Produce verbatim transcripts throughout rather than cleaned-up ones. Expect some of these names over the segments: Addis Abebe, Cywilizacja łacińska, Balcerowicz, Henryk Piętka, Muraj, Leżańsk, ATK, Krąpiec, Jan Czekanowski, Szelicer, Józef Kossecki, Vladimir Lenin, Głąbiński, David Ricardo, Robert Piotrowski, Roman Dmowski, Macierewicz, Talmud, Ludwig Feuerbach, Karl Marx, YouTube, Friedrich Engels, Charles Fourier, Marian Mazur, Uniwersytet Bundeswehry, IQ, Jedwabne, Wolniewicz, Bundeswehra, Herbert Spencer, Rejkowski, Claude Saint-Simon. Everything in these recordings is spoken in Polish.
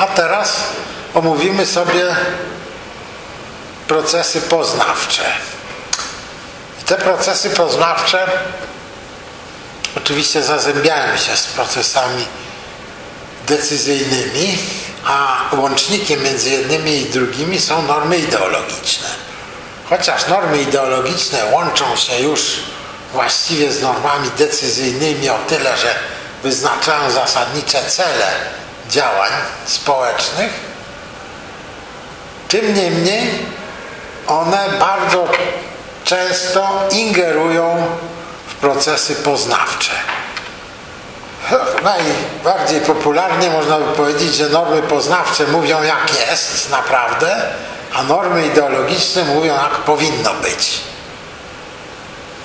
A teraz omówimy sobie procesy poznawcze. Te procesy poznawcze oczywiście zazębiają się z procesami decyzyjnymi, a łącznikiem między jednymi i drugimi są normy ideologiczne. Chociaż normy ideologiczne łączą się już właściwie z normami decyzyjnymi o tyle, że wyznaczają zasadnicze cele działań społecznych, tym niemniej one bardzo często ingerują w procesy poznawcze. Najbardziej popularnie można by powiedzieć, że normy poznawcze mówią, jak jest naprawdę, a normy ideologiczne mówią, jak powinno być.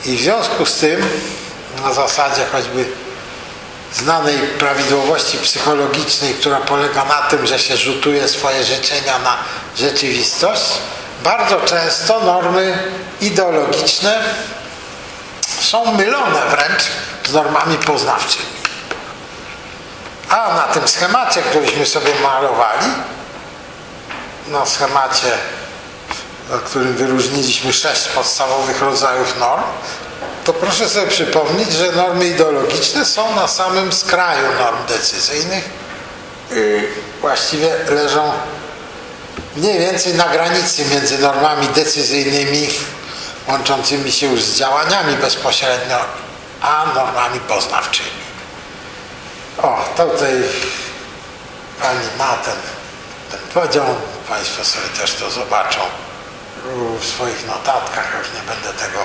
I w związku z tym, na zasadzie choćby znanej prawidłowości psychologicznej, która polega na tym, że się rzutuje swoje życzenia na rzeczywistość, bardzo często normy ideologiczne są mylone wręcz z normami poznawczymi. A na tym schemacie, któryśmy sobie malowali, na schemacie, na którym wyróżniliśmy sześć podstawowych rodzajów norm, to proszę sobie przypomnieć, że normy ideologiczne są na samym skraju norm decyzyjnych i właściwie leżą mniej więcej na granicy między normami decyzyjnymi łączącymi się już z działaniami bezpośrednio, a normami poznawczymi. O, to tutaj pani ma ten, ten podział, państwo sobie też to zobaczą w swoich notatkach, już nie będę tego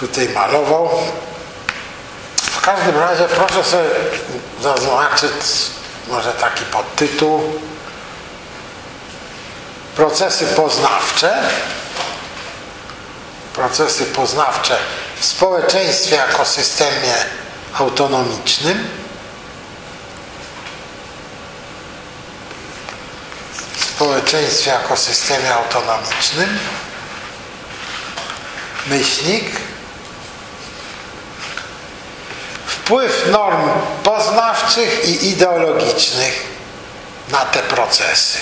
tutaj malował. W każdym razie proszę sobie zaznaczyć może taki podtytuł: procesy poznawcze, procesy poznawcze w społeczeństwie jako systemie autonomicznym. Społeczeństwie jako systemie autonomicznym. Myślnik: wpływ norm poznawczych i ideologicznych na te procesy.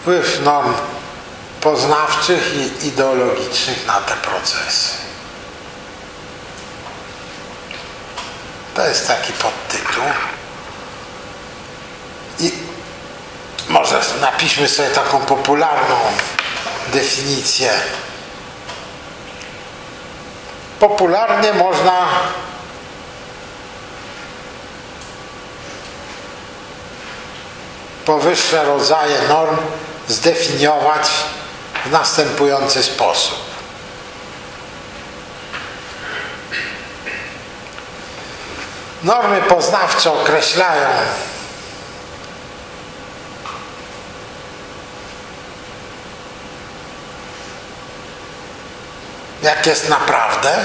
Wpływ norm poznawczych i ideologicznych na te procesy. To jest taki podtytuł. I może napiszmy sobie taką popularną definicję. Popularnie można powyższe rodzaje norm zdefiniować w następujący sposób. Normy poznawcze określają jak jest naprawdę,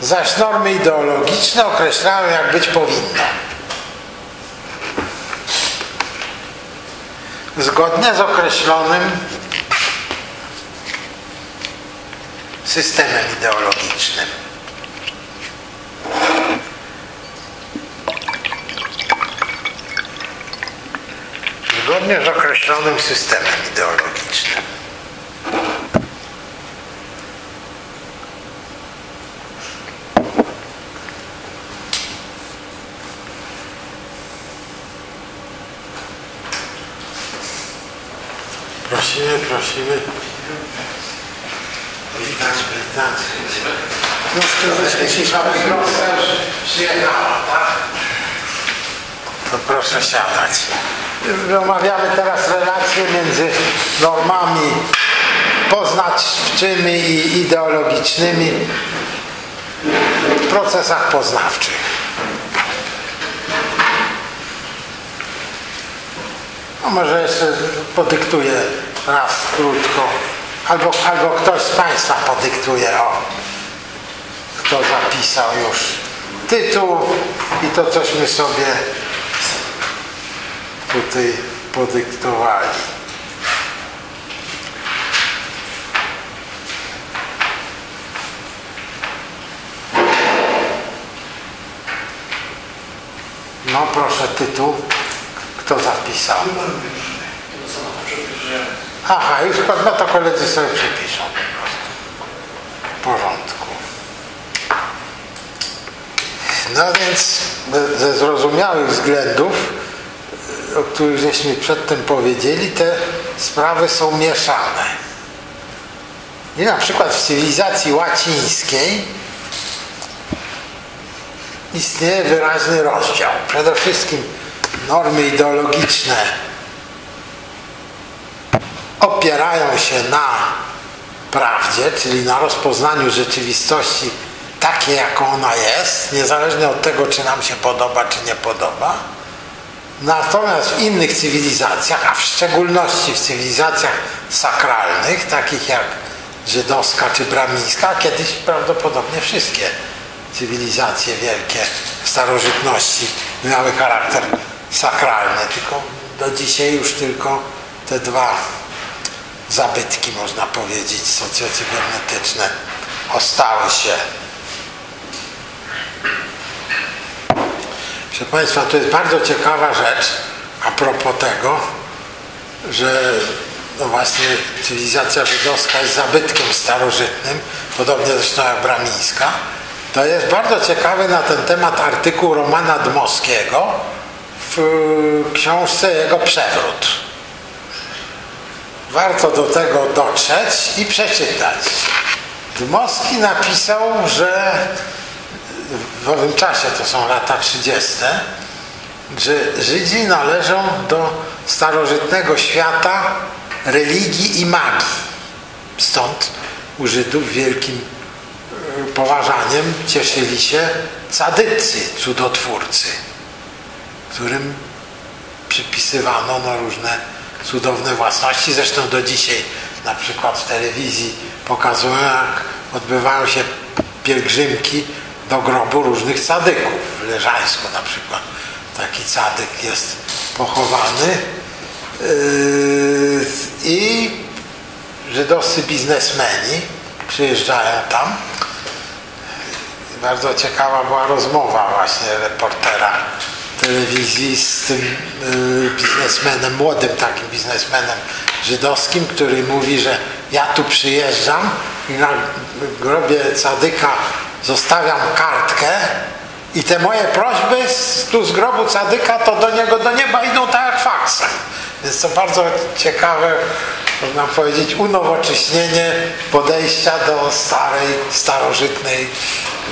zaś normy ideologiczne określają, jak być powinno. Zgodnie z określonym systemem ideologicznym. Zgodnie z określonym systemem ideologicznym. Prosimy, prosimy. Witam, witam. No to proszę siadać. Omawiamy teraz relacje między normami poznawczymi i ideologicznymi w procesach poznawczych. No może jeszcze podyktuję raz krótko, albo, albo ktoś z Państwa podyktuje, o, kto zapisał już tytuł i to cośmy sobie tutaj podyktowali. No proszę, tytuł. Kto zapisał? Aha, już no to koledzy sobie przepiszą po prostu. W porządku. No więc ze zrozumiałych względów, o których żeśmy przedtem powiedzieli, te sprawy są mieszane. I na przykład w cywilizacji łacińskiej istnieje wyraźny rozdział. Przede wszystkim normy ideologiczne opierają się na prawdzie, czyli na rozpoznaniu rzeczywistości takiej, jaką ona jest, niezależnie od tego, czy nam się podoba, czy nie podoba. Natomiast w innych cywilizacjach, a w szczególności w cywilizacjach sakralnych, takich jak żydowska czy brahmińska, a kiedyś prawdopodobnie wszystkie cywilizacje wielkie w starożytności miały charakter sakralny, tylko do dzisiaj już tylko te dwa zabytki, można powiedzieć, socjocybernetyczne ostały się. Proszę Państwa, to jest bardzo ciekawa rzecz a propos tego, że no właśnie cywilizacja żydowska jest zabytkiem starożytnym, podobnie zresztą jak brahmińska. To jest bardzo ciekawy na ten temat artykuł Romana Dmowskiego w książce jego Przewrót. Warto do tego dotrzeć i przeczytać. Dmowski napisał, że w owym czasie, to są lata trzydzieste, że Żydzi należą do starożytnego świata religii i magii. Stąd u Żydów wielkim poważaniem cieszyli się cadycy, cudotwórcy, którym przypisywano no, różne cudowne własności. Zresztą do dzisiaj na przykład w telewizji pokazują, jak odbywają się pielgrzymki do grobu różnych cadyków. W Leżańsku na przykład taki cadyk jest pochowany. Yy, I żydowscy biznesmeni przyjeżdżają tam. Bardzo ciekawa była rozmowa właśnie reportera telewizji z tym biznesmenem, młodym takim biznesmenem żydowskim, który mówi, że ja tu przyjeżdżam i na grobie cadyka zostawiam kartkę i te moje prośby z, tu z grobu cadyka to do niego do nieba idą tak jak faksem. Więc to bardzo ciekawe, można powiedzieć, unowocześnienie podejścia do starej, starożytnej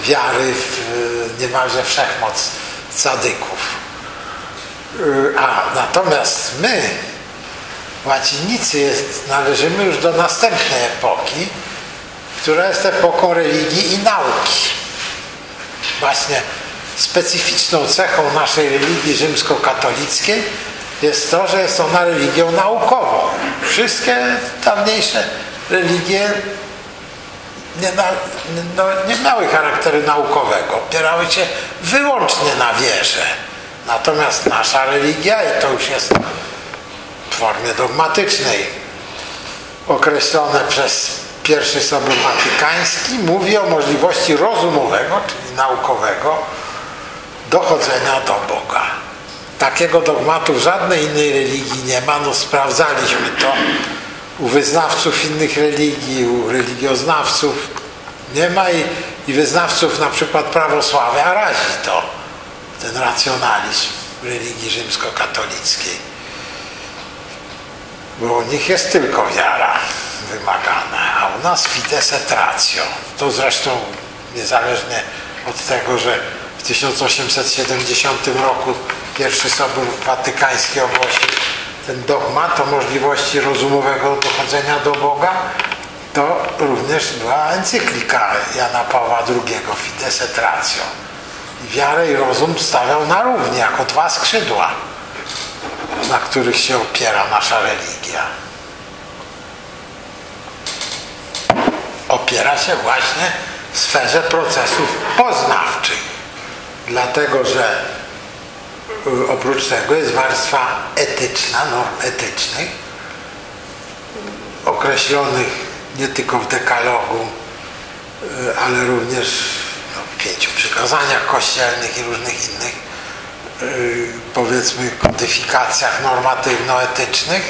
wiary w niemalże wszechmoc cadyków. A natomiast my, łacinicy, jest, należymy już do następnej epoki, która jest epoką religii i nauki. Właśnie specyficzną cechą naszej religii rzymskokatolickiej jest to, że jest ona religią naukową. Wszystkie dawniejsze religie nie, na, no, nie miały charakteru naukowego, opierały się wyłącznie na wierze. Natomiast nasza religia, i to już jest w formie dogmatycznej, określone przez pierwszy Sobór Watykański, mówi o możliwości rozumowego, czyli naukowego, dochodzenia do Boga. Takiego dogmatu w żadnej innej religii nie ma. No sprawdzaliśmy to u wyznawców innych religii, u religioznawców. Nie ma i, i wyznawców na przykład prawosławia razi to, ten racjonalizm religii rzymskokatolickiej. Bo u nich jest tylko wiara wymagana, a u nas fides et ratio. To zresztą niezależnie od tego, że w tysiąc osiemset siedemdziesiątym roku pierwszy Sobór Watykański ogłosił ten dogmat o możliwości rozumowego dochodzenia do Boga, to również była encyklika Jana Pawła drugiego Fides et Ratio. I wiarę i rozum stawiał na równi, jako dwa skrzydła, na których się opiera nasza religia. Opiera się właśnie w sferze procesów poznawczych. dlatego że oprócz tego jest warstwa etyczna, norm etycznych, określonych nie tylko w dekalogu, ale również w pięciu przykazaniach kościelnych i różnych innych, powiedzmy, kodyfikacjach normatywno-etycznych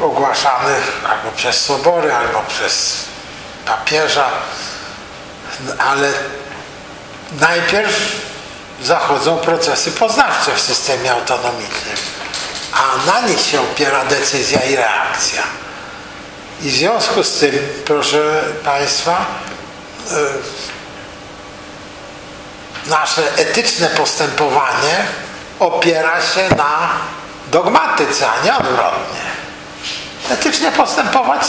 ogłaszanych albo przez sobory, albo przez papieża, ale najpierw zachodzą procesy poznawcze w systemie autonomicznym, a na nich się opiera decyzja i reakcja. I w związku z tym, proszę Państwa, nasze etyczne postępowanie opiera się na dogmatyce, a nie odwrotnie. Etycznie postępować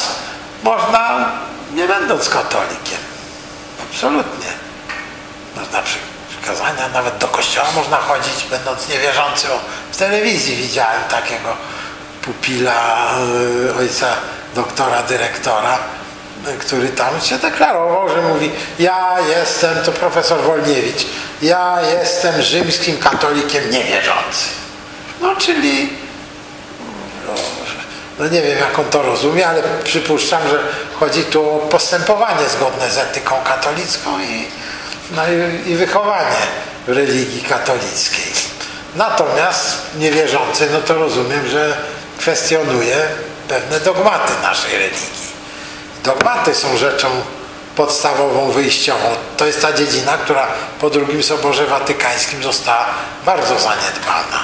można, nie będąc katolikiem. Absolutnie. Można przykazania, nawet do kościoła można chodzić, będąc niewierzącym. W telewizji widziałem takiego pupila ojca doktora, dyrektora, który tam się deklarował, że mówi: ja jestem, to profesor Wolniewicz, ja jestem rzymskim katolikiem niewierzącym. No czyli, no, no nie wiem jak on to rozumie, ale przypuszczam, że chodzi tu o postępowanie zgodne z etyką katolicką i, no i, i wychowanie w religii katolickiej. Natomiast niewierzący, no to rozumiem, że kwestionuje pewne dogmaty naszej religii. Dogmaty są rzeczą podstawową, wyjściową. To jest ta dziedzina, która po drugim Soborze Watykańskim została bardzo zaniedbana.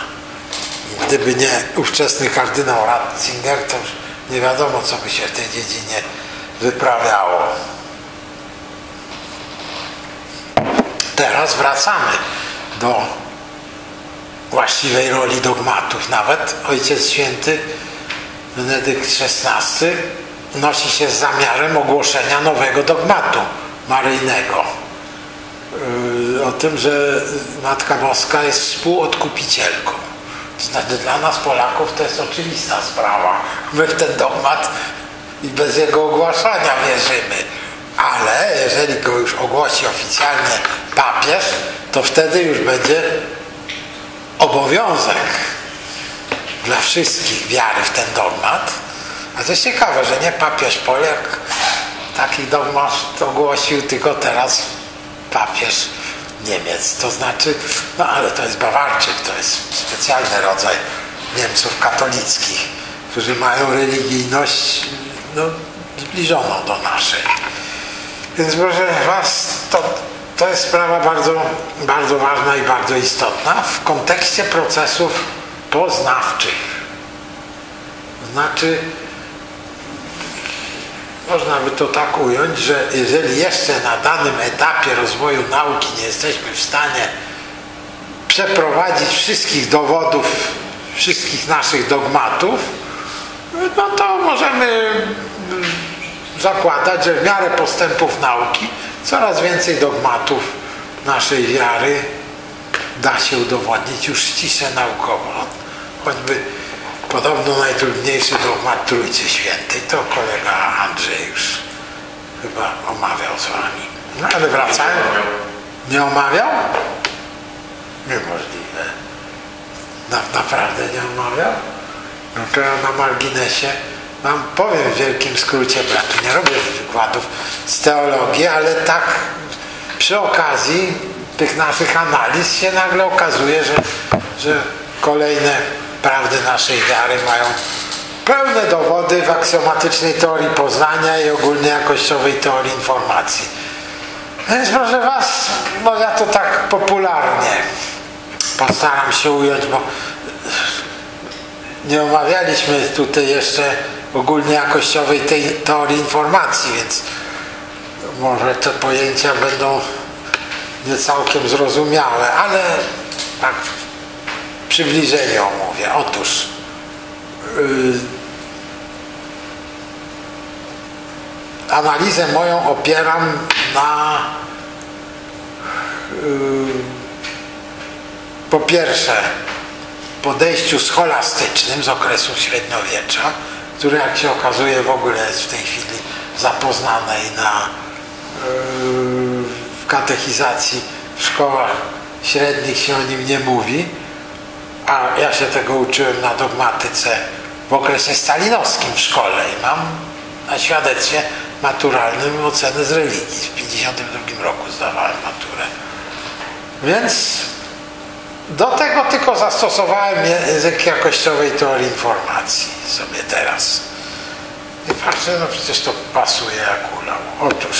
Gdyby nie ówczesny kardynał Ratzinger, to już nie wiadomo, co by się w tej dziedzinie wyprawiało. Teraz wracamy do właściwej roli dogmatów. Nawet Ojciec Święty Benedykt szesnasty nosi się z zamiarem ogłoszenia nowego dogmatu maryjnego. O tym, że Matka Boska jest współodkupicielką. To znaczy, dla nas Polaków to jest oczywista sprawa. My w ten dogmat i bez jego ogłaszania wierzymy. Ale jeżeli go już ogłosi oficjalnie papież, to wtedy już będzie obowiązek dla wszystkich wiary w ten dogmat. A to jest ciekawe, że nie papież Polak taki dogmat ogłosił, tylko teraz papież Niemiec. To znaczy, no ale to jest Bawarczyk, to jest specjalny rodzaj Niemców katolickich, którzy mają religijność no, zbliżoną do naszej. Więc proszę Was, to, to jest sprawa bardzo, bardzo ważna i bardzo istotna w kontekście procesów poznawczych. To znaczy, można by to tak ująć, że jeżeli jeszcze na danym etapie rozwoju nauki nie jesteśmy w stanie przeprowadzić wszystkich dowodów, wszystkich naszych dogmatów, no to możemy zakładać, że w miarę postępów nauki coraz więcej dogmatów naszej wiary da się udowodnić już ściśle naukowo. Choćby podobno najtrudniejszy dogmat Trójcy Świętej, to kolega Andrzej już chyba omawiał z wami. No ale wracając. Nie omawiał? Niemożliwe. Na, naprawdę nie omawiał? No to ja na marginesie wam powiem w wielkim skrócie, bo ja tu nie robię wykładów z teologii, ale tak przy okazji tych naszych analiz się nagle okazuje, że, że kolejne prawdy naszej wiary mają pełne dowody w aksjomatycznej teorii poznania i ogólnojakościowej teorii informacji. Więc proszę Was, no ja to tak popularnie postaram się ująć, bo nie omawialiśmy tutaj jeszcze ogólnojakościowej tej teorii informacji, więc może te pojęcia będą nie całkiem zrozumiałe, ale tak przybliżenie omówię. Otóż yy, analizę moją opieram na yy, po pierwsze podejściu scholastycznym z okresu średniowiecza, które jak się okazuje w ogóle jest w tej chwili zapoznane i na yy, w katechizacji w szkołach średnich się o nim nie mówi, a ja się tego uczyłem na dogmatyce w okresie stalinowskim w szkole i mam na świadectwie maturalnym ocenę z religii. W tysiąc dziewięćset pięćdziesiątym drugim roku zdawałem maturę. Więc do tego tylko zastosowałem język jakościowej teorii informacji sobie teraz. I patrzę, no przecież to pasuje jak ulał. Otóż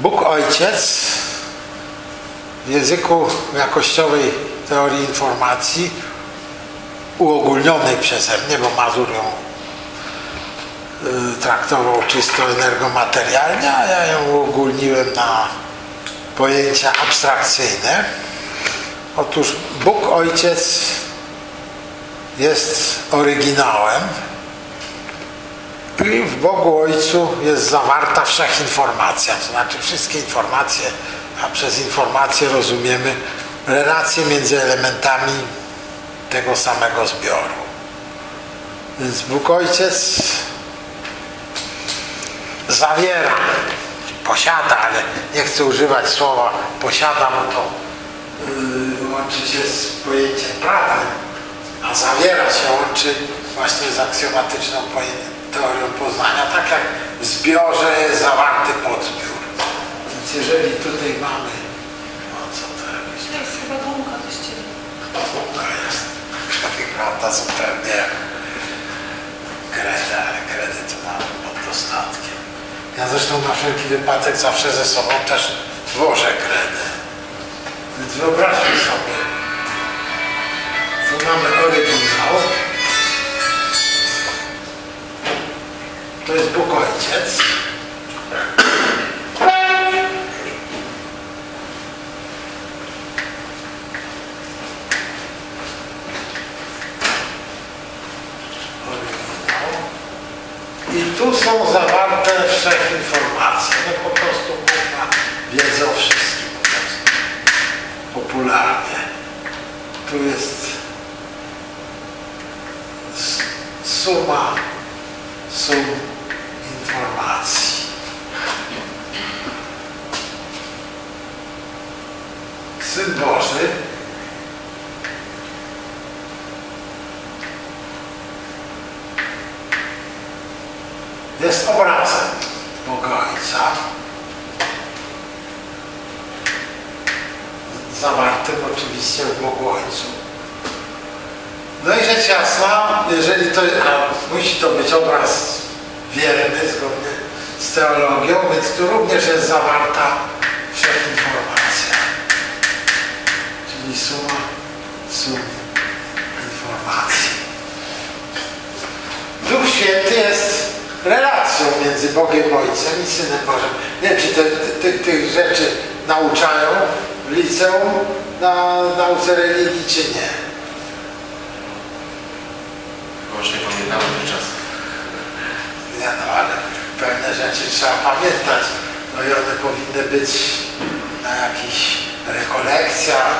Bóg Ojciec w języku jakościowej teorii informacji uogólnionej przeze mnie, bo Mazur ją traktował czysto energomaterialnie, a ja ją uogólniłem na pojęcia abstrakcyjne. Otóż Bóg Ojciec jest oryginałem i w Bogu Ojcu jest zawarta wszechinformacja, to znaczy wszystkie informacje, a przez informacje rozumiemy relacje między elementami tego samego zbioru. Więc Bóg Ojciec zawiera, posiada, ale nie chcę używać słowa posiada, bo to yy, łączy się z pojęciem prawnym, a zawiera się łączy właśnie z aksjomatyczną teorią poznania, tak jak w zbiorze jest zawarty podzbiór. Więc jeżeli tutaj mamy... No co to jest? To jest chyba długa dościera. Długa jest. Wygląda zupełnie jak kredy, ale kredy to mamy pod dostatkiem. Ja zresztą na wszelki wypadek zawsze ze sobą też włożę kredę. Więc wyobraźmy sobie, co mamy oryginał. To jest Bóg Ojciec. I tu są zawarte wszechinformacje. No po prostu Bóg ma wiedzę o wszystkim, po prostu popularnie. Tu jest suma sum informacji. Syn Boży jest obrazem Boga Ojca zawartym oczywiście w Bogu Ojcu. No i rzecz jasna, jeżeli to musi to być obraz wierny zgodnie z teologią, więc tu również jest zawarta wszechinformacja, czyli suma sum informacji. Duch Święty jest relacją między Bogiem Ojcem i Synem Bożym. Nie wiem, czy te, te, te, tych rzeczy nauczają w liceum na nauce religii, czy nie. Może nie pamiętam ten czas. Nie, no ale pewne rzeczy trzeba pamiętać. No i one powinny być na jakichś rekolekcjach,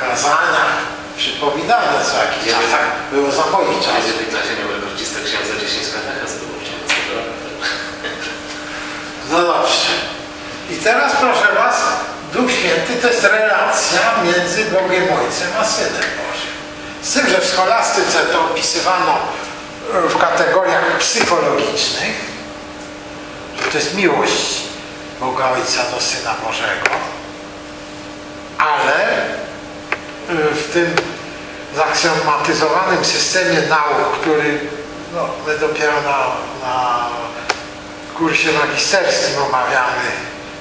kazaniach, przypominane co jakiś czas. Tak było za moich czasów. W klasie miał rekordzistę księdza dziesięć lat. No dobrze. I teraz proszę was, Duch Święty to jest relacja między Bogiem Ojcem a Synem Bożym. Z tym, że w scholastyce to opisywano w kategoriach psychologicznych, że to jest miłość Boga Ojca do Syna Bożego, ale w tym zaksjomatyzowanym systemie nauk, który no, my dopiero na, na w kursie magisterskim omawiamy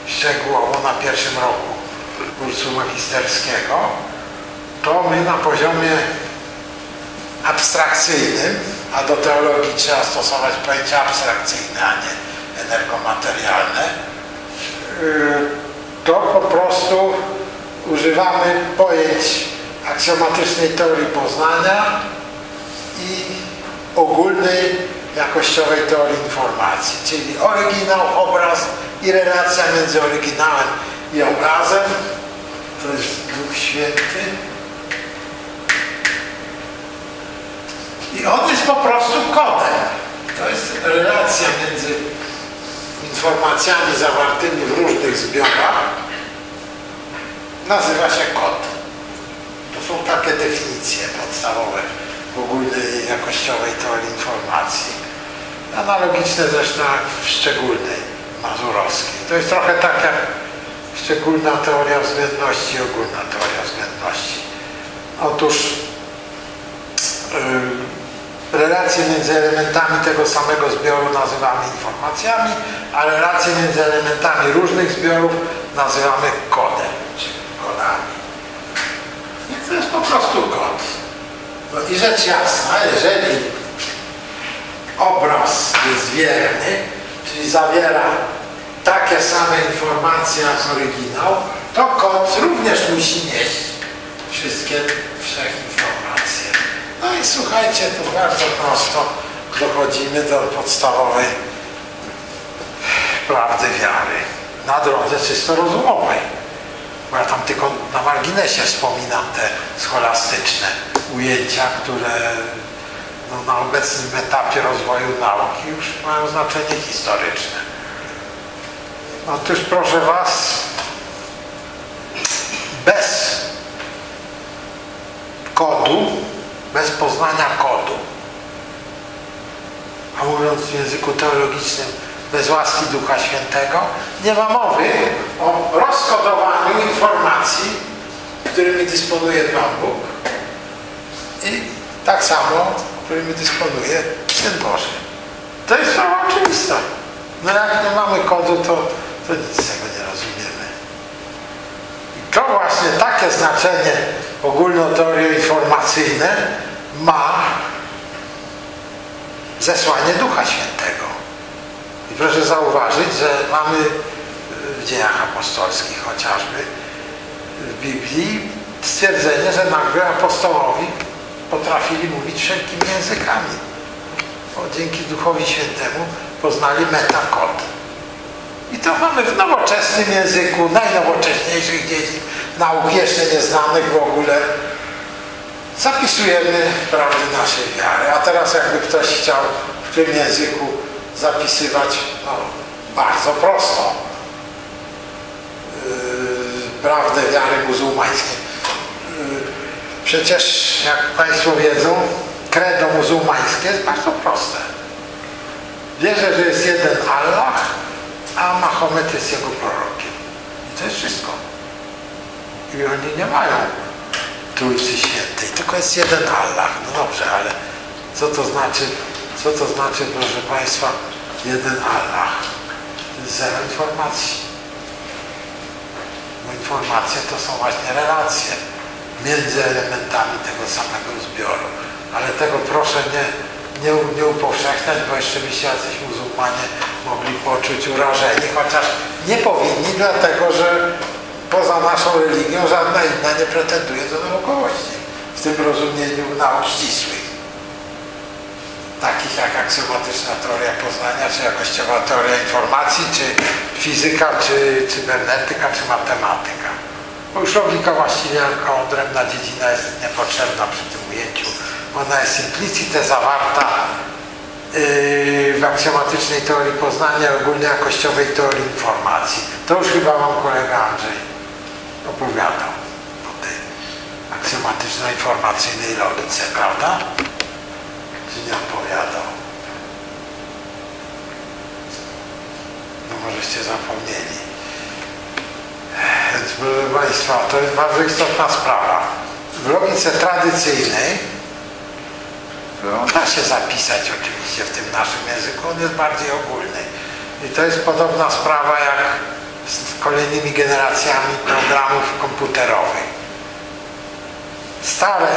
szczegółowo na pierwszym roku kursu magisterskiego, to my na poziomie abstrakcyjnym, a do teologii trzeba stosować pojęcia abstrakcyjne, a nie energomaterialne, to po prostu używamy pojęć aksjomatycznej teorii poznania i ogólnej jakościowej teorii informacji, czyli oryginał, obraz i relacja między oryginałem i obrazem. To jest Duch Święty. I on jest po prostu kodem. To jest relacja między informacjami zawartymi w różnych zbiorach. nazywa się kot. To są takie definicje podstawowe w ogólnej jakościowej teorii informacji. Analogiczne zresztą w szczególnej mazurowskiej. To jest trochę tak jak szczególna teoria względności i ogólna teoria względności. Otóż yy, relacje między elementami tego samego zbioru nazywamy informacjami, a relacje między elementami różnych zbiorów nazywamy kodem, czyli kodami. I to jest po prostu kod. No i rzecz jasna, jeżeli obraz jest wierny, czyli zawiera takie same informacje jak oryginał, to kod również musi mieć wszystkie wszech informacje. No i słuchajcie, tu bardzo prosto dochodzimy do podstawowej prawdy wiary na drodze czysto rozumowej. Bo ja tam tylko na marginesie wspominam te scholastyczne ujęcia, które no, na obecnym etapie rozwoju nauki już mają znaczenie historyczne. Otóż proszę was, bez kodu, bez poznania kodu, a mówiąc w języku teologicznym, bez łaski Ducha Świętego, nie ma mowy o rozkodowaniu informacji, którymi dysponuje Pan Bóg i tak samo, którymi dysponuje Syn Boży. To jest sprawa oczywista. No jak nie mamy kodu, to to nic z tego nie rozumiemy. I to właśnie takie znaczenie ogólnoteorio-informacyjne ma zesłanie Ducha Świętego. I proszę zauważyć, że mamy w dziejach apostolskich chociażby w Biblii stwierdzenie, że nagle apostołowi potrafili mówić wszelkimi językami. Bo dzięki Duchowi Świętemu poznali metakod. I to mamy w nowoczesnym języku, najnowocześniejszych dziedzin nauk jeszcze nieznanych w ogóle. Zapisujemy prawdy naszej wiary. A teraz jakby ktoś chciał w tym języku zapisywać, no, bardzo prosto, yy, prawdę wiary muzułmańskiej. Yy, przecież, jak Państwo wiedzą, kredo muzułmańskie jest bardzo proste. Wierzę, że jest jeden Allah, a Mahomet jest jego prorokiem. I to jest wszystko. I oni nie mają Trójcy Świętej, tylko jest jeden Allah. No dobrze, ale co to znaczy, co to znaczy, proszę Państwa, jeden Allah? Zero informacji. Bo informacje to są właśnie relacje między elementami tego samego zbioru. Ale tego proszę nie Nie, nie upowszechniać, bo jeszcze by się jacyś muzułmanie mogli poczuć urażeni, chociaż nie powinni, dlatego że poza naszą religią żadna inna nie pretenduje do naukowości, w tym rozumieniu nauk ścisłych, takich jak aksjomatyczna teoria poznania, czy jakościowa teoria informacji, czy fizyka, czy cybernetyka, czy matematyka. Bo już logika właściwie jako odrębna dziedzina jest niepotrzebna przy tym ujęciu. Ona jest implicite zawarta yy, w aksjomatycznej teorii poznania, ogólnie jakościowej teorii informacji. To już chyba wam kolega Andrzej opowiadał o tej aksjomatyczno-informacyjnej logice, prawda? Czy nie opowiadał? No możeście zapomnieli. Więc proszę Państwa, to jest bardzo istotna sprawa. W logice tradycyjnej on da się zapisać oczywiście w tym naszym języku, on jest bardziej ogólny. I to jest podobna sprawa jak z kolejnymi generacjami programów komputerowych. Stare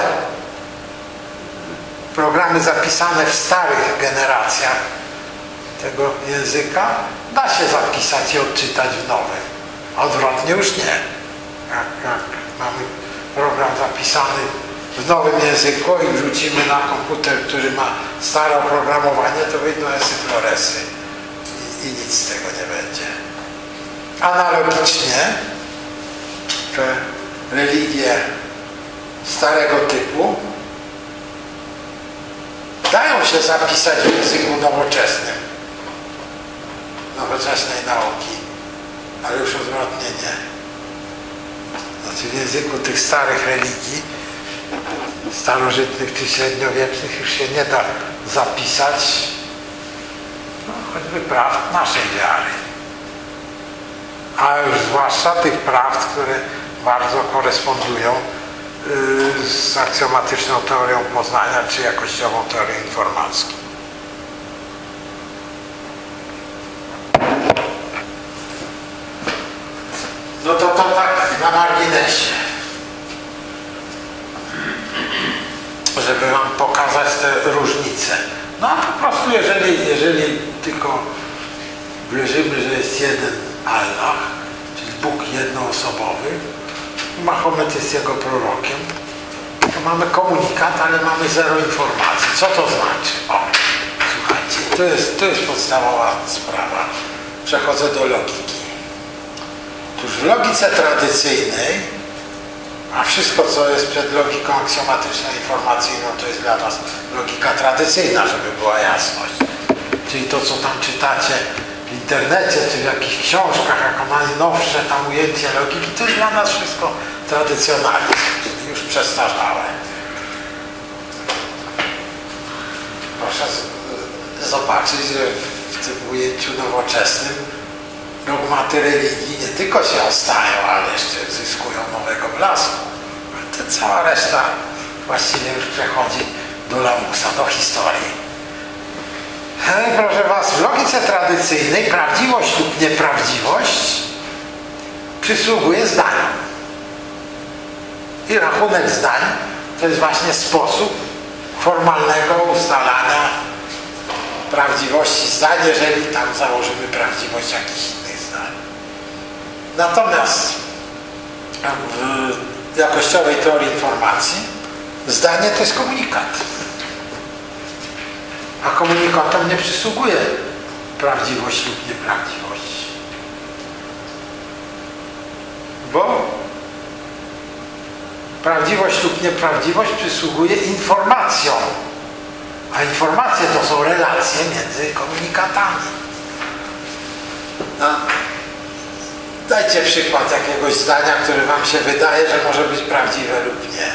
programy zapisane w starych generacjach tego języka da się zapisać i odczytać w nowym. Odwrotnie już nie. Jak, jak mamy program zapisany w nowym języku i wrzucimy na komputer, który ma stare oprogramowanie, to wyjdą esy floresy i, i nic z tego nie będzie. Analogicznie te religie starego typu dają się zapisać w języku nowoczesnym, nowoczesnej nauki, ale już odwrotnie nie. Znaczy w języku tych starych religii, starożytnych czy średniowiecznych już się nie da zapisać, no, choćby prawd naszej wiary. A już zwłaszcza tych prawd, które bardzo korespondują z aksjomatyczną teorią poznania czy jakościową teorią informacji. No to to tak na marginesie, żeby wam pokazać te różnice. No a po prostu jeżeli, jeżeli tylko wierzymy, że jest jeden Allah, czyli Bóg jednoosobowy, Mahomet jest jego prorokiem, to mamy komunikat, ale mamy zero informacji. Co to znaczy? O, słuchajcie, to jest, to jest podstawowa sprawa. Przechodzę do logiki. Otóż w logice tradycyjnej, a wszystko co jest przed logiką aksjomatyczną, informacyjną, to jest dla nas logika tradycyjna, żeby była jasność. Czyli to co tam czytacie w internecie, czy w jakichś książkach, jako najnowsze tam ujęcie logiki, to jest dla nas wszystko tradycjonalizm, czyli już przestarzałe. Proszę zobaczyć, że w tym ujęciu nowoczesnym dogmaty religii nie tylko się ostają, ale jeszcze zyskują nowego blasku. To cała reszta właściwie już przechodzi do lamusa, do historii. No proszę was, w logice tradycyjnej prawdziwość lub nieprawdziwość przysługuje zdaniom. I rachunek zdań to jest właśnie sposób formalnego ustalania prawdziwości zdań, jeżeli tam założymy prawdziwość jakichś innych zdań. Natomiast w jakościowej teorii informacji zdanie to jest komunikat. A komunikatom nie przysługuje prawdziwość lub nieprawdziwość. Bo prawdziwość lub nieprawdziwość przysługuje informacjom. A informacje to są relacje między komunikatami. No, dajcie przykład jakiegoś zdania, które wam się wydaje, że może być prawdziwe lub nie.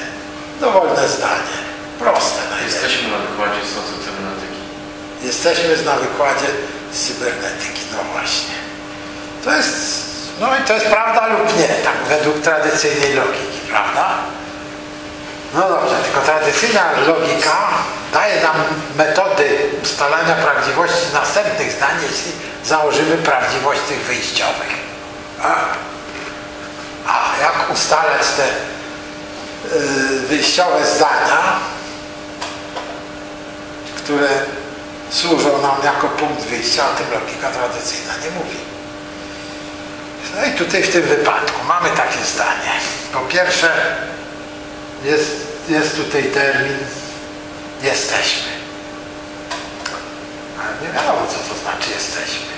Dowolne zdanie. Proste. Jesteśmy na wykładzie socjocybernetyki. Jesteśmy na wykładzie cybernetyki, no właśnie. To jest, no i to jest prawda lub nie, tak według tradycyjnej logiki, prawda? No dobrze, tylko tradycyjna logika daje nam metody ustalania prawdziwości następnych zdań, jeśli założymy prawdziwość tych wyjściowych. A, a jak ustalać te yy, wyjściowe zdania, które służą nam jako punkt wyjścia, o tym logika tradycyjna nie mówi. No i tutaj w tym wypadku mamy takie zdanie. Po pierwsze jest, jest tutaj termin jesteśmy. Ale nie wiadomo co to znaczy jesteśmy.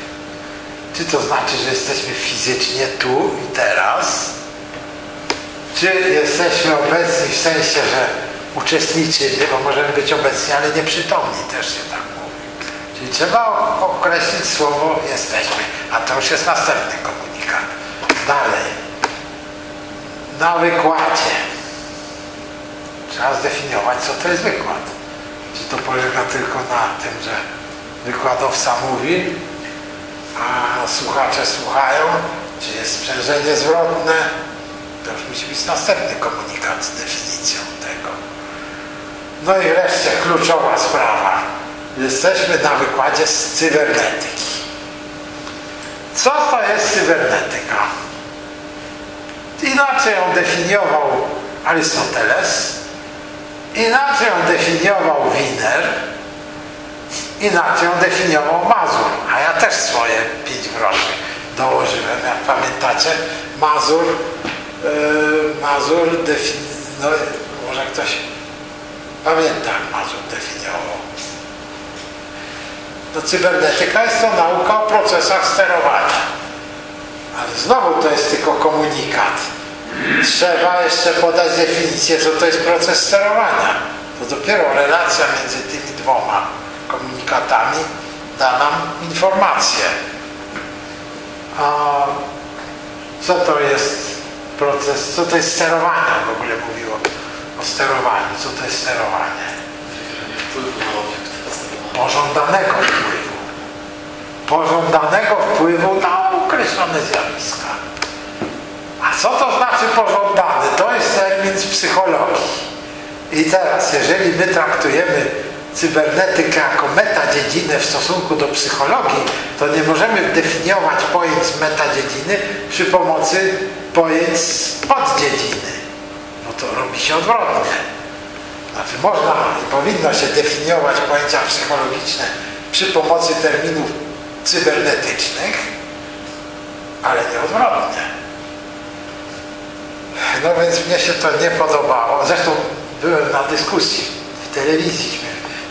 Czy to znaczy, że jesteśmy fizycznie tu i teraz? Czy jesteśmy obecni w sensie, że uczestniczymy, bo możemy być obecni, ale nieprzytomni też się tak mówi. Czyli trzeba określić słowo jesteśmy, a to już jest następny komunikat. Dalej. Na wykładzie. Trzeba zdefiniować, co to jest wykład. Czy to polega tylko na tym, że wykładowca mówi, a słuchacze słuchają, czy jest sprzężenie zwrotne. To już musi być następny komunikat z definicją tego. No i wreszcie kluczowa sprawa. Jesteśmy na wykładzie z cybernetyki. Co to jest cybernetyka? Inaczej ją definiował Arystoteles, inaczej ją definiował Winer, inaczej ją definiował Mazur. A ja też swoje pięć groszy dołożyłem. Jak pamiętacie, Mazur, yy, Mazur defini... No, może ktoś... Pamiętam, Mazur definiował. No, cybernetyka jest to nauka o procesach sterowania. Ale znowu to jest tylko komunikat. Trzeba jeszcze podać definicję, co to jest proces sterowania. To dopiero relacja między tymi dwoma komunikatami da nam informację. A co to jest proces, co to jest sterowanie, w ogóle mówiło o sterowaniu, co to jest sterowanie? Pożądanego wpływu. Pożądanego wpływu na określone zjawiska. A co to znaczy pożądany? To jest termin z psychologii. I teraz, jeżeli my traktujemy cybernetykę jako metadziedzinę w stosunku do psychologii, to nie możemy definiować pojęć metadziedziny przy pomocy pojęć poddziedziny. No to robi się odwrotnie. Znaczy można i powinno się definiować pojęcia psychologiczne przy pomocy terminów cybernetycznych, ale nie odwrotnie. No więc mnie się to nie podobało. Zresztą byłem na dyskusji w telewizji.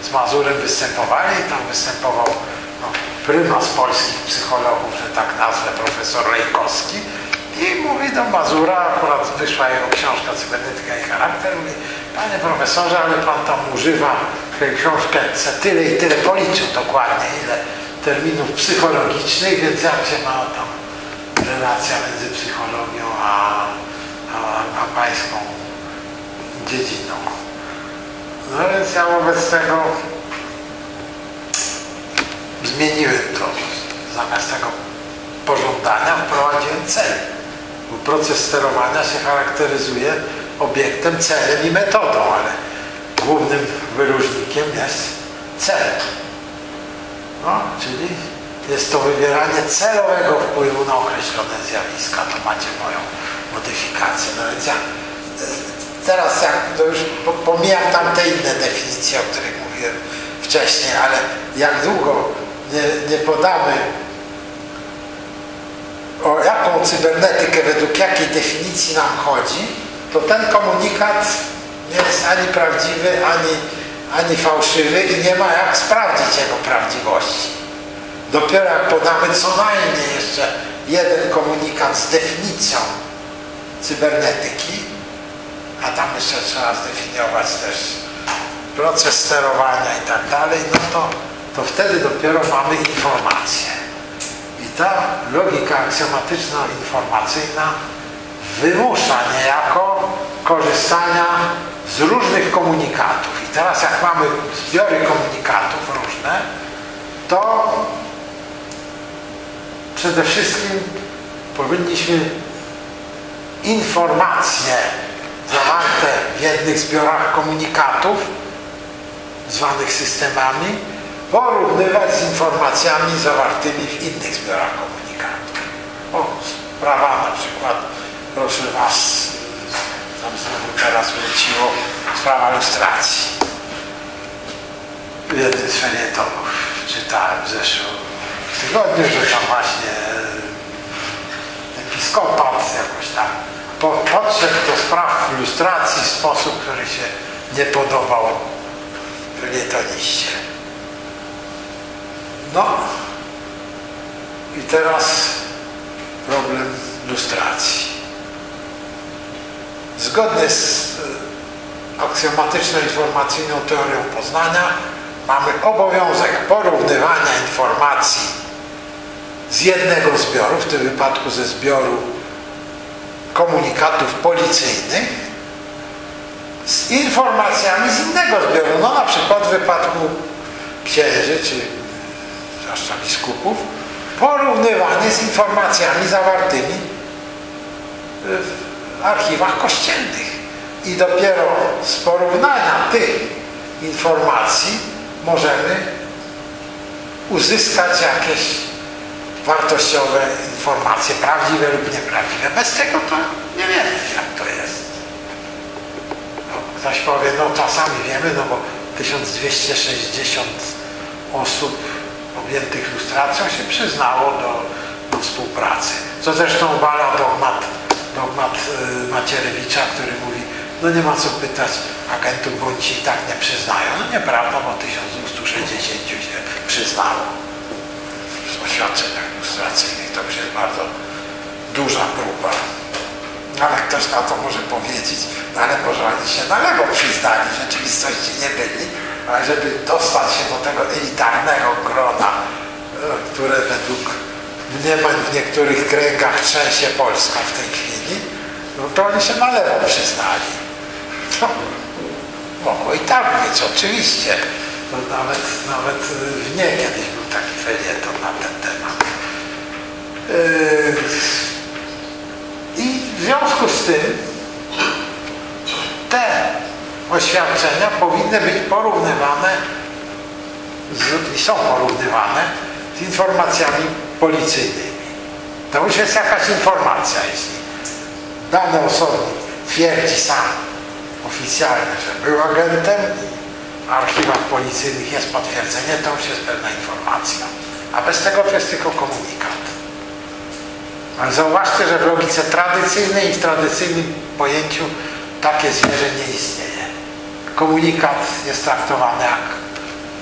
Z Mazurem występowali, tam występował no, prymas polskich psychologów, że tak nazwę, profesor Rejkowski, i mówi do Mazura, akurat wyszła jego książka Cybernetyka i charakter, mówi: panie profesorze, ale pan tam używa w tej książce tyle i tyle, policzył dokładnie ile terminów psychologicznych, więc jak się ma tam relacja między psychologią a, a, a pańską dziedziną. No więc ja wobec tego zmieniłem to. Zamiast tego pożądania wprowadziłem cel. Bo proces sterowania się charakteryzuje obiektem, celem i metodą, ale głównym wyróżnikiem jest cel. No, czyli jest to wywieranie celowego wpływu na określone zjawiska. To macie moją modyfikację. No więc ja teraz jak to już pomijam tamte inne definicje, o których mówiłem wcześniej, ale jak długo nie, nie podamy, o jaką cybernetykę, według jakiej definicji nam chodzi, to ten komunikat nie jest ani prawdziwy, ani, ani fałszywy i nie ma jak sprawdzić jego prawdziwości. Dopiero jak podamy co najmniej jeszcze jeden komunikat z definicją cybernetyki, a tam jeszcze trzeba zdefiniować też proces sterowania i tak dalej, no to, to wtedy dopiero mamy informację. I ta logika aksjomatyczna, informacyjna wymusza niejako korzystania z różnych komunikatów. I teraz jak mamy zbiory komunikatów różne, to przede wszystkim powinniśmy informacje zawarte w jednych zbiorach komunikatów, zwanych systemami, porównywać z informacjami zawartymi w innych zbiorach komunikatów. O, sprawa na przykład, proszę was, tam znowu teraz wróciło, sprawa lustracji. W jednym z felietonów czytałem w zeszłym tygodniu, że tam właśnie episkopat jakoś tam podszedł do spraw ilustracji w sposób, który się nie podobał felietoniście. No i teraz problem ilustracji. Zgodnie z aksjomatyczno-informacyjną teorią poznania mamy obowiązek porównywania informacji z jednego zbioru, w tym wypadku ze zbioru komunikatów policyjnych, z informacjami z innego zbioru, no na przykład w wypadku księży czy zwłaszcza biskupów, porównywanie z informacjami zawartymi w archiwach kościelnych. I dopiero z porównania tych informacji możemy uzyskać jakieś wartościowe informacje, prawdziwe lub nieprawdziwe. Bez tego to nie wiemy, jak to jest. No, ktoś powie, no czasami wiemy, no bo tysiąc dwieście sześćdziesiąt osób objętych lustracją się przyznało do, do współpracy. Co zresztą obala dogmat, dogmat yy, Macierewicza, który mówi, no nie ma co pytać agentów, bo oni się i tak nie przyznają. No nieprawda, bo tysiąc dwieście sześćdziesiąt się przyznało. W oświadczeniach lustracyjnych to już jest bardzo duża grupa. Ale ktoś na to może powiedzieć, no ale może oni się na lewo przyznali, w rzeczywistości nie byli, ale żeby dostać się do tego elitarnego grona, które według mnie w niektórych kręgach trzęsie Polska w tej chwili, No to oni się na lewo przyznali. No, mogło i tak być, oczywiście. No, nawet, nawet w nie kiedyś był taki felieton na ten temat. Yy, I w związku z tym te oświadczenia powinny być porównywane z, i są porównywane z informacjami policyjnymi. To już jest jakaś informacja, jeśli dany osobnik twierdzi sam oficjalnie, że był agentem, w archiwach policyjnych jest potwierdzenie, to już jest pewna informacja. A bez tego to jest tylko komunikat. Ale zauważcie, że w logice tradycyjnej i w tradycyjnym pojęciu takie zwierzę nie istnieje. Komunikat jest traktowany jak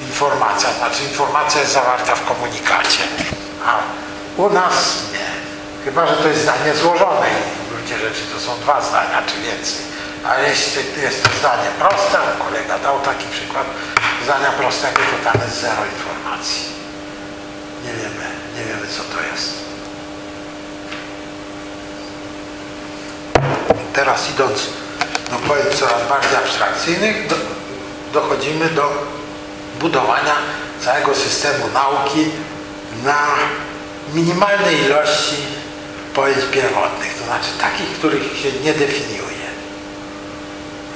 informacja, znaczy informacja jest zawarta w komunikacie. A u nas nie. Chyba że to jest zdanie złożone i w gruncie rzeczy to są dwa zdania czy więcej. Ale jeśli jest to zdanie proste, kolega dał taki przykład zdania prostego, to tam jest zero informacji. Nie wiemy, nie wiemy co to jest. Teraz idąc do pojęć coraz bardziej abstrakcyjnych, do, dochodzimy do budowania całego systemu nauki na minimalnej ilości pojęć pierwotnych, to znaczy takich, których się nie definiuje.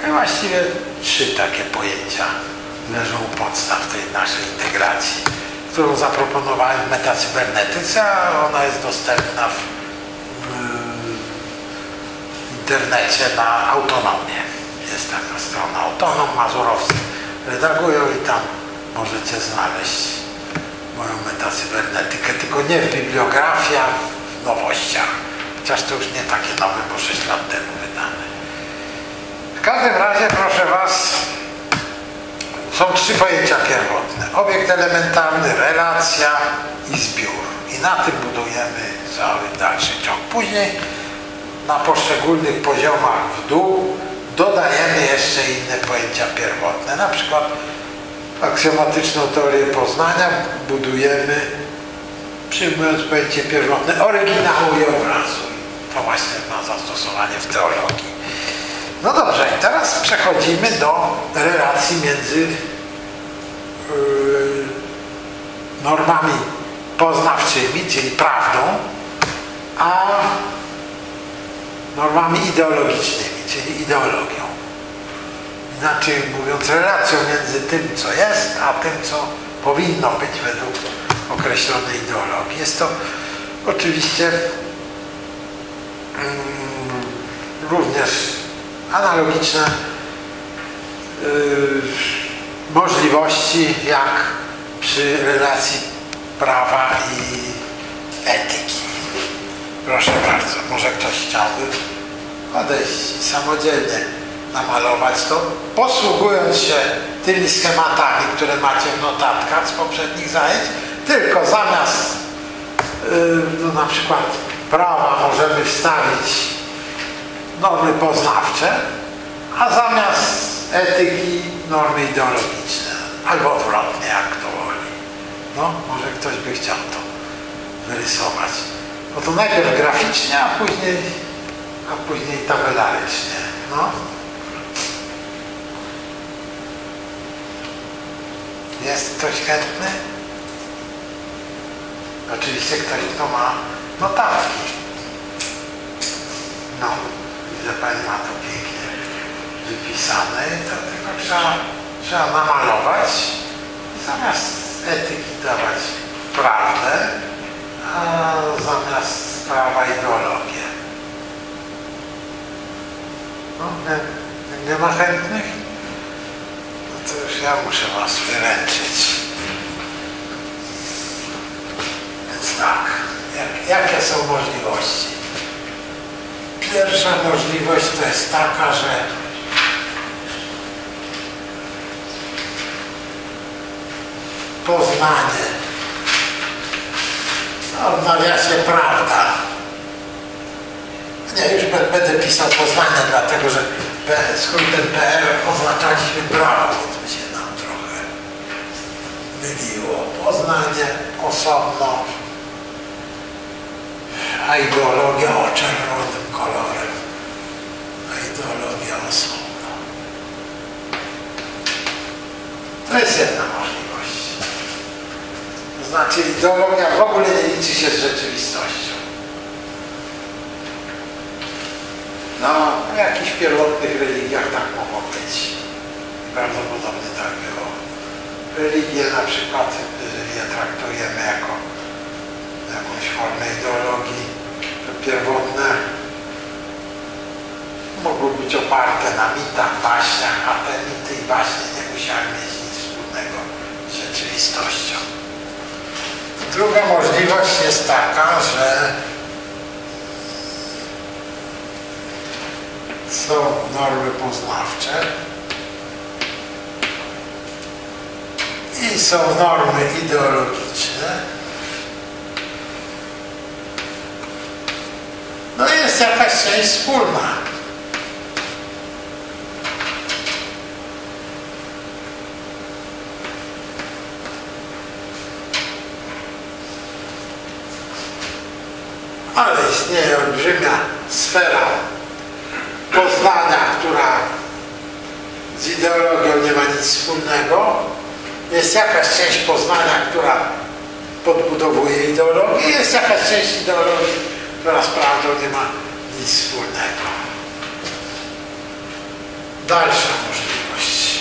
I właściwie trzy takie pojęcia leżą u podstaw tej naszej integracji, którą zaproponowałem w metacybernetyce, a ona jest dostępna w yy, internecie na autonomie. Jest taka strona autonom, mazurowcy redagują i tam możecie znaleźć moją metacybernetykę, tylko nie w bibliografiach, w nowościach, chociaż to już nie takie nowe, bo sześć lat temu wydane. W każdym razie, proszę was, są trzy pojęcia pierwotne. Obiekt elementarny, relacja i zbiór. I na tym budujemy cały dalszy ciąg. Później na poszczególnych poziomach w dół dodajemy jeszcze inne pojęcia pierwotne. Na przykład aksjomatyczną teorię poznania budujemy, przyjmując pojęcie pierwotne oryginału i obrazu. To właśnie ma zastosowanie w teologii. No dobrze, i teraz przechodzimy do relacji między yy, normami poznawczymi, czyli prawdą, a normami ideologicznymi, czyli ideologią. Inaczej mówiąc, relacją między tym, co jest, a tym, co powinno być według określonej ideologii. Jest to oczywiście yy, również analogiczne yy, możliwości jak przy relacji prawa i etyki. Proszę bardzo, może ktoś chciałby odejść i samodzielnie namalować to, posługując się tymi schematami, które macie w notatkach z poprzednich zajęć, tylko zamiast yy, no na przykład prawa możemy wstawić normy poznawcze, a zamiast etyki normy ideologiczne. Albo odwrotnie, jak kto woli. No, może ktoś by chciał to wyrysować. Bo to najpierw graficznie, a później, a później tabelarycznie. No. Jest ktoś chętny? Oczywiście ktoś, kto ma notatki. No. Że pani ma to pięknie wypisane, to tylko trzeba, trzeba namalować i zamiast etyki dawać prawdę, a zamiast prawa ideologię. No, nie, nie ma chętnych? No to już ja muszę was wyręczyć. Więc tak, jak, jakie są możliwości? Pierwsza możliwość to jest taka, że poznanie odnawia się prawda. Nie, już będę pisał poznanie, dlatego że skrót ten P R oznaczaliśmy prawo, więc by się nam trochę myliło. Poznanie osobno, a ideologia o czerwonym kolorem. ideologia w ogóle nie liczy się z rzeczywistością. No, w jakichś pierwotnych religiach tak mogło być. Prawdopodobnie tak było. Religię na przykład, jeżeli je traktujemy jako jakąś formę ideologii, pierwotne mogły być oparte na mitach, baśniach, a te mity i baśnie nie musiały mieć nic wspólnego z rzeczywistością. Druga możliwość jest taka, że są normy poznawcze i są normy ideologiczne. No jest jakaś część wspólna. Ale istnieje olbrzymia sfera poznania, która z ideologią nie ma nic wspólnego. Jest jakaś część poznania, która podbudowuje ideologię, jest jakaś część ideologii, która z prawdą nie ma nic wspólnego. Dalsza możliwość.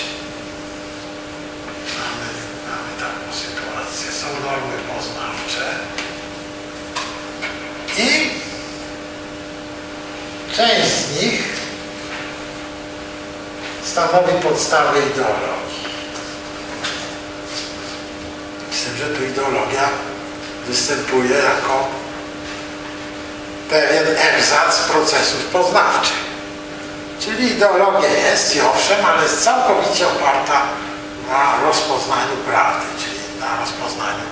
Mamy, mamy taką sytuację. Są normy poznawcze i część z nich stanowi podstawę ideologii. Z tym, że tu ideologia występuje jako pewien egzac procesów poznawczych. Czyli ideologia jest i owszem, ale jest całkowicie oparta na rozpoznaniu prawdy, czyli na rozpoznaniu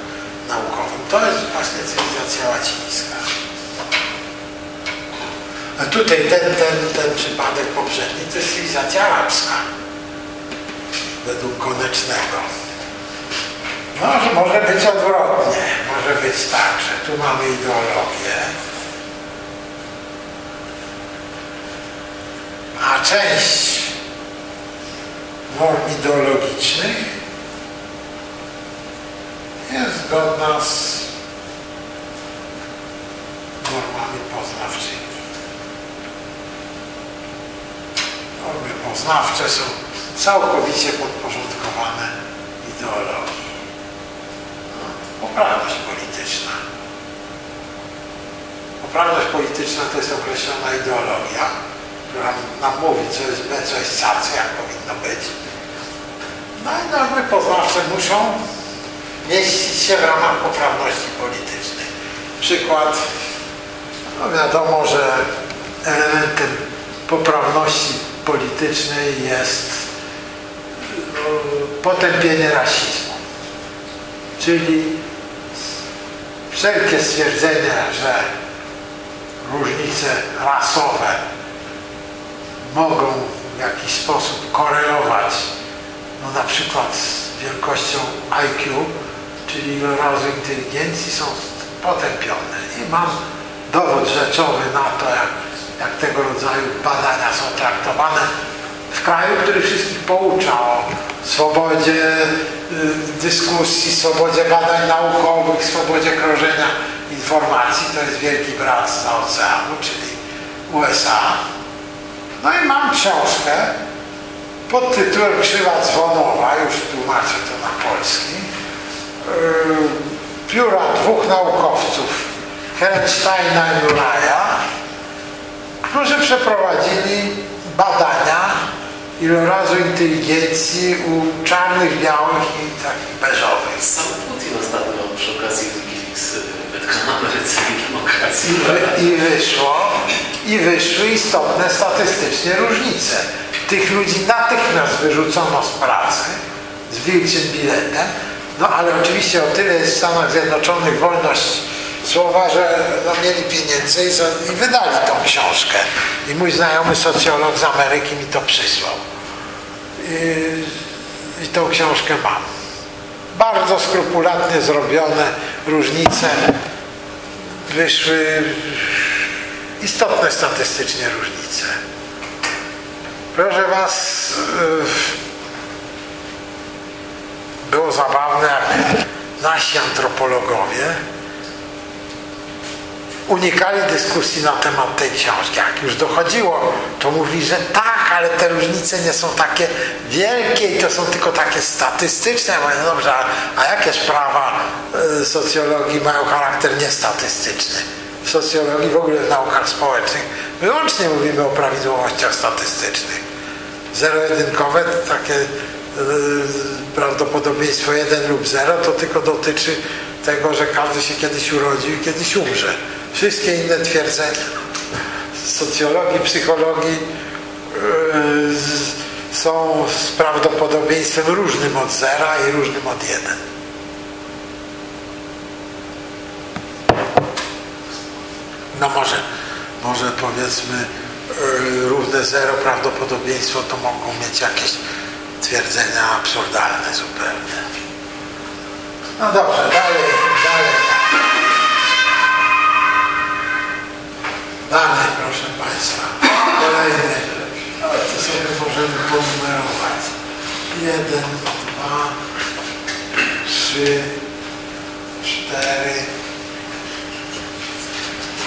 naukowym. To jest właśnie cywilizacja łacińska. A tutaj ten, ten, ten przypadek poprzedni to jest cywilizacja arabska, według Konecznego. No, że może być odwrotnie. Może być tak, że tu mamy ideologię, a część norm ideologicznych jest zgodna z normami poznawczymi. Normy poznawcze są całkowicie podporządkowane ideologii. Poprawność polityczna. Poprawność polityczna to jest określona ideologia, która nam mówi, co jest B, co jest C, co jak powinno być. No i normy poznawcze muszą mieścić się w ramach poprawności politycznej. Przykład, no wiadomo, że elementem poprawności politycznej jest potępienie rasizmu. Czyli wszelkie stwierdzenia, że różnice rasowe mogą w jakiś sposób korelować, no na przykład z wielkością I Q, czyli razu inteligencji, są potępione. I mam dowód rzeczowy na to, jak, jak tego rodzaju badania są traktowane w kraju, który wszystkich poucza o swobodzie dyskusji, swobodzie badań naukowych, swobodzie krążenia informacji. To jest wielki brat zza oceanu, czyli U S A. No i mam książkę pod tytułem Krzywa dzwonowa, już tłumaczę to na polski, yy, pióra dwóch naukowców, Herensteina i Muraja, którzy przeprowadzili badania ilorazu inteligencji u czarnych, białych i takich beżowych. Sam Putin ostatnio przy okazji Wikileaks wytknął Ameryce i demokracji. I wyszło. I wyszły istotne statystycznie różnice. Tych ludzi natychmiast wyrzucono z pracy, z wilczym biletem. No ale oczywiście o tyle jest w Stanach Zjednoczonych wolność słowa, że no, mieli pieniędzy i, i wydali tą książkę. I mój znajomy socjolog z Ameryki mi to przysłał. I, i tą książkę mam. Bardzo skrupulatnie zrobione różnice wyszły. Istotne statystycznie różnice. Proszę Was, było zabawne, jak nasi antropologowie unikali dyskusji na temat tej książki. Jak już dochodziło, to mówi, że tak, ale te różnice nie są takie wielkie i to są tylko takie statystyczne. Mówię, no dobrze, a, a jakież prawa y, socjologii mają charakter niestatystyczny? W socjologii, w ogóle w naukach społecznych wyłącznie mówimy o prawidłowościach statystycznych. Zero-jedynkowe, takie y, prawdopodobieństwo jeden lub zero, to tylko dotyczy tego, że każdy się kiedyś urodził i kiedyś umrze. Wszystkie inne twierdzenia socjologii, psychologii yy, są z prawdopodobieństwem różnym od zera i różnym od jeden. No może, może powiedzmy yy, równe zero prawdopodobieństwo to mogą mieć jakieś twierdzenia absurdalne zupełnie. No dobrze, dalej, dalej. Dalej, proszę Państwa, kolejny, ale to sobie możemy ponumerować. Jeden, dwa, trzy, cztery,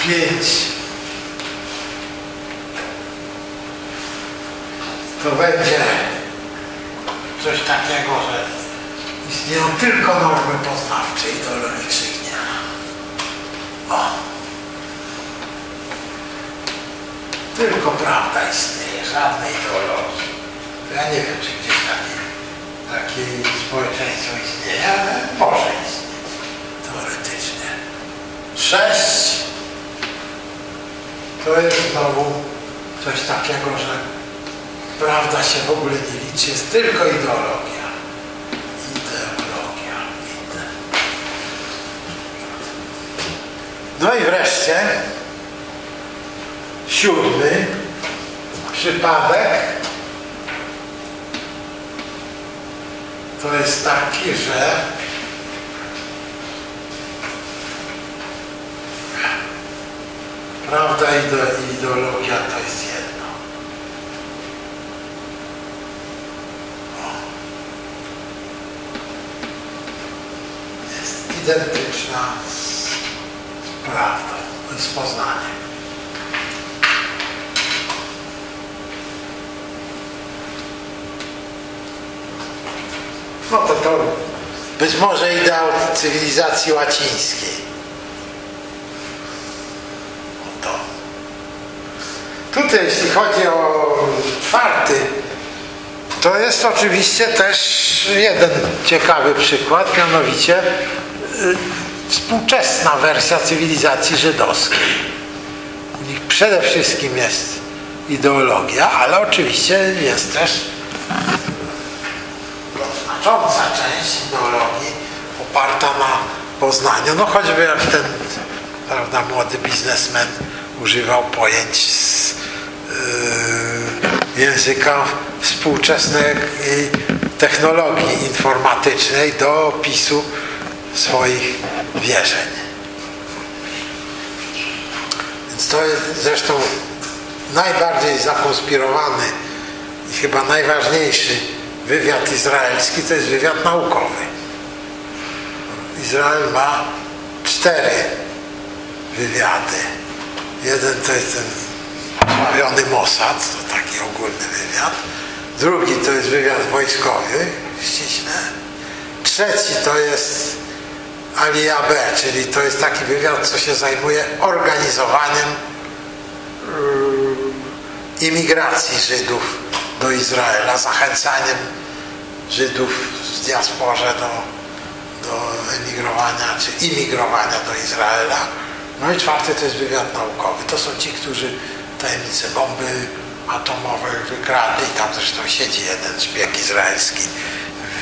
pięć. To będzie coś takiego, że istnieją tylko normy poznawcze i ideologicznych nie ma. O. Tylko prawda istnieje, żadnej ideologii. Ja nie wiem, czy gdzieś takie, takie społeczeństwo istnieje, ale może istnieć teoretycznie. Sześć to jest znowu coś takiego, że prawda się w ogóle nie liczy, jest tylko ideologia. Ideologia. No i wreszcie siódmy przypadek to jest taki, że prawda i ideologia to jest jedno. O. Jest identyczna z prawdą, z poznaniem. No to, to być może ideał cywilizacji łacińskiej. To. Tutaj jeśli chodzi o czwarty, to jest oczywiście też jeden ciekawy przykład, mianowicie współczesna wersja cywilizacji żydowskiej. U nich przede wszystkim jest ideologia, ale oczywiście jest też znacząca część ideologii oparta na poznaniu. No choćby jak ten, prawda, młody biznesmen używał pojęć z yy, języka współczesnej technologii informatycznej do opisu swoich wierzeń. Więc to jest zresztą najbardziej zakonspirowany i chyba najważniejszy wywiad izraelski, to jest wywiad naukowy. Izrael ma cztery wywiady. Jeden to jest ten sławiony Mossad, to taki ogólny wywiad. Drugi to jest wywiad wojskowy, ściśle. Trzeci to jest Aliyah B, czyli to jest taki wywiad, co się zajmuje organizowaniem imigracji Żydów do Izraela, zachęcaniem Żydów w diasporze do, do emigrowania, czy imigrowania do Izraela. No i czwarty to jest wywiad naukowy. To są ci, którzy tajemnice bomby atomowej wykradli. Tam zresztą siedzi jeden szpieg izraelski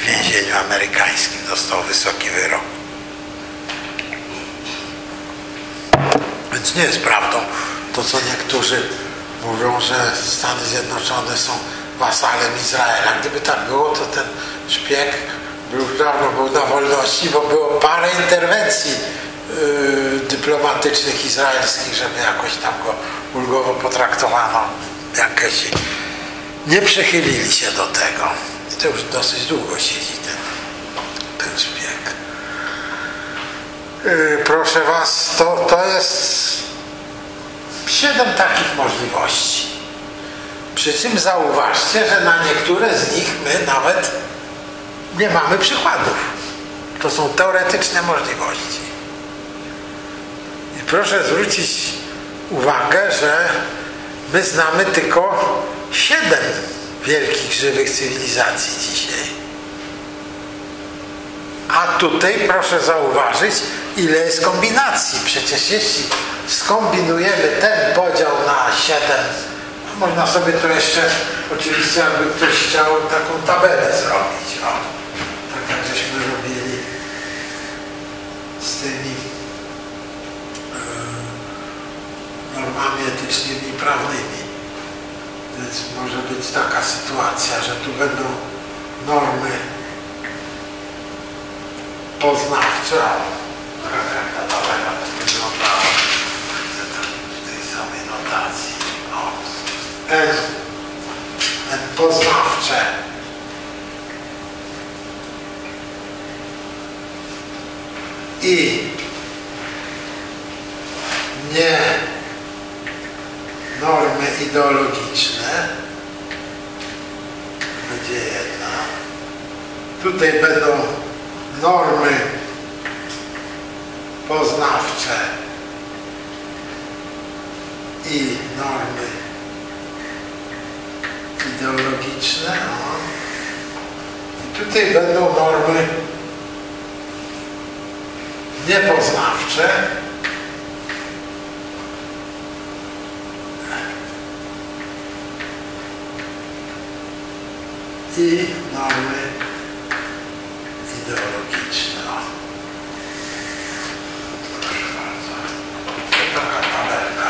w więzieniu amerykańskim. Dostał wysoki wyrok. Więc nie jest prawdą to, co niektórzy mówią, że Stany Zjednoczone są wasalem Izraela. Gdyby tak było, to ten szpieg już dawno był na wolności, bo było parę interwencji yy, dyplomatycznych izraelskich, żeby jakoś tam go ulgowo potraktowano. Jakoś nie przychylili się do tego. I to już dosyć długo siedzi ten, ten szpieg. Yy, proszę was, to, to jest siedem takich możliwości. Przy czym zauważcie, że na niektóre z nich my nawet nie mamy przykładów. To są teoretyczne możliwości. I proszę zwrócić uwagę, że my znamy tylko siedem wielkich żywych cywilizacji dzisiaj. A tutaj proszę zauważyć, ile jest kombinacji. Przecież jeśli skombinujemy ten podział na siedem, można sobie to jeszcze, oczywiście, jakby ktoś chciał taką tabelę zrobić. O, tak jak żeśmy robili z tymi yy, normami etycznymi i prawnymi. Więc może być taka sytuacja, że tu będą normy poznawcze. Jak ta tabela wyglądała w tej samej notacji. N, N poznawcze. I nie normy ideologiczne. Będzie jedna. Tutaj będą normy poznawcze i normy ideologiczne. No. I tutaj będą normy niepoznawcze i normy ideologiczne. Proszę bardzo. Taka tabelka.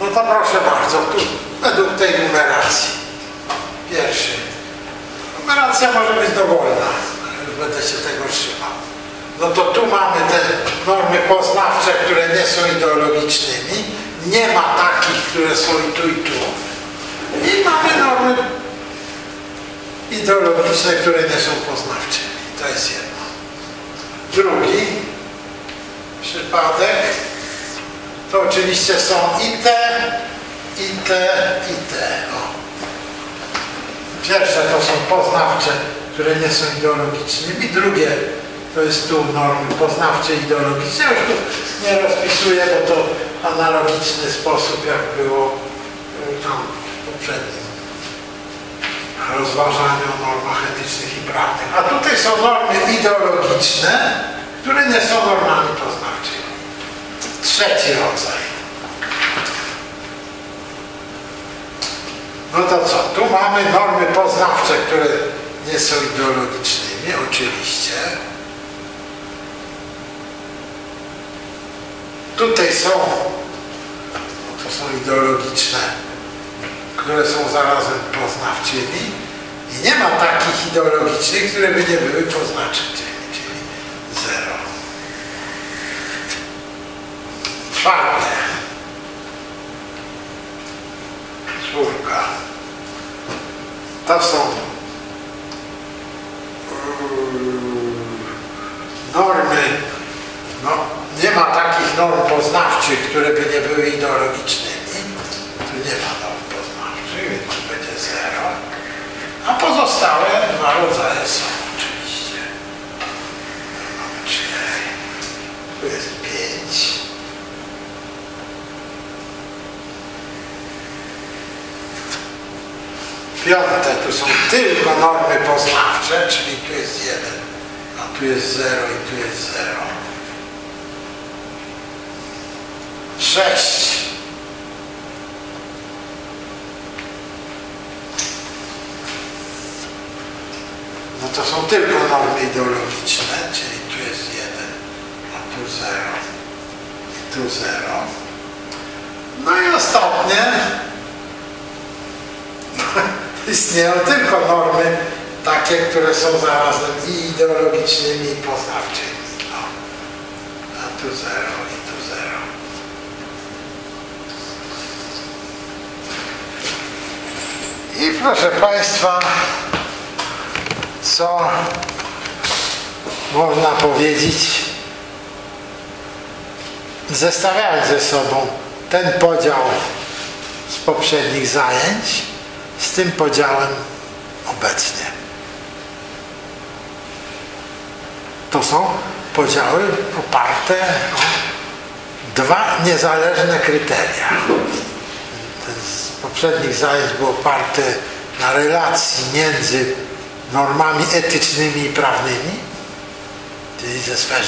No to proszę bardzo, tu według tej numeracji. Pierwszy. Numeracja może być dowolna, ale będę się tego trzymał. No to tu mamy te normy poznawcze, które nie są ideologicznymi. Nie ma takich, które są i tu, i tu. I mamy normy ideologiczne, które nie są poznawczymi. To jest jedno. Drugi przypadek to oczywiście są i te, i te, i te. O. Pierwsze to są poznawcze, które nie są ideologicznymi. Drugie to jest tu normy poznawcze i ideologiczne. Już tu nie rozpisuję, bo to analogiczny sposób, jak było tam w poprzednim rozważaniu o normach etycznych i prawnych. A tutaj są normy ideologiczne, które nie są normami poznawczymi. Trzeci rodzaj. No to co? Tu mamy normy poznawcze, które nie są ideologicznymi, oczywiście. Tutaj są, no to są ideologiczne, które są zarazem poznawczymi i nie ma takich ideologicznych, które by nie były poznawczymi, czyli zero. Czwarte. Czwórka. To są normy, no nie ma takich norm poznawczych, które by nie były ideologicznymi. Tu nie ma norm poznawczych, więc tu będzie zero. A pozostałe dwa rodzaje są oczywiście. Mamy cztery. Tu jest pięć. Piąte, tu są tylko normy poznawcze, czyli tu jest jeden, a tu jest zero i tu jest zero. Sześć. No to są tylko normy ideologiczne, czyli tu jest jeden, a tu zero i tu zero. No i ostatnie. Istnieją tylko normy takie, które są zarazem i ideologicznymi, i poznawczymi. No. A tu zero i tu zero. I proszę Państwa, co można powiedzieć, zestawiając ze sobą ten podział z poprzednich zajęć z tym podziałem obecnie. To są podziały oparte o dwa niezależne kryteria. Ten z poprzednich zajęć był oparty na relacji między normami etycznymi i prawnymi, czyli ze sfery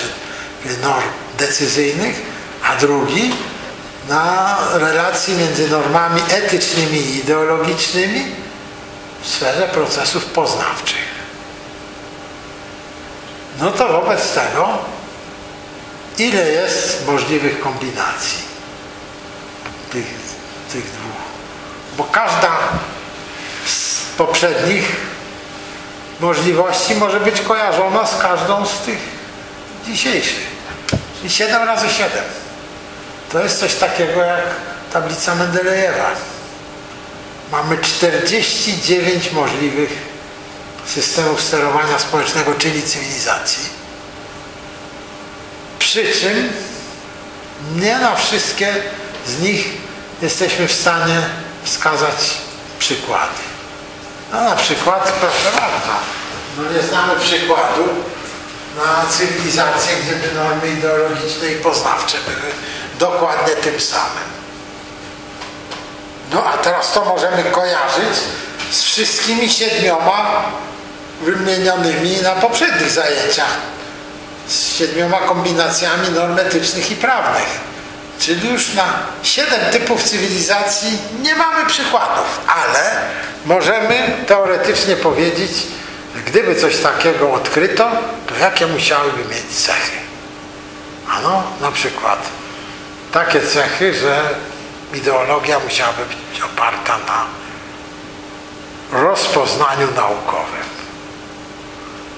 norm decyzyjnych, a drugi na relacji między normami etycznymi i ideologicznymi w sferze procesów poznawczych. No to wobec tego, ile jest możliwych kombinacji tych, tych dwóch. Bo każda z poprzednich możliwości może być kojarzona z każdą z tych dzisiejszych. I siedem razy siedem. To jest coś takiego jak tablica Mendelejewa. Mamy czterdzieści dziewięć możliwych systemów sterowania społecznego, czyli cywilizacji. Przy czym nie na wszystkie z nich jesteśmy w stanie wskazać przykłady. No na przykład, proszę bardzo, no nie znamy przykładu na cywilizację, gdzie by normy ideologiczne i poznawcze były dokładnie tym samym. No a teraz to możemy kojarzyć z wszystkimi siedmioma wymienionymi na poprzednich zajęciach, z siedmioma kombinacjami norm etycznych i prawnych. Czyli już na siedem typów cywilizacji nie mamy przykładów, ale możemy teoretycznie powiedzieć, gdyby coś takiego odkryto, to jakie musiałyby mieć cechy? Ano, na przykład takie cechy, że ideologia musiałaby być oparta na rozpoznaniu naukowym.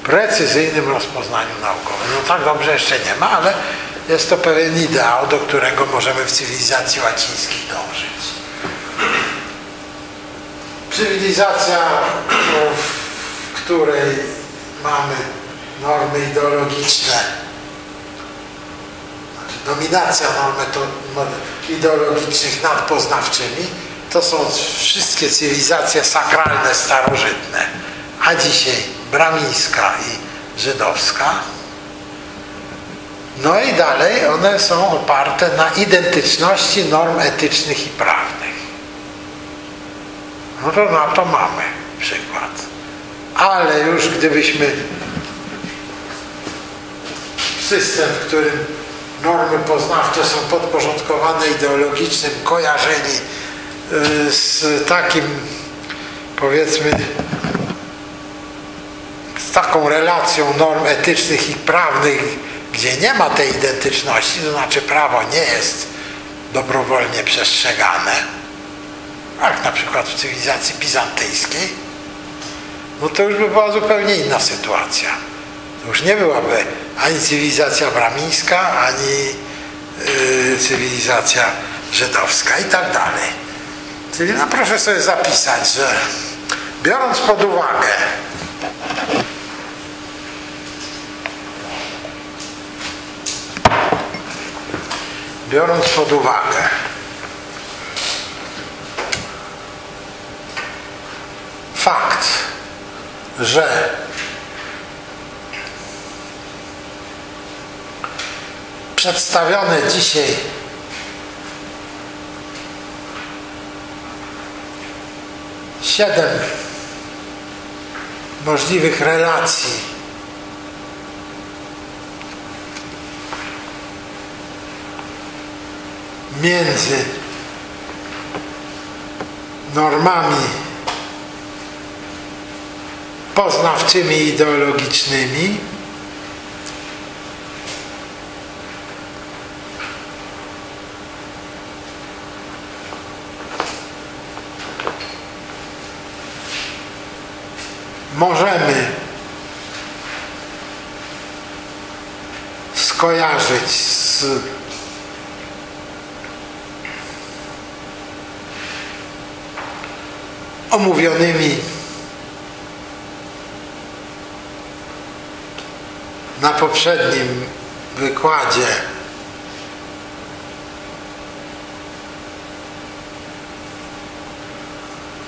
Precyzyjnym rozpoznaniu naukowym. No tak dobrze jeszcze nie ma, ale jest to pewien ideał, do którego możemy w cywilizacji łacińskiej dążyć. Cywilizacja, w której mamy normy ideologiczne, znaczy dominacja norm ideologicznych nad poznawczymi, to są wszystkie cywilizacje sakralne, starożytne, a dzisiaj brahmińska i żydowska. No i dalej one są oparte na identyczności norm etycznych i prawnych. No to na to mamy przykład. Ale już gdybyśmy system, w którym normy poznawcze są podporządkowane ideologicznym, kojarzyli z takim, powiedzmy, z taką relacją norm etycznych i prawnych, gdzie nie ma tej identyczności, to znaczy prawo nie jest dobrowolnie przestrzegane, jak na przykład w cywilizacji bizantyjskiej, no to już by była zupełnie inna sytuacja. To już nie byłaby ani cywilizacja brahmińska, ani yy, cywilizacja żydowska i tak dalej. Czyli no proszę sobie zapisać, że biorąc pod uwagę Biorąc pod uwagę fakt, że przedstawione dzisiaj siedem możliwych relacji między normami poznawczymi i ideologicznymi możemy skojarzyć z omówionymi na poprzednim wykładzie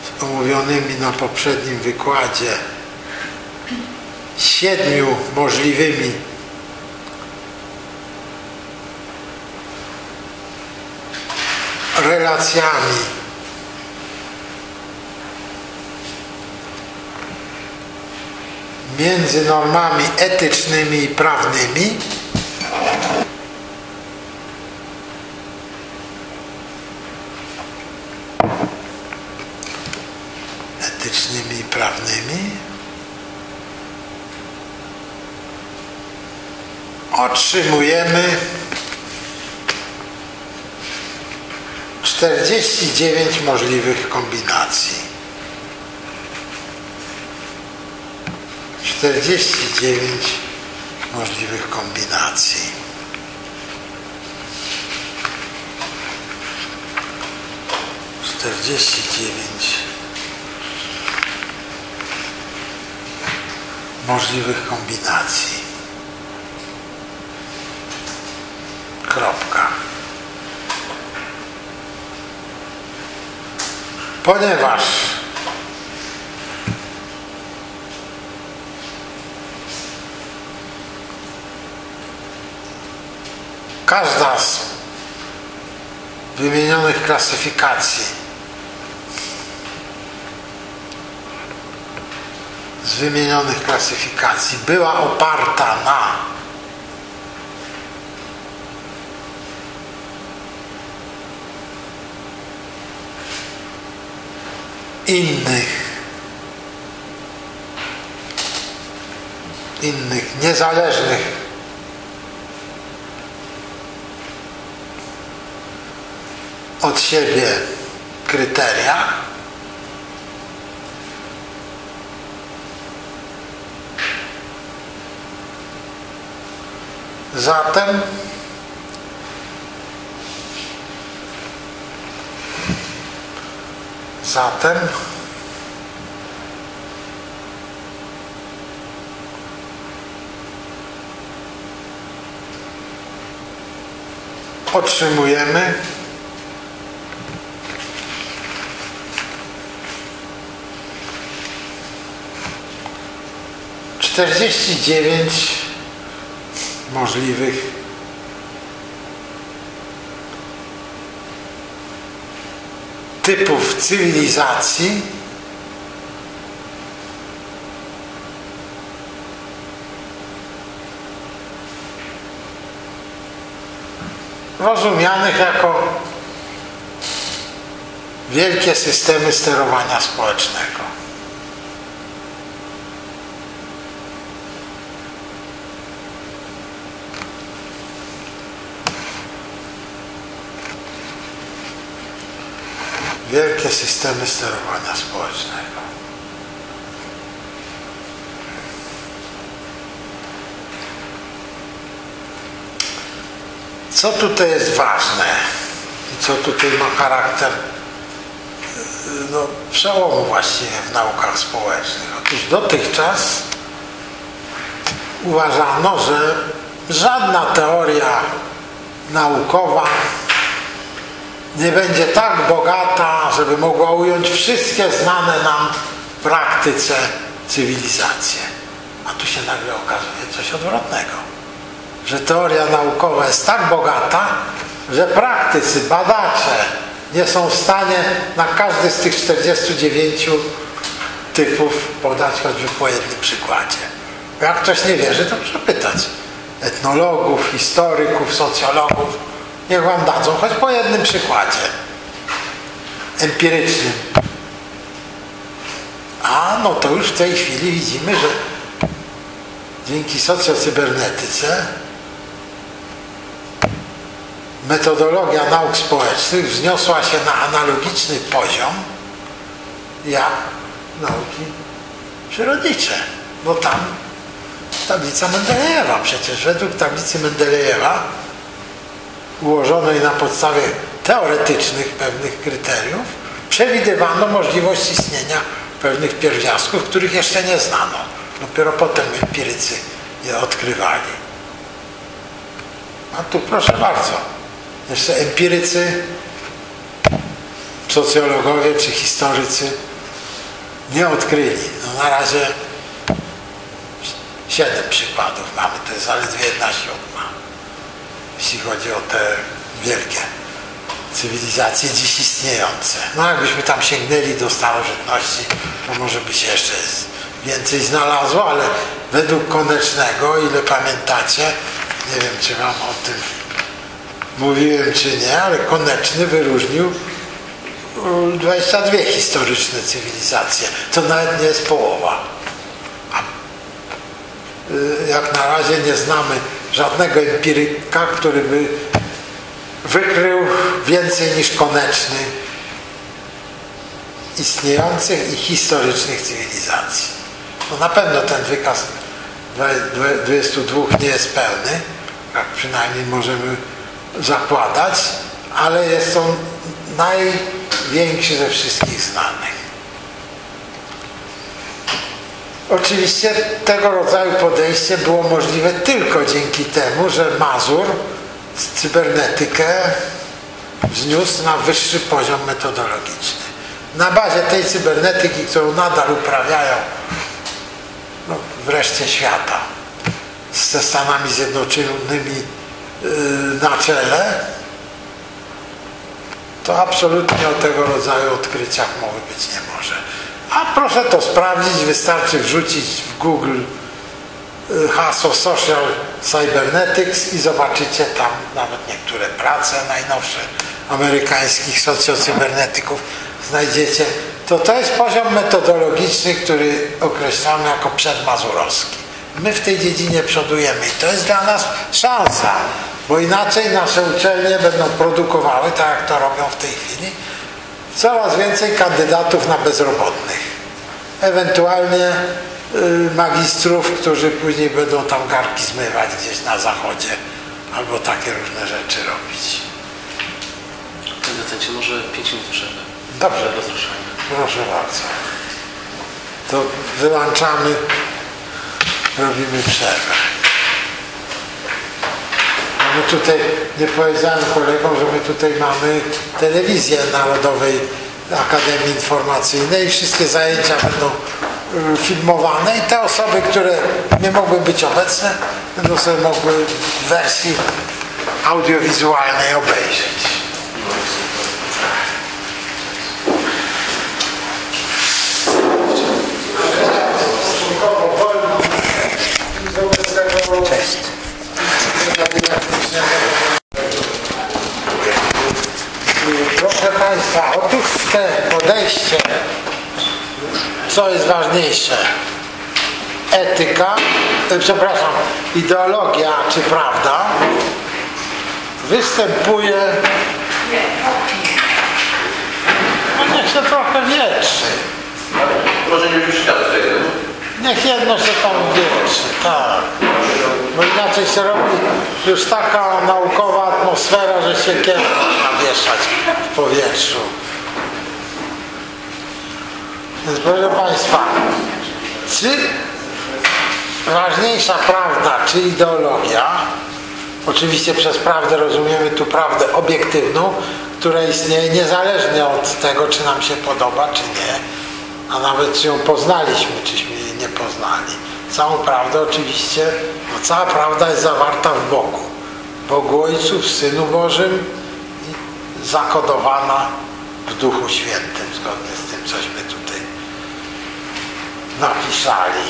z omówionymi na poprzednim wykładzie siedmiu możliwymi relacjami między normami etycznymi i prawnymi etycznymi i prawnymi otrzymujemy czterdzieści dziewięć możliwych kombinacji. czterdzieści dziewięć możliwych kombinacji. czterdzieści dziewięć możliwych kombinacji. Kropka. Ponieważ każda z wymienionych klasyfikacji z wymienionych klasyfikacji była oparta na innych innych niezależnych od siebie kryteria, zatem zatem otrzymujemy czterdzieści dziewięć możliwych typów cywilizacji rozumianych jako wielkie systemy sterowania społecznego. Wielkie systemy sterowania społecznego. Co tutaj jest ważne i co tutaj ma charakter no, przełomu właściwie w naukach społecznych? Otóż dotychczas uważano, że żadna teoria naukowa nie będzie tak bogata, żeby mogła ująć wszystkie znane nam w praktyce cywilizacje. A tu się nagle okazuje coś odwrotnego. Że teoria naukowa jest tak bogata, że praktycy, badacze nie są w stanie na każdy z tych czterdziestu dziewięciu typów podać choćby po jednym przykładzie. Bo jak ktoś nie wierzy, to proszę pytać etnologów, historyków, socjologów. Niech wam dadzą choć po jednym przykładzie empirycznym. A no to już w tej chwili widzimy, że dzięki socjocybernetyce metodologia nauk społecznych wzniosła się na analogiczny poziom jak nauki przyrodnicze. No tam tablica Mendelejewa, przecież według tablicy Mendelejewa ułożonej na podstawie teoretycznych pewnych kryteriów, przewidywano możliwość istnienia pewnych pierwiastków, których jeszcze nie znano. Dopiero potem empirycy je odkrywali. A tu proszę bardzo, jeszcze empirycy, socjologowie czy historycy nie odkryli. No na razie siedem przykładów mamy, to jest zaledwie jedna siódma, jeśli chodzi o te wielkie cywilizacje dziś istniejące. No jakbyśmy tam sięgnęli do starożytności, to może by się jeszcze więcej znalazło, ale według Konecznego, ile pamiętacie, nie wiem czy wam o tym mówiłem czy nie, ale Koneczny wyróżnił dwadzieścia dwie historyczne cywilizacje, to nawet nie jest połowa. A jak na razie nie znamy żadnego empiryka, który by wykrył więcej niż Koneczny istniejących i historycznych cywilizacji. No na pewno ten wykaz dwudziestu dwóch nie jest pełny, jak przynajmniej możemy zakładać, ale jest on największy ze wszystkich znanych. Oczywiście tego rodzaju podejście było możliwe tylko dzięki temu, że Mazur cybernetykę wzniósł na wyższy poziom metodologiczny. Na bazie tej cybernetyki, którą nadal uprawiają no, w reszcie świata ze Stanami Zjednoczonymi yy, na czele, to absolutnie o tego rodzaju odkryciach mowy być nie może. A proszę to sprawdzić, wystarczy wrzucić w Google hasło Social Cybernetics i zobaczycie tam nawet niektóre prace najnowsze amerykańskich socjocybernetyków znajdziecie. To to jest poziom metodologiczny, który określamy jako przedmazurowski. My w tej dziedzinie przodujemy i to jest dla nas szansa, bo inaczej nasze uczelnie będą produkowały, tak jak to robią w tej chwili, coraz więcej kandydatów na bezrobotnych. Ewentualnie magistrów, którzy później będą tam garki zmywać gdzieś na zachodzie albo takie różne rzeczy robić. Panie docencie, może pięć minut przerwy. Dobrze, proszę bardzo. To wyłączamy, robimy przerwę. My tutaj, nie powiedziałem kolegom, że my tutaj mamy telewizję Narodowej Akademii Informacyjnej i wszystkie zajęcia będą filmowane i te osoby, które nie mogły być obecne, będą sobie mogły w wersji audiowizualnej obejrzeć. Cześć. Proszę Państwa, otóż te podejście, co jest ważniejsze, etyka, przepraszam, ideologia czy prawda, występuje, no niech się trochę wietrzy. Może nie przeszkadza tego. Niech jedno się tam wietrzy, tak. Bo inaczej się robi już taka naukowa atmosfera, że się kiełbasa można wieszać w powietrzu. Więc proszę Państwa, czy ważniejsza prawda, czy ideologia, oczywiście przez prawdę rozumiemy tu prawdę obiektywną, która istnieje niezależnie od tego, czy nam się podoba, czy nie, a nawet czy ją poznaliśmy, czyśmy jej nie poznali. Całą prawdę oczywiście, no cała prawda jest zawarta w Bogu. Bogu Ojcu, w Synu Bożym i zakodowana w Duchu Świętym, zgodnie z tym, cośmy tutaj napisali.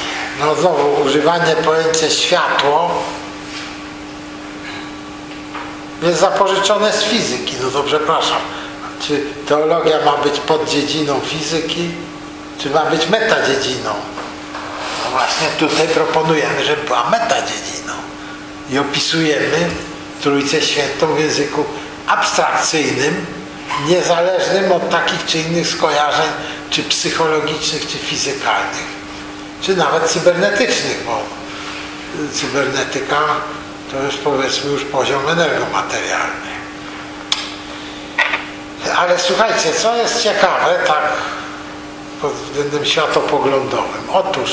No znowu używanie pojęcia światło jest zapożyczone z fizyki. No to przepraszam, czy teologia ma być pod dziedziną fizyki, czy ma być metadziedziną? No właśnie tutaj proponujemy, żeby była metadziedziną i opisujemy Trójcę Świętą w języku abstrakcyjnym, niezależnym od takich czy innych skojarzeń, czy psychologicznych, czy fizykalnych, czy nawet cybernetycznych, bo cybernetyka to jest powiedzmy już poziom energomaterialny. Ale słuchajcie, co jest ciekawe, tak pod względem światopoglądowym. Otóż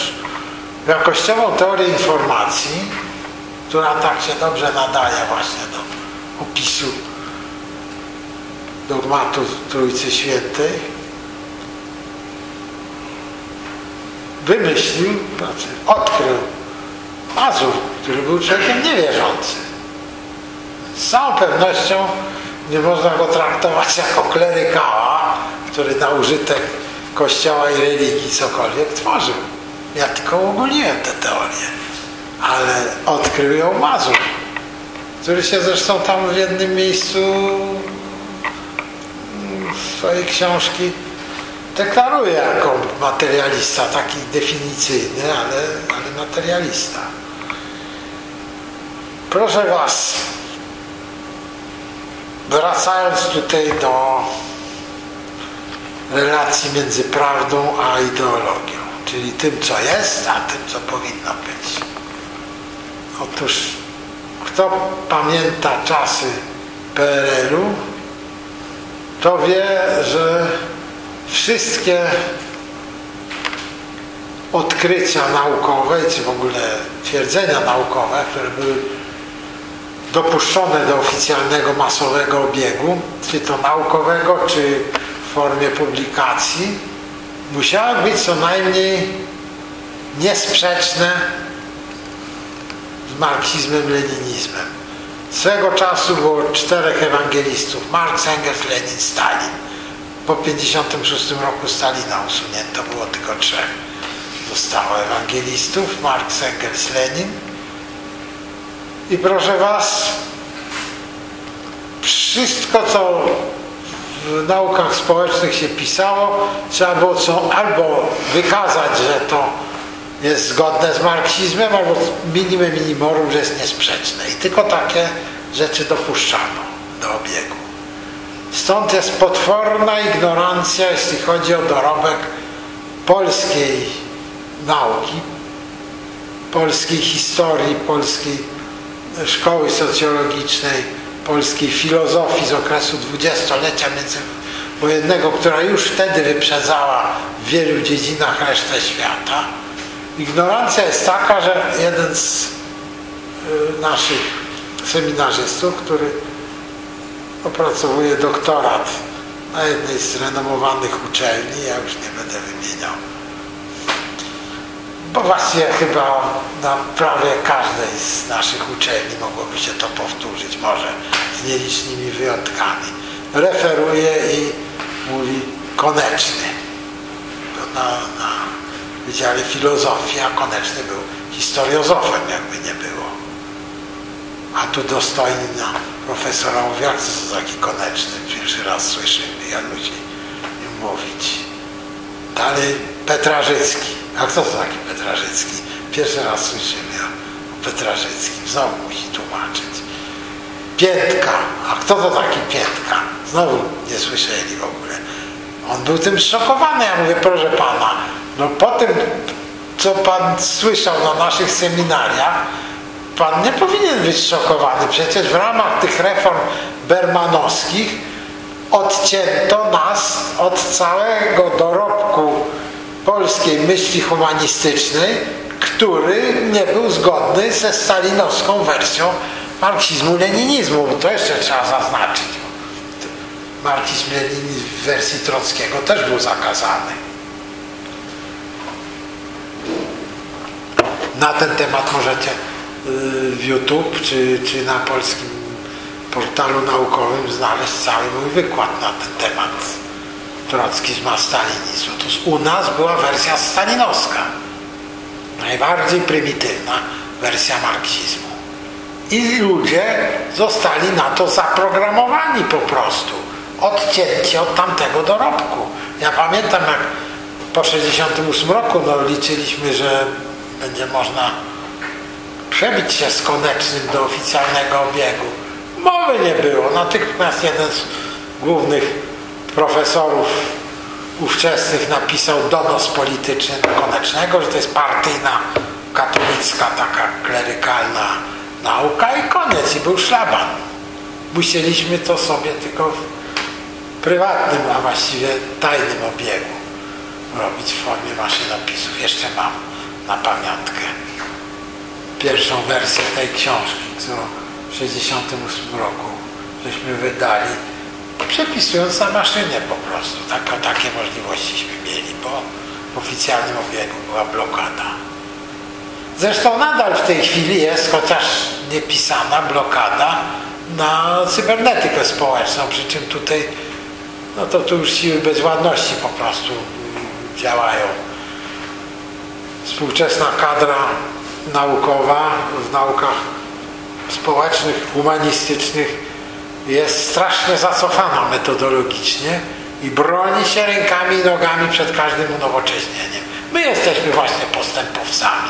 Wielkościową teorię informacji, która tak się dobrze nadaje właśnie do opisu dogmatu Trójcy Świętej, wymyślił, znaczy odkrył Mazur, który był człowiekiem niewierzącym. Z całą pewnością nie można go traktować jako klerykała, który na użytek Kościoła i religii cokolwiek tworzył. Ja tylko ogólniłem tę teorię, ale odkrył ją Mazur, który się zresztą tam w jednym miejscu swojej książki deklaruje jako materialista, taki definicyjny, ale, ale materialista. Proszę Was, wracając tutaj do relacji między prawdą a ideologią, czyli tym, co jest, a tym, co powinno być. Otóż, kto pamięta czasy P R L-u, to wie, że wszystkie odkrycia naukowe, czy w ogóle twierdzenia naukowe, które były dopuszczone do oficjalnego, masowego obiegu, czy to naukowego, czy w formie publikacji, musiały być co najmniej niesprzeczne z marksizmem, leninizmem. Swego czasu było czterech ewangelistów: Marx, Engels, Lenin, Stalin. Po tysiąc dziewięćset pięćdziesiątym szóstym roku Stalina usunięto, było tylko trzech. Zostało ewangelistów: Marx, Engels, Lenin. I proszę Was, wszystko, co w naukach społecznych się pisało, trzeba było co, albo wykazać, że to jest zgodne z marksizmem, albo minimum minimorum, że jest niesprzeczne. I tylko takie rzeczy dopuszczano do obiegu. Stąd jest potworna ignorancja, jeśli chodzi o dorobek polskiej nauki, polskiej historii, polskiej szkoły socjologicznej, polskiej filozofii z okresu dwudziestolecia międzywojennego, która już wtedy wyprzedzała w wielu dziedzinach resztę świata. Ignorancja jest taka, że jeden z naszych seminarzystów, który opracowuje doktorat na jednej z renomowanych uczelni, ja już nie będę wymieniał, bo właściwie chyba na prawie każdej z naszych uczelni mogłoby się to powtórzyć, może z nielicznymi wyjątkami, referuje i mówi Koneczny. To na, na Wydziale Filozofii, a Koneczny był historiozofem, jakby nie było. A tu dostojna profesora mówi, jak to są taki Koneczny, pierwszy raz słyszymy, ja ludzi nie mówić. Dalej Petrażycki. A kto to taki Petrażycki? Pierwszy raz słyszymy o Petrażyckim. Znowu musi tłumaczyć. Piętka. A kto to taki Piętka? Znowu nie słyszeli w ogóle. On był tym szokowany. Ja mówię, proszę Pana, no po tym, co Pan słyszał na naszych seminariach, Pan nie powinien być szokowany. Przecież w ramach tych reform bermanowskich odcięto nas od całego dorobku polskiej myśli humanistycznej, który nie był zgodny ze stalinowską wersją marksizmu-leninizmu. To jeszcze trzeba zaznaczyć. Marksizm-leninizm w wersji Trockiego też był zakazany. Na ten temat możecie w YouTube czy, czy na polskim portalu naukowym znaleźć cały mój wykład na ten temat. Trockizm a stalinizm. Otóż u nas była wersja stalinowska, najbardziej prymitywna wersja marksizmu. I ludzie zostali na to zaprogramowani po prostu, odcięci od tamtego dorobku. Ja pamiętam, jak po tysiąc dziewięćset sześćdziesiątym ósmym roku no, liczyliśmy, że będzie można przebić się z Konecznym do oficjalnego obiegu. Mowy nie było. Natychmiast jeden z głównych profesorów ówczesnych napisał donos polityczny do Konecznego, że to jest partyjna, katolicka, taka klerykalna nauka i koniec, i był szlaban. Musieliśmy to sobie tylko w prywatnym, a właściwie tajnym obiegu robić w formie maszynopisów. Jeszcze mam na pamiątkę. Pierwszą wersję tej książki, którą w tysiąc dziewięćset sześćdziesiątym ósmym roku żeśmy wydali, przepisując na maszynę po prostu. Tak, takie możliwościśmy mieli, bo w oficjalnym obiegu była blokada. Zresztą nadal w tej chwili jest, chociaż niepisana, blokada na cybernetykę społeczną, przy czym tutaj, no to tu już siły bezładności po prostu działają. Współczesna kadra naukowa w naukach społecznych, humanistycznych jest strasznie zacofana metodologicznie i broni się rękami i nogami przed każdym unowocześnieniem. My jesteśmy właśnie postępowcami.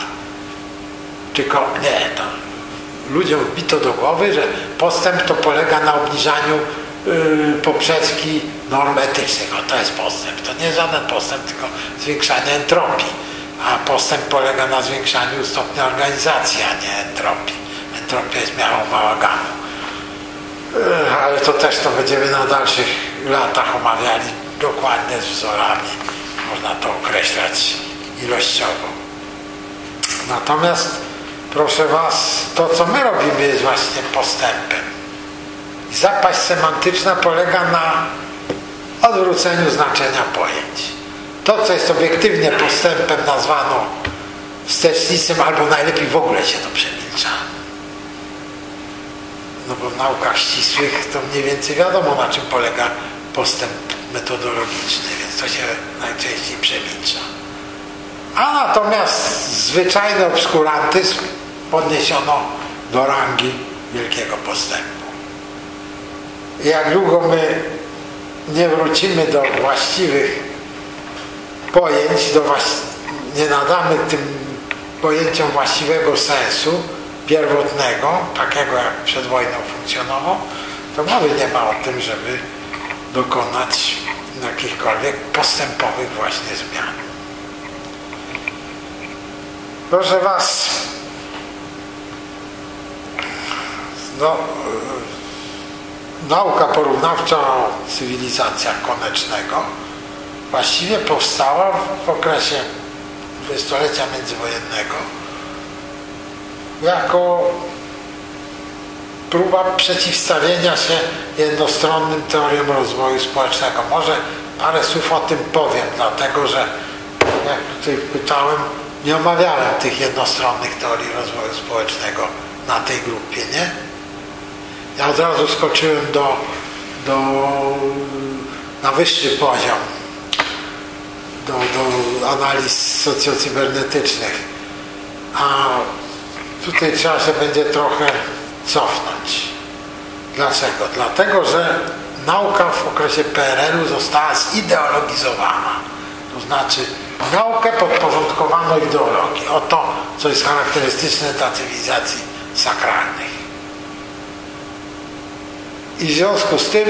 Tylko nie, to ludziom wbito do głowy, że postęp to polega na obniżaniu yy, poprzeczki norm etycznych. O, to jest postęp. To nie jest żaden postęp, tylko zwiększanie entropii. A postęp polega na zwiększaniu stopnia organizacji, a nie entropii. Entropia jest miarą bałaganu. Ale to też to będziemy na dalszych latach omawiali dokładnie z wzorami. Można to określać ilościowo. Natomiast proszę Was, to co my robimy jest właśnie postępem. I zapaść semantyczna polega na odwróceniu znaczenia pojęć. To co jest obiektywnie postępem nazwano wstecznictwem, albo najlepiej w ogóle się to przemilcza. No bo w naukach ścisłych to mniej więcej wiadomo, na czym polega postęp metodologiczny, więc to się najczęściej przemilcza. A natomiast zwyczajny obskurantyzm podniesiono do rangi wielkiego postępu. Jak długo my nie wrócimy do właściwych pojęć, do właści- nie nadamy tym pojęciom właściwego sensu, pierwotnego, takiego jak przed wojną funkcjonował, to mowy nie ma o tym, żeby dokonać jakichkolwiek postępowych właśnie zmian. Proszę Was, no, nauka porównawcza o cywilizacjach Konecznego właściwie powstała w okresie dwudziestolecia międzywojennego jako próba przeciwstawienia się jednostronnym teoriom rozwoju społecznego. Może parę słów o tym powiem, dlatego że jak tutaj pytałem, nie omawiałem tych jednostronnych teorii rozwoju społecznego na tej grupie, nie? Ja od razu skoczyłem do, do, na wyższy poziom, do, do analiz socjocybernetycznych. A tutaj trzeba się będzie trochę cofnąć. Dlaczego? Dlatego, że nauka w okresie P R L-u została zideologizowana. To znaczy naukę podporządkowano ideologii. Oto, co jest charakterystyczne dla cywilizacji sakralnych. I w związku z tym,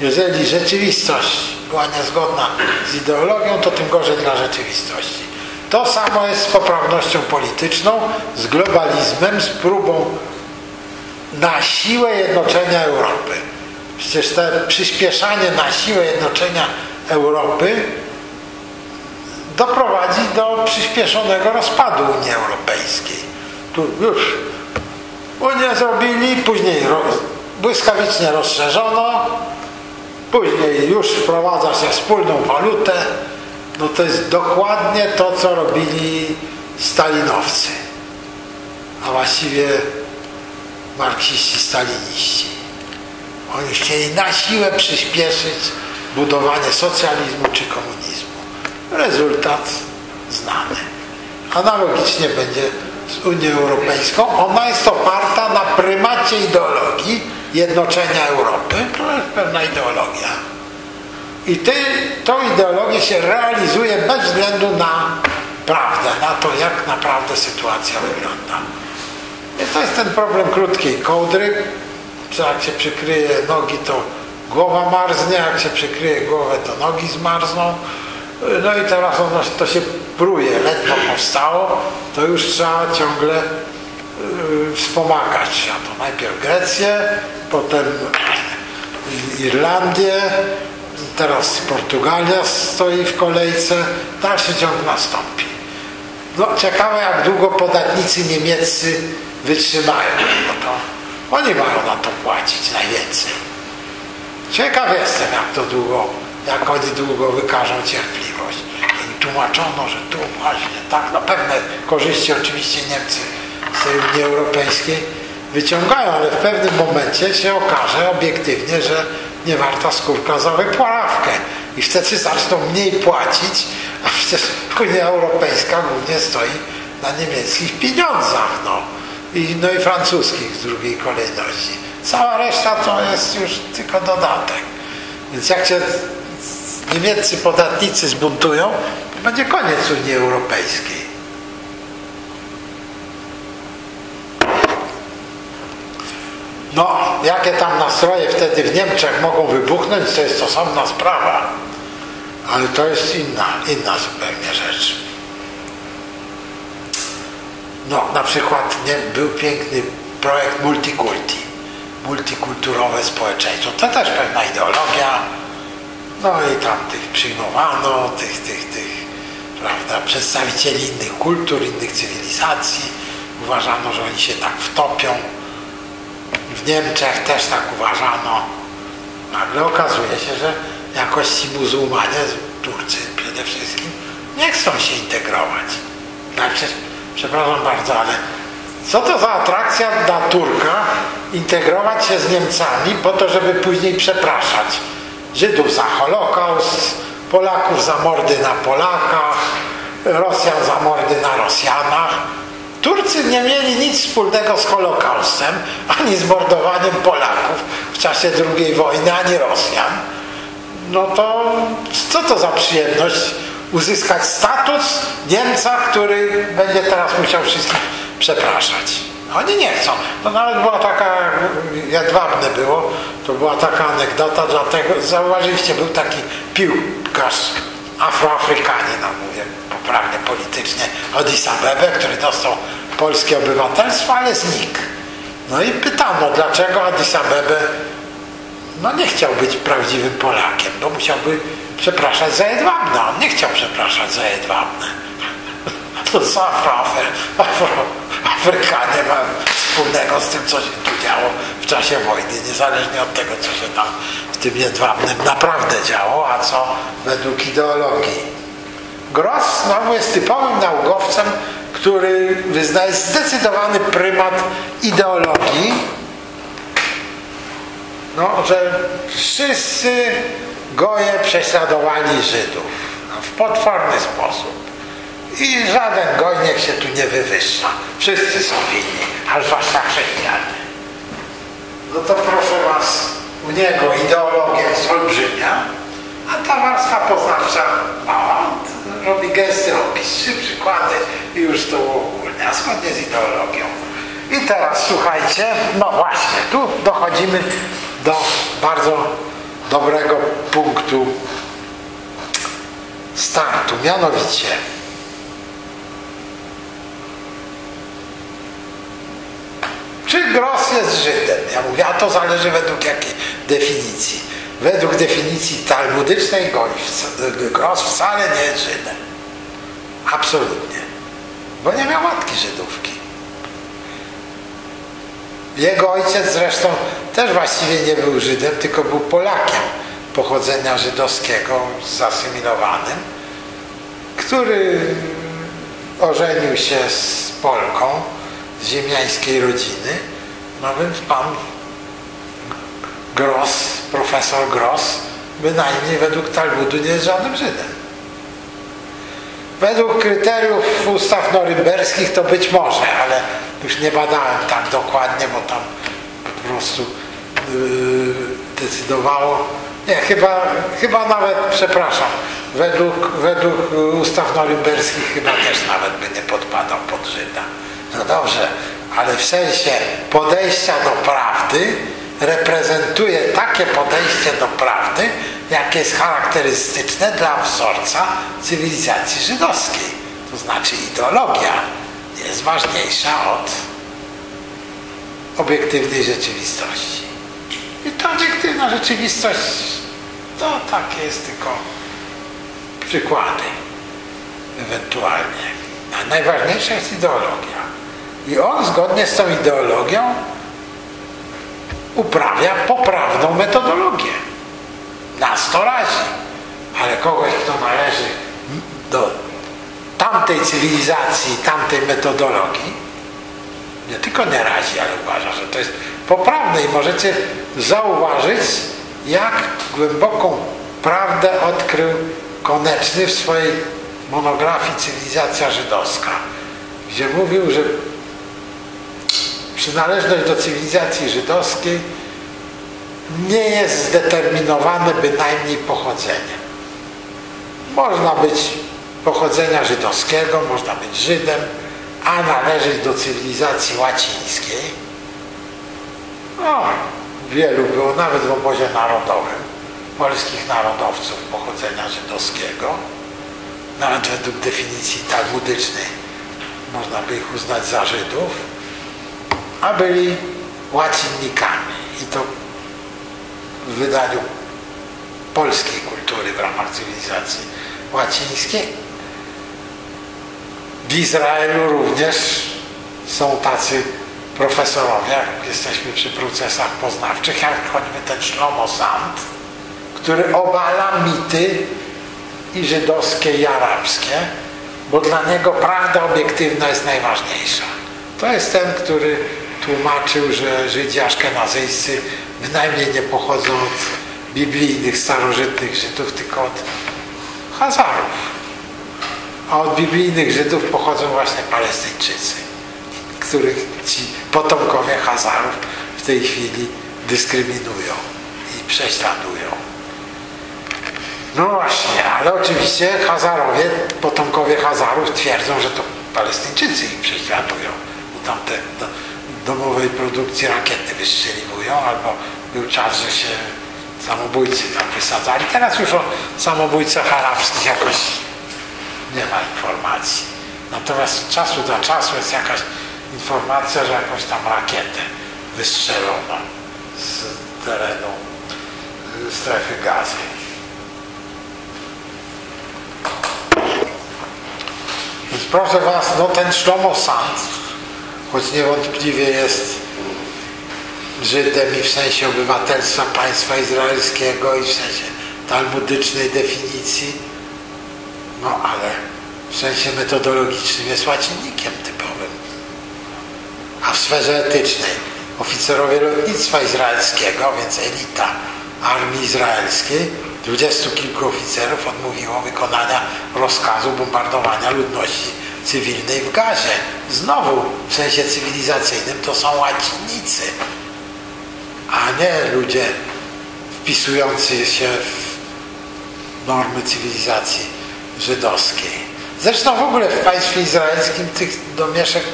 jeżeli rzeczywistość była niezgodna z ideologią, to tym gorzej dla rzeczywistości. To samo jest z poprawnością polityczną, z globalizmem, z próbą na siłę jednoczenia Europy. Przecież to przyspieszanie na siłę jednoczenia Europy doprowadzi do przyspieszonego rozpadu Unii Europejskiej. Tu już Unię zrobili, później błyskawicznie rozszerzono, później już wprowadza się wspólną walutę. No to jest dokładnie to, co robili stalinowcy, a właściwie marksiści, staliniści. Oni chcieli na siłę przyspieszyć budowanie socjalizmu czy komunizmu. Rezultat znany. Analogicznie będzie z Unią Europejską. Ona jest oparta na prymacie ideologii jednoczenia Europy. To jest pewna ideologia. I ty, tą ideologię się realizuje bez względu na prawdę, na to, jak naprawdę sytuacja wygląda. I to jest ten problem krótkiej kołdry, czy jak się przykryje nogi, to głowa marznie, jak się przykryje głowę, to nogi zmarzną. No i teraz ono, to się pruje, ledwo powstało, to już trzeba ciągle yy, wspomagać. A to najpierw Grecję, potem Irlandię, teraz Portugalia stoi w kolejce, dalszy ciąg nastąpi. No ciekawe, jak długo podatnicy niemieccy wytrzymają, bo to oni mają na to płacić najwięcej. Ciekaw jestem, jak to długo, jak oni długo wykażą cierpliwość. Im tłumaczono, że tu właśnie tak, no pewne korzyści oczywiście Niemcy z Unii Europejskiej wyciągają, ale w pewnym momencie się okaże obiektywnie, że nie warta skórka za wypławkę. I wtedy zaczną mniej płacić, a przecież Unia Europejska głównie stoi na niemieckich pieniądzach, no i, no i francuskich w drugiej kolejności. Cała reszta to jest już tylko dodatek. Więc jak się niemieccy podatnicy zbuntują, to będzie koniec Unii Europejskiej. No, jakie tam nastroje wtedy w Niemczech mogą wybuchnąć, to jest osobna sprawa. Ale to jest inna, inna zupełnie rzecz. No, na przykład nie, był piękny projekt Multikulti, multikulturowe społeczeństwo. To też pewna ideologia. No i tam tych przyjmowano, tych, tych, tych, prawda, przedstawicieli innych kultur, innych cywilizacji. Uważano, że oni się tak wtopią. W Niemczech też tak uważano. Nagle okazuje się, że jakoś ci muzułmanie, Turcy przede wszystkim, nie chcą się integrować. Znaczy, przepraszam bardzo, ale co to za atrakcja dla Turka integrować się z Niemcami po to, żeby później przepraszać Żydów za Holokaust, Polaków za mordy na Polakach, Rosjan za mordy na Rosjanach. Turcy nie mieli nic wspólnego z Holokaustem, ani z mordowaniem Polaków w czasie drugiej wojny, ani Rosjan. No to co to za przyjemność uzyskać status Niemca, który będzie teraz musiał wszystkich przepraszać. Oni nie chcą. To nawet była taka, jedwabne było, to była taka anegdota, dlatego zauważyliście, był taki piłkarz afroafrykanin, no mówię poprawnie politycznie, Addis Abebę, który dostał polskie obywatelstwo, ale znikł. No i pytano, dlaczego Addis Abebę no nie chciał być prawdziwym Polakiem, bo musiałby przepraszać za Jedwabne. On nie chciał przepraszać za Jedwabne. To z Afroafrykanie ma wspólnego z tym, co się tu działo w czasie wojny, niezależnie od tego, co się tam w tym Jedwabnym naprawdę działo, a co według ideologii. Gross znowu jest typowym naukowcem, który wyznaje zdecydowany prymat ideologii, no, że wszyscy Goje prześladowali Żydów w potworny sposób i żaden Goj niech się tu nie wywyższa. Wszyscy są winni, a zwłaszcza chrześcijanie. No to proszę was, u niego ideologia jest olbrzymia, a ta warstwa poznawcza mała, robi gesty, robi trzy przykłady i już to uogólnia zgodnie z ideologią. I teraz słuchajcie, no właśnie, tu dochodzimy do bardzo dobrego punktu startu, mianowicie czy Gross jest Żydem? Ja mówię, a to zależy według jakiej definicji. Według definicji talmudycznej Gross wcale nie jest Żydem. Absolutnie. Bo nie miał matki Żydówki. Jego ojciec zresztą też właściwie nie był Żydem, tylko był Polakiem pochodzenia żydowskiego, zasymilowanym, który ożenił się z Polką, z ziemiańskiej rodziny. No więc pan Gross, profesor Gross, bynajmniej według Talmudu nie jest żadnym Żydem. Według kryteriów ustaw norymberskich to być może, ale już nie badałem tak dokładnie, bo tam po prostu yy, decydowało. Nie, chyba, chyba nawet, przepraszam, według, według ustaw norymberskich chyba też nawet by nie podpadał pod Żyda. No dobrze, ale w sensie podejścia do prawdy reprezentuje takie podejście do prawdy, jakie jest charakterystyczne dla wzorca cywilizacji żydowskiej. To znaczy ideologia jest ważniejsza od obiektywnej rzeczywistości. I ta obiektywna rzeczywistość to takie jest tylko przykłady ewentualnie. a najważniejsza jest ideologia. I on zgodnie z tą ideologią uprawia poprawną metodologię. Na sto razy. Ale kogoś, kto należy do tamtej cywilizacji, tamtej metodologii, nie tylko nie razi, ale uważa, że to jest poprawne i możecie zauważyć, jak głęboką prawdę odkrył Koneczny w swojej monografii Cywilizacja żydowska, gdzie mówił, że przynależność do cywilizacji żydowskiej nie jest zdeterminowane bynajmniej pochodzeniem. Można być pochodzenia żydowskiego, można być Żydem, a należeć do cywilizacji łacińskiej. No, wielu było nawet w obozie narodowym polskich narodowców pochodzenia żydowskiego. Nawet według definicji talmudycznej można by ich uznać za Żydów, a byli łacinnikami. I to w wydaniu polskiej kultury w ramach cywilizacji łacińskiej. W Izraelu również są tacy profesorowie, jak jesteśmy przy procesach poznawczych, jak choćby ten Shlomo Sand, który obala mity i żydowskie, i arabskie, bo dla niego prawda obiektywna jest najważniejsza. To jest ten, który tłumaczył, że Żydzi aszkenazyjscy bynajmniej nie pochodzą od biblijnych, starożytnych Żydów, tylko od Chazarów. A od biblijnych Żydów pochodzą właśnie Palestyńczycy, których ci potomkowie Chazarów w tej chwili dyskryminują i prześladują. No właśnie, ale oczywiście Chazarowie, potomkowie Chazarów twierdzą, że to Palestyńczycy ich prześladują. Tam te do, domowej produkcji rakiety wystrzeliwują, albo był czas, że się samobójcy tam wysadzali. Teraz już o samobójcach arabskich jakoś nie ma informacji. Natomiast od czasu do czasu jest jakaś informacja, że jakąś tam rakietę wystrzelono z terenu strefy Gazy. Więc proszę was, no ten Shlomo Sand, choć niewątpliwie jest Żydem i w sensie obywatelstwa państwa izraelskiego i w sensie talmudycznej definicji, no ale w sensie metodologicznym jest łacinnikiem typowym. A w sferze etycznej oficerowie lotnictwa izraelskiego, więc elita armii izraelskiej, dwudziestu kilku oficerów odmówiło wykonania rozkazu bombardowania ludności cywilnej w Gazie. Znowu w sensie cywilizacyjnym to są łacinnicy, a nie ludzie wpisujący się w normy cywilizacji żydowskiej. Zresztą w ogóle w państwie izraelskim tych domieszek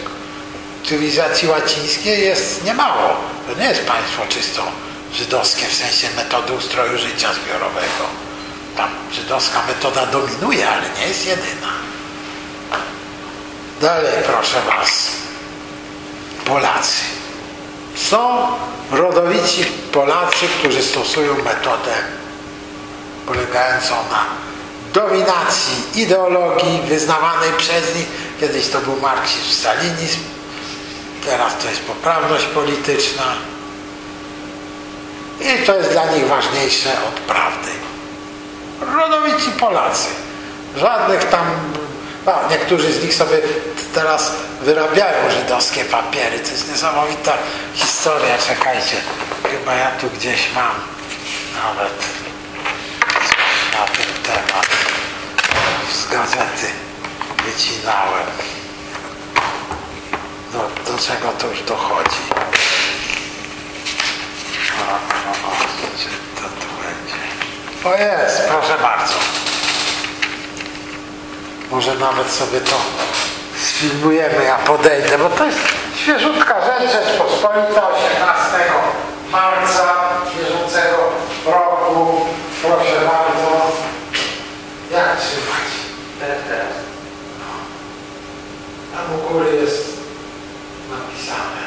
cywilizacji łacińskiej jest niemało. To nie jest państwo czysto żydowskie w sensie metody ustroju życia zbiorowego. Tam żydowska metoda dominuje, ale nie jest jedyna. Dalej proszę was. Polacy. Są rodowici Polacy, którzy stosują metodę polegającą na dominacji ideologii wyznawanej przez nich. Kiedyś to był marksizm, stalinizm, teraz to jest poprawność polityczna i to jest dla nich ważniejsze od prawdy. Rodowici Polacy, żadnych tam, a niektórzy z nich sobie teraz wyrabiają żydowskie papiery, to jest niesamowita historia, czekajcie, chyba ja tu gdzieś mam nawet na ten temat z gazety wycinałem. Do, do czego to już dochodzi? O, o, o, czy to tu będzie? O jest, proszę bardzo. Może nawet sobie to sfilmujemy, ja podejdę, bo to jest świeżutka rzecz, Rzeczpospolita osiemnastego marca bieżącego roku. Proszę bardzo, jak trzymać? Teraz, teraz. No. Tam u góry jest napisane,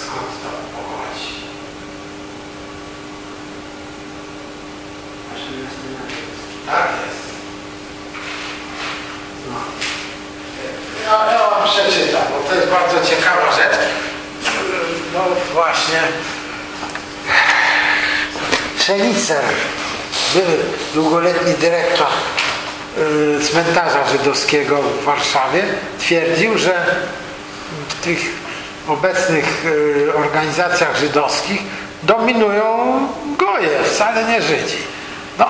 skąd to pochodzi. Tak jest. No. Ja bardzo ciekawa rzecz. No właśnie. Szelicer, były długoletni dyrektor cmentarza żydowskiego w Warszawie, twierdził, że w tych obecnych organizacjach żydowskich dominują goje, wcale nie Żydzi. No,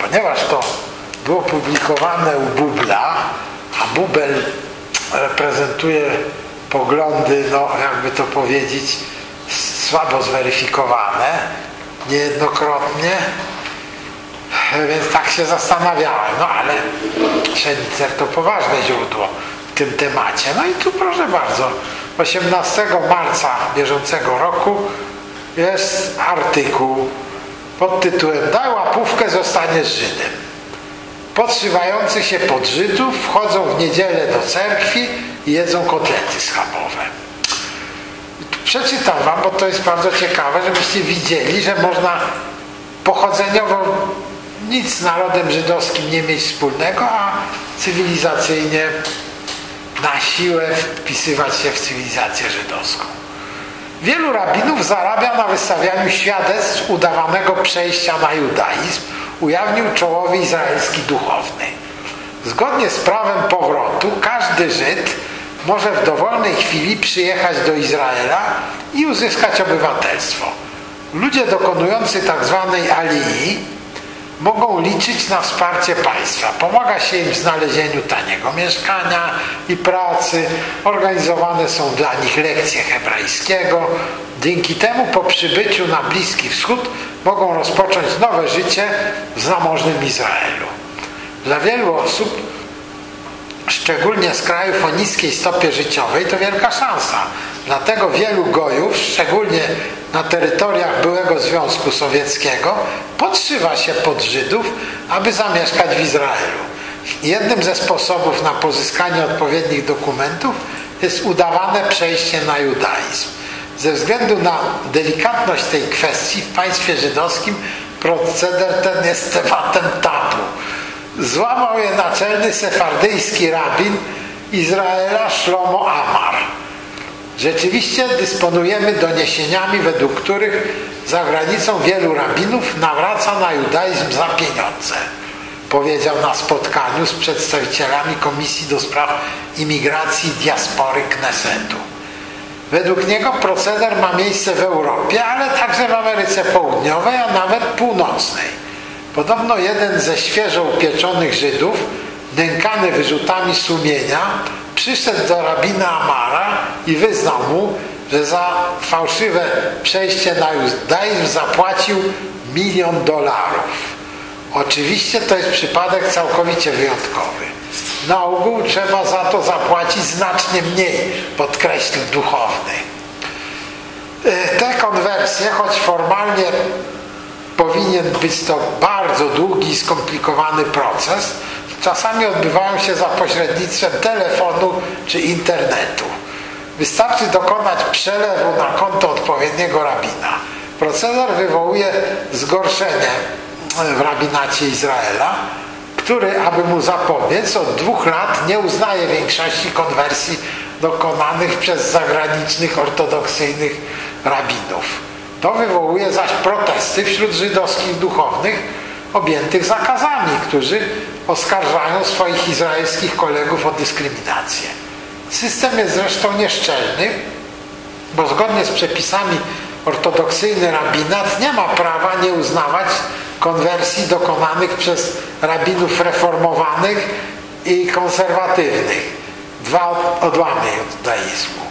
ponieważ to było publikowane u Bubla, a Bubel reprezentuje poglądy, no jakby to powiedzieć, słabo zweryfikowane niejednokrotnie, więc tak się zastanawiałem, no ale Szelicer to poważne źródło w tym temacie. No i tu proszę bardzo, osiemnastego marca bieżącego roku jest artykuł pod tytułem "Daj łapówkę, zostaniesz Żydem". Podszywający się pod Żydów wchodzą w niedzielę do cerkwi i jedzą kotlety schabowe. Przeczytam wam, bo to jest bardzo ciekawe, żebyście widzieli, że można pochodzeniowo nic z narodem żydowskim nie mieć wspólnego, a cywilizacyjnie na siłę wpisywać się w cywilizację żydowską. Wielu rabinów zarabia na wystawianiu świadectw udawanego przejścia na judaizm, ujawnił czołowy izraelski duchowny. Zgodnie z prawem powrotu każdy Żyd może w dowolnej chwili przyjechać do Izraela i uzyskać obywatelstwo. Ludzie dokonujący tzw. alii mogą liczyć na wsparcie państwa. Pomaga się im w znalezieniu taniego mieszkania i pracy. Organizowane są dla nich lekcje hebrajskiego. Dzięki temu po przybyciu na Bliski Wschód mogą rozpocząć nowe życie w zamożnym Izraelu. Dla wielu osób, szczególnie z krajów o niskiej stopie życiowej, to wielka szansa. Dlatego wielu gojów, szczególnie na terytoriach byłego Związku Sowieckiego, podszywa się pod Żydów, aby zamieszkać w Izraelu. Jednym ze sposobów na pozyskanie odpowiednich dokumentów jest udawane przejście na judaizm. Ze względu na delikatność tej kwestii w państwie żydowskim proceder ten jest tematem tabu. Złamał je naczelny sefardyjski rabin Izraela Shlomo Amar. Rzeczywiście dysponujemy doniesieniami, według których za granicą wielu rabinów nawraca na judaizm za pieniądze, powiedział na spotkaniu z przedstawicielami Komisji do Spraw Imigracji i Diaspory Knesetu. Według niego proceder ma miejsce w Europie, ale także w Ameryce Południowej, a nawet Północnej. Podobno jeden ze świeżo upieczonych Żydów, nękany wyrzutami sumienia, przyszedł do rabina Amara i wyznał mu, że za fałszywe przejście na judaizm zapłacił milion dolarów. Oczywiście to jest przypadek całkowicie wyjątkowy. Na ogół trzeba za to zapłacić znacznie mniej, podkreślił duchowny. Te konwersje, choć formalnie powinien być to bardzo długi i skomplikowany proces, czasami odbywają się za pośrednictwem telefonu czy internetu. Wystarczy dokonać przelewu na konto odpowiedniego rabina. Proceder wywołuje zgorszenie w rabinacie Izraela, który, aby mu zapobiec, od dwóch lat nie uznaje większości konwersji dokonanych przez zagranicznych ortodoksyjnych rabinów. To wywołuje zaś protesty wśród żydowskich duchownych objętych zakazami, którzy oskarżają swoich izraelskich kolegów o dyskryminację. System jest zresztą nieszczelny, bo zgodnie z przepisami ortodoksyjny rabinat nie ma prawa nie uznawać konwersji dokonanych przez rabinów reformowanych i konserwatywnych. Dwa odłamy judaizmu.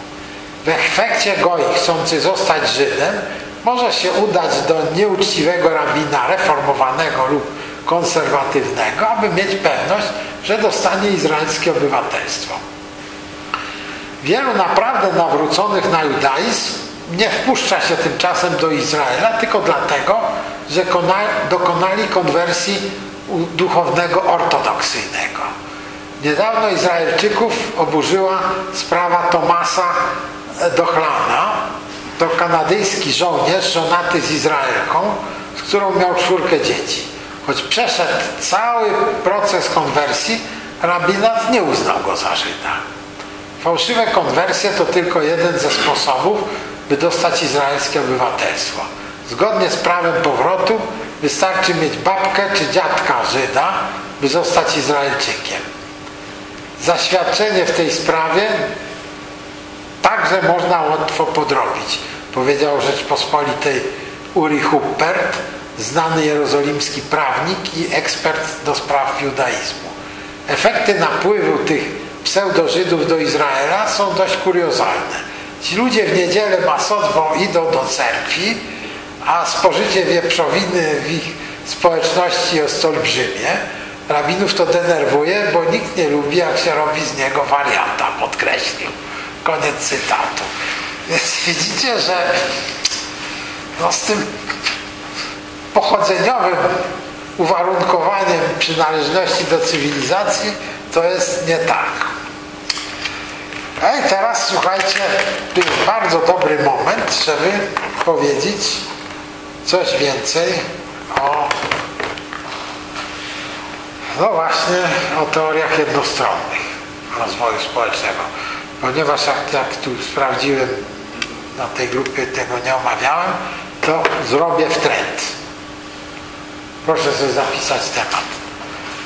W efekcie goi chcący zostać Żydem może się udać do nieuczciwego rabina reformowanego lub konserwatywnego, aby mieć pewność, że dostanie izraelskie obywatelstwo. Wielu naprawdę nawróconych na judaizm nie wpuszcza się tymczasem do Izraela tylko dlatego, że dokonali konwersji duchownego ortodoksyjnego. Niedawno Izraelczyków oburzyła sprawa Thomasa Dochlana. To kanadyjski żołnierz żonaty z Izraelką, z którą miał czwórkę dzieci. Choć przeszedł cały proces konwersji, rabinat nie uznał go za Żyda. Fałszywe konwersje to tylko jeden ze sposobów, by dostać izraelskie obywatelstwo. Zgodnie z prawem powrotu wystarczy mieć babkę czy dziadka Żyda, by zostać Izraelczykiem. Zaświadczenie w tej sprawie także można łatwo podrobić, powiedział Rzeczpospolitej Uri Huppert, znany jerozolimski prawnik i ekspert do spraw judaizmu. Efekty napływu tych pseudo-Żydów do Izraela są dość kuriozalne. Ci ludzie w niedzielę masowo idą do cerkwi, a spożycie wieprzowiny w ich społeczności jest olbrzymie. Rabinów to denerwuje, bo nikt nie lubi, jak się robi z niego wariata, podkreślił. Koniec cytatu. Więc widzicie, że no z tym pochodzeniowym uwarunkowaniem przynależności do cywilizacji to jest nie tak. A i teraz, słuchajcie, to jest bardzo dobry moment, żeby powiedzieć coś więcej o, no właśnie, o teoriach jednostronnych rozwoju społecznego. Ponieważ jak, jak tu sprawdziłem, na tej grupie tego nie omawiałem, to zrobię wtręt. Proszę sobie zapisać temat.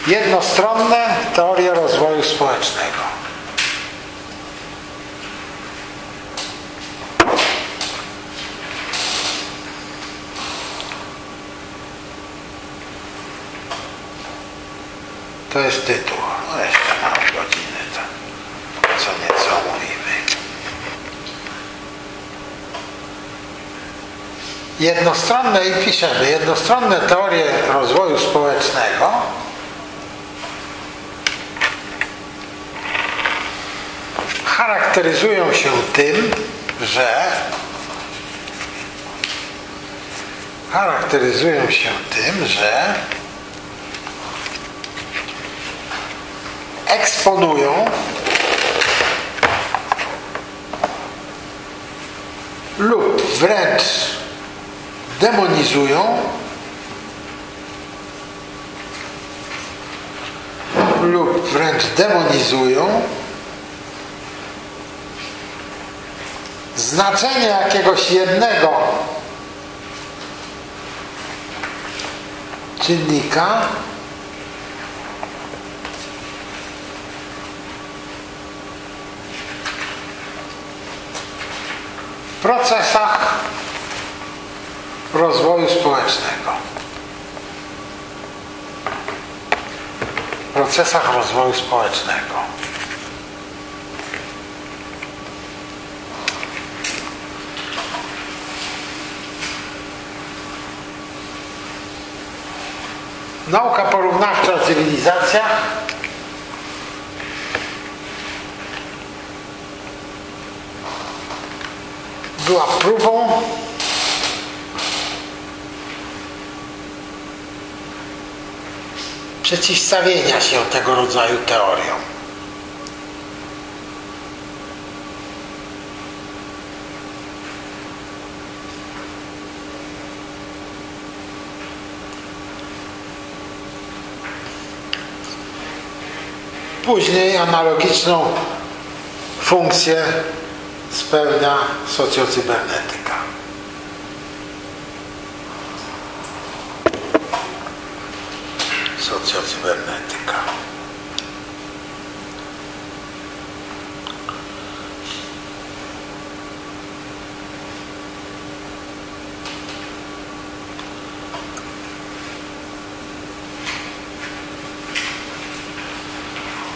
Jednostronne teorie rozwoju społecznego. To jest tytuł. No jeszcze mam godziny, to co nieco mówimy. Jednostronne i piszemy. Jednostronne teorie rozwoju społecznego charakteryzują się tym, że charakteryzują się tym, że eksponują lub wręcz demonizują lub wręcz demonizują znaczenie jakiegoś jednego czynnika w procesach rozwoju społecznego. W procesach rozwoju społecznego. Nauka porównawcza o cywilizacjach była próbą przeciwstawienia się tego rodzaju teoriom. Później analogiczną funkcję spełnia socjocybernetyka. Socjocybernetyka.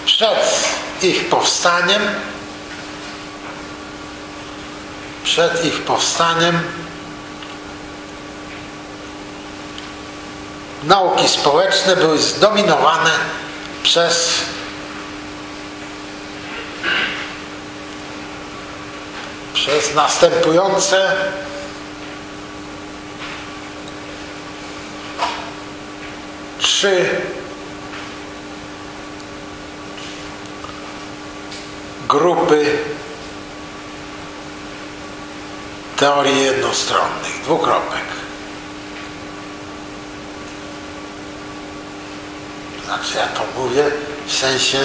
Przed ich powstaniem Przed ich powstaniem nauki społeczne były zdominowane przez przez następujące trzy grupy teorii jednostronnych. Dwukropek. Znaczy ja to mówię w sensie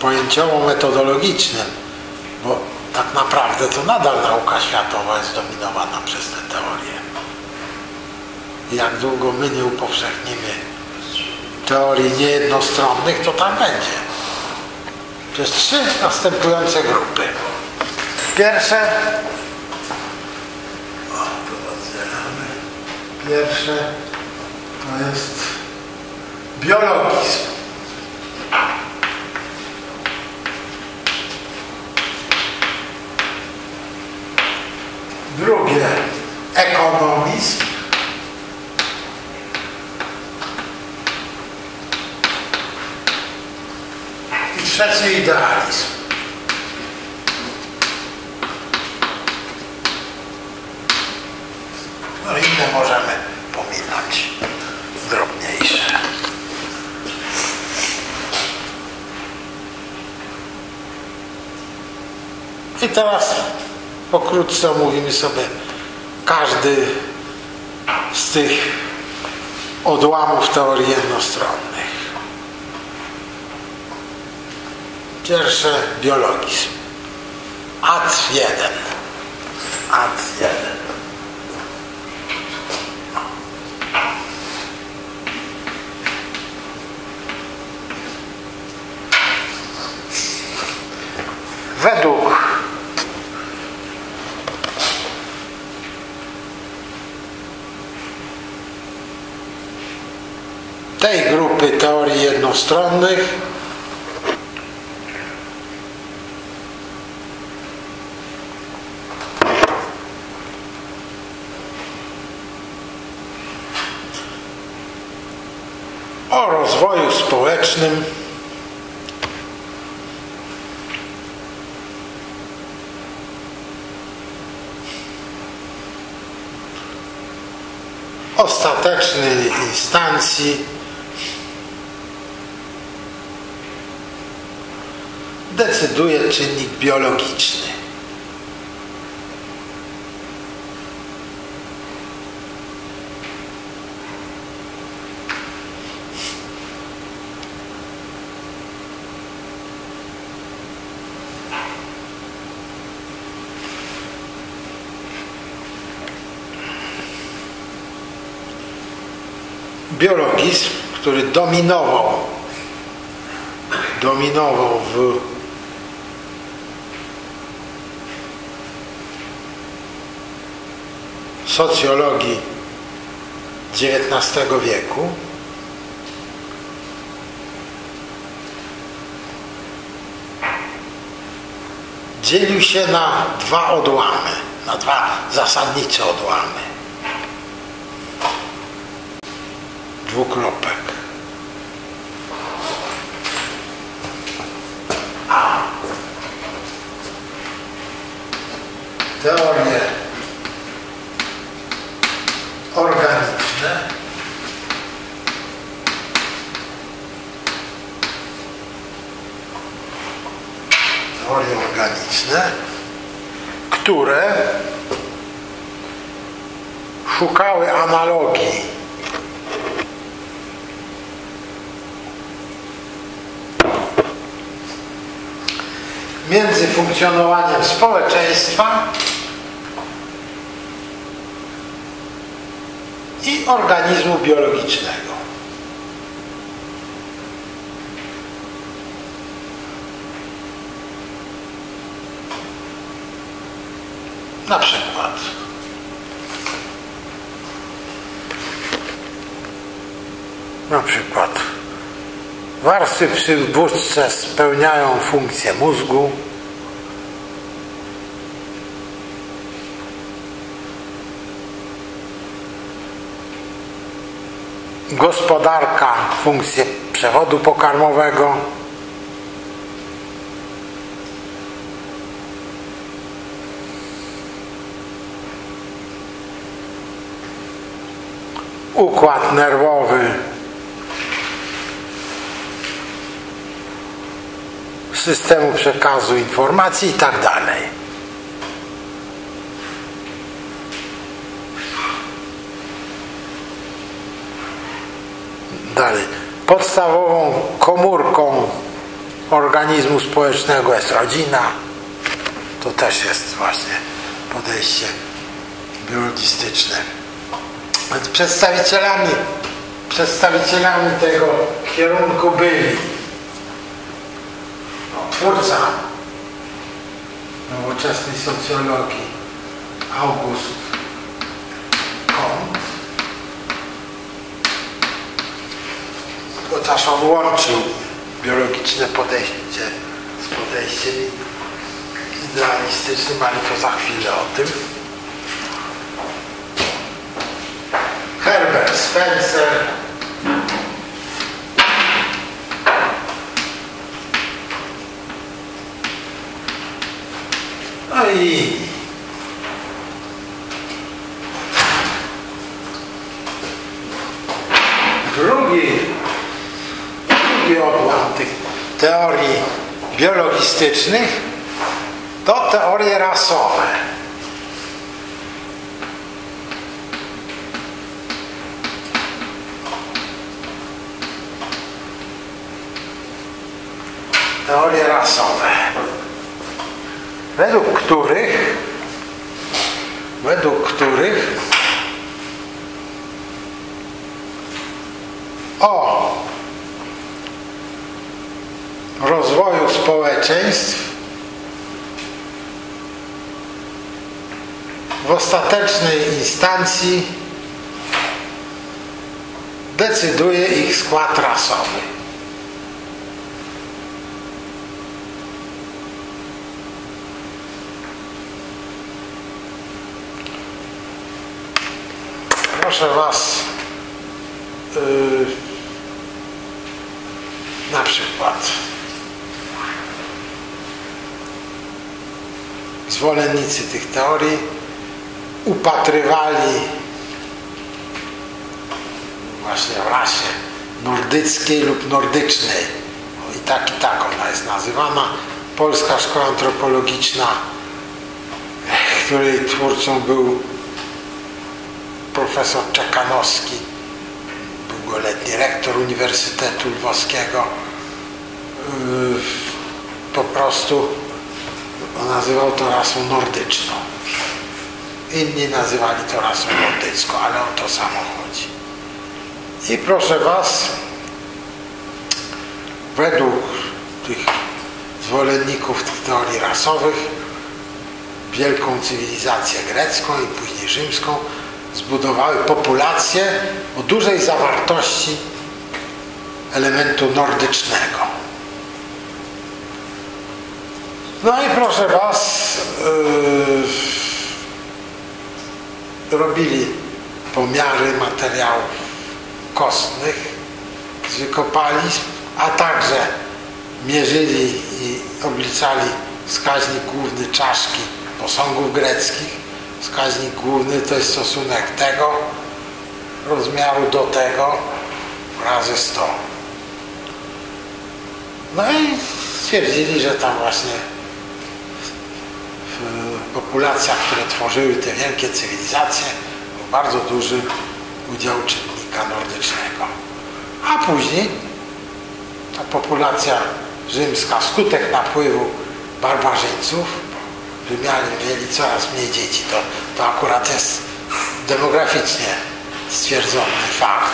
pojęciowo-metodologicznym, bo tak naprawdę to nadal nauka światowa jest dominowana przez te teorie. Jak długo my nie upowszechnimy teorii niejednostronnych, to tak będzie. Przez trzy następujące grupy. Pierwsze, o, tu oddzielamy. Pierwsze to jest biologizm. Drugie, ekonomizm. I trzecie, idealizm. No i inne możemy pominąć, drobniejsze. I teraz pokrótce omówimy sobie każdy z tych odłamów teorii jednostronnych. Pierwsze, biologizm. A jeden. A jeden. Według tej grupy teorii jednostronnych o rozwoju społecznym ostatecznej instancji decyduje czynnik biologiczny. Biologizm, który dominował, dominował w socjologii dziewiętnastego wieku, dzielił się na dwa odłamy, na dwa zasadnicze odłamy. Dwukropek. A teorie organiczne teorie organiczne, które szukały analogii między funkcjonowaniem społeczeństwa i organizmu biologicznego. Na przykład na przykład warstwy przywódcze spełniają funkcję mózgu, gospodarka funkcję przewodu pokarmowego, układ nerwowy systemu przekazu informacji i tak dalej. Dalej. Podstawową komórką organizmu społecznego jest rodzina. To też jest właśnie podejście biologistyczne. Więc przedstawicielami, przedstawicielami tego kierunku byli twórca nowoczesnej socjologii August Comte, chociaż on łączył biologiczne podejście z podejściem idealistycznym, ale to za chwilę o tym. Herbert Spencer, no i drugi, drugi odłam tych teorii biologistycznych to teorie rasowe. Teorie rasowe, według których według których o rozwoju społeczeństw w ostatecznej instancji decyduje ich skład rasowy. Proszę Was, yy, na przykład zwolennicy tych teorii upatrywali właśnie w rasie nordyckiej lub nordycznej, i tak i tak ona jest nazywana, Polska Szkoła Antropologiczna, której twórcą był profesor Czekanowski, długoletni rektor Uniwersytetu Lwowskiego. Po prostu nazywał to rasą nordyczną. Inni nazywali to rasą nordycką, ale o to samo chodzi. I proszę Was, według tych zwolenników tych teorii rasowych, wielką cywilizację grecką i później rzymską zbudowały populację o dużej zawartości elementu nordycznego. No i proszę Was, yy, robili pomiary materiałów kostnych z wykopalizm, a także mierzyli i obliczali wskaźnik główny czaszki posągów greckich. Wskaźnik główny to jest stosunek tego rozmiaru do tego razy sto. No i stwierdzili, że tam właśnie w populacjach, które tworzyły te wielkie cywilizacje, był bardzo duży udział czynnika nordycznego. A później ta populacja rzymska, wskutek napływu barbarzyńców, Rzymianie mieli coraz mniej dzieci, to, to akurat jest demograficznie stwierdzony fakt.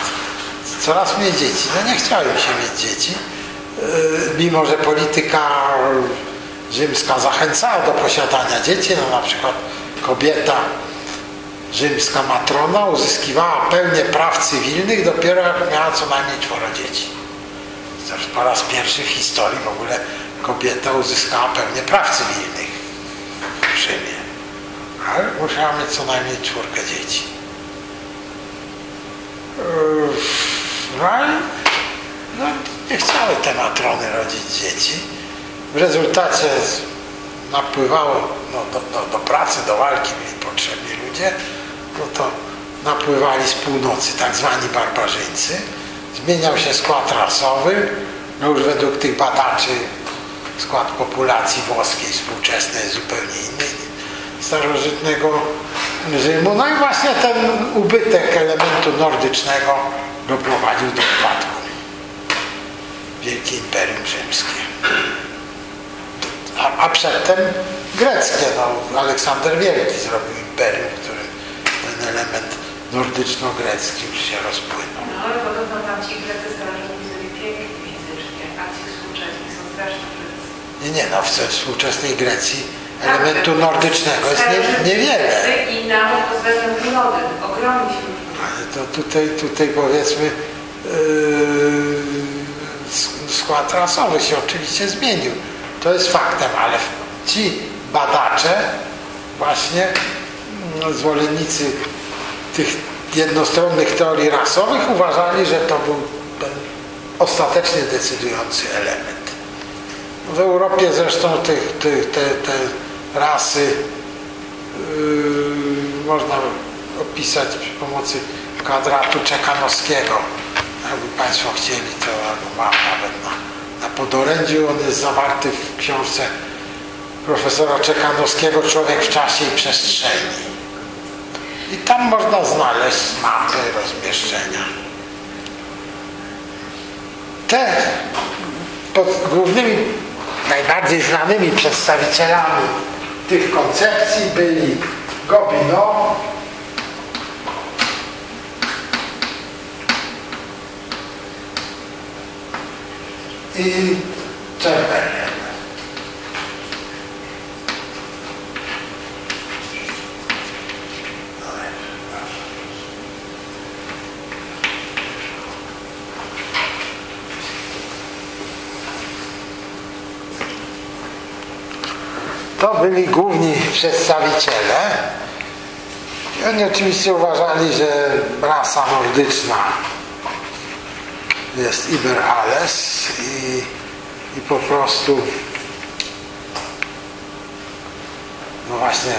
Coraz mniej dzieci, no nie chciały się mieć dzieci, mimo że polityka rzymska zachęcała do posiadania dzieci, no na przykład kobieta rzymska matrona uzyskiwała pełnię praw cywilnych dopiero jak miała co najmniej czworo dzieci. Zresztą po raz pierwszy w historii w ogóle kobieta uzyskała pełnię praw cywilnych. Ale musiała mieć co najmniej czwórkę dzieci. No, no nie chciały te matrony rodzić dzieci. W rezultacie napływało no, do, do, do pracy, do walki byli potrzebni ludzie. No to napływali z północy tak zwani barbarzyńcy. Zmieniał się skład rasowy. No już według tych badaczy skład populacji włoskiej współczesnej jest zupełnie inny niż starożytnego Rzymu. No i właśnie ten ubytek elementu nordycznego doprowadził do upadku Wielkiej Imperium Rzymskie. A, a przedtem greckie, no Aleksander Wielki zrobił imperium, który ten element nordyczno-grecki już się rozpłynął. No ale podobno tam ci Grecy starożytni byli piękni fizycznie, a ci współczesni są strasznie Grecy. Nie, nie, no w współczesnej Grecji elementu tak, nordycznego jest nie, niewiele. I nauk pod względem urody ogromnie się różni. Ale to tutaj, tutaj powiedzmy yy, skład rasowy się oczywiście zmienił. To jest faktem, ale ci badacze, właśnie no, zwolennicy tych jednostronnych teorii rasowych uważali, że to był ten ostatecznie decydujący element. W Europie zresztą tych, tych, te, te rasy yy, można opisać przy pomocy kwadratu czekanowskiego. Jakby Państwo chcieli, to mam nawet na, na podorędziu. On jest zawarty w książce profesora Czekanowskiego Człowiek w czasie i przestrzeni. I tam można znaleźć mapy rozmieszczenia. Te pod głównymi najbardziej znanymi przedstawicielami tych koncepcji byli Gobineau, i Chamberlain. To byli główni przedstawiciele. I oni oczywiście uważali, że rasa nordyczna jest iber alles i, i po prostu no właśnie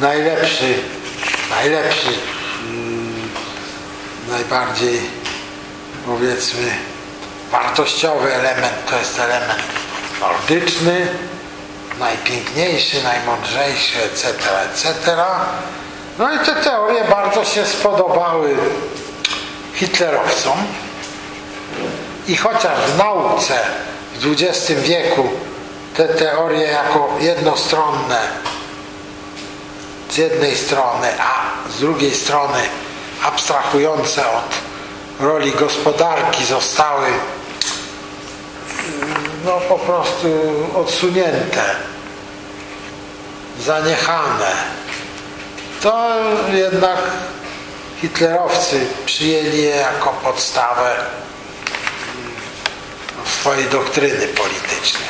najlepszy, najlepszy, mm, najbardziej powiedzmy wartościowy element to jest element nordyczny, najpiękniejszy, najmądrzejszy, et cetera, et cetera. No i te teorie bardzo się spodobały hitlerowcom i chociaż w nauce w dwudziestym wieku te teorie jako jednostronne z jednej strony, a z drugiej strony abstrahujące od roli gospodarki zostały no po prostu odsunięte, zaniechane, to jednak hitlerowcy przyjęli je jako podstawę swojej doktryny politycznej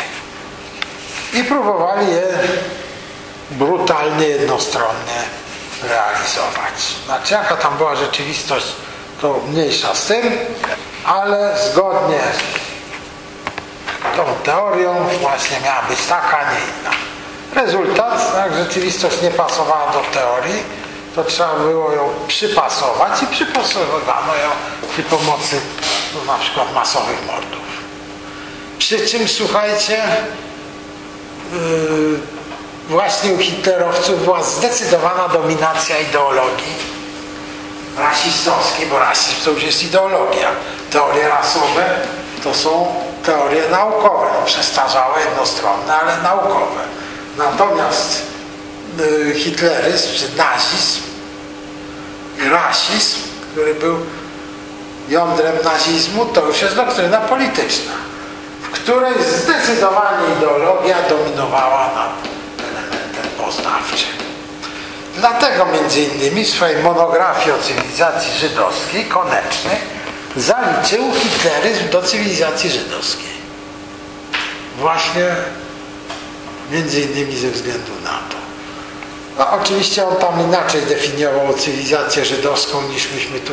i próbowali je brutalnie, jednostronnie realizować. Znaczy jaka tam była rzeczywistość, to mniejsza z tym, ale zgodnie tą teorią właśnie miała być taka, a nie inna. Rezultat, jak rzeczywistość nie pasowała do teorii, to trzeba było ją przypasować i przypasowywano ją przy pomocy no, na przykład masowych mordów. Przy czym, słuchajcie, yy, właśnie u hitlerowców była zdecydowana dominacja ideologii rasistowskiej, bo rasizm to już jest ideologia. Teorie rasowe to są teorie naukowe, przestarzałe, jednostronne, ale naukowe. Natomiast y, hitleryzm, czy nazizm i rasizm, który był jądrem nazizmu, to już jest doktryna polityczna, w której zdecydowanie ideologia dominowała nad elementem poznawczym. Dlatego między innymi w swojej monografii o cywilizacji żydowskiej Koneczny zaliczył hitleryzm do cywilizacji żydowskiej. Właśnie między innymi ze względu na to. No, oczywiście on tam inaczej definiował cywilizację żydowską niż myśmy tu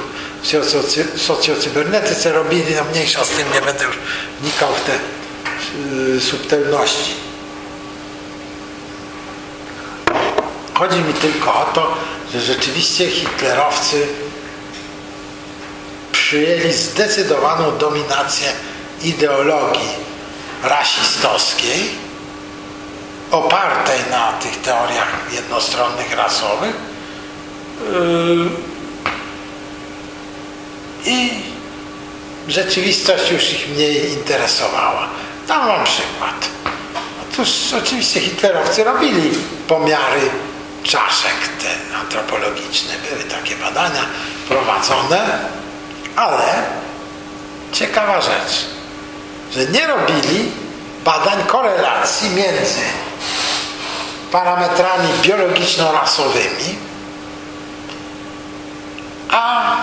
w socjocybernetyce robili. No mniejsza z tym, nie będę już wnikał w te yy, subtelności. Chodzi mi tylko o to, że rzeczywiście hitlerowcy przyjęli zdecydowaną dominację ideologii rasistowskiej, opartej na tych teoriach jednostronnych rasowych i rzeczywistość już ich mniej interesowała. Dam wam przykład. Otóż oczywiście hitlerowcy robili pomiary czaszek ten antropologiczny. Były takie badania prowadzone, ale ciekawa rzecz, że nie robili badań korelacji między parametrami biologiczno-rasowymi a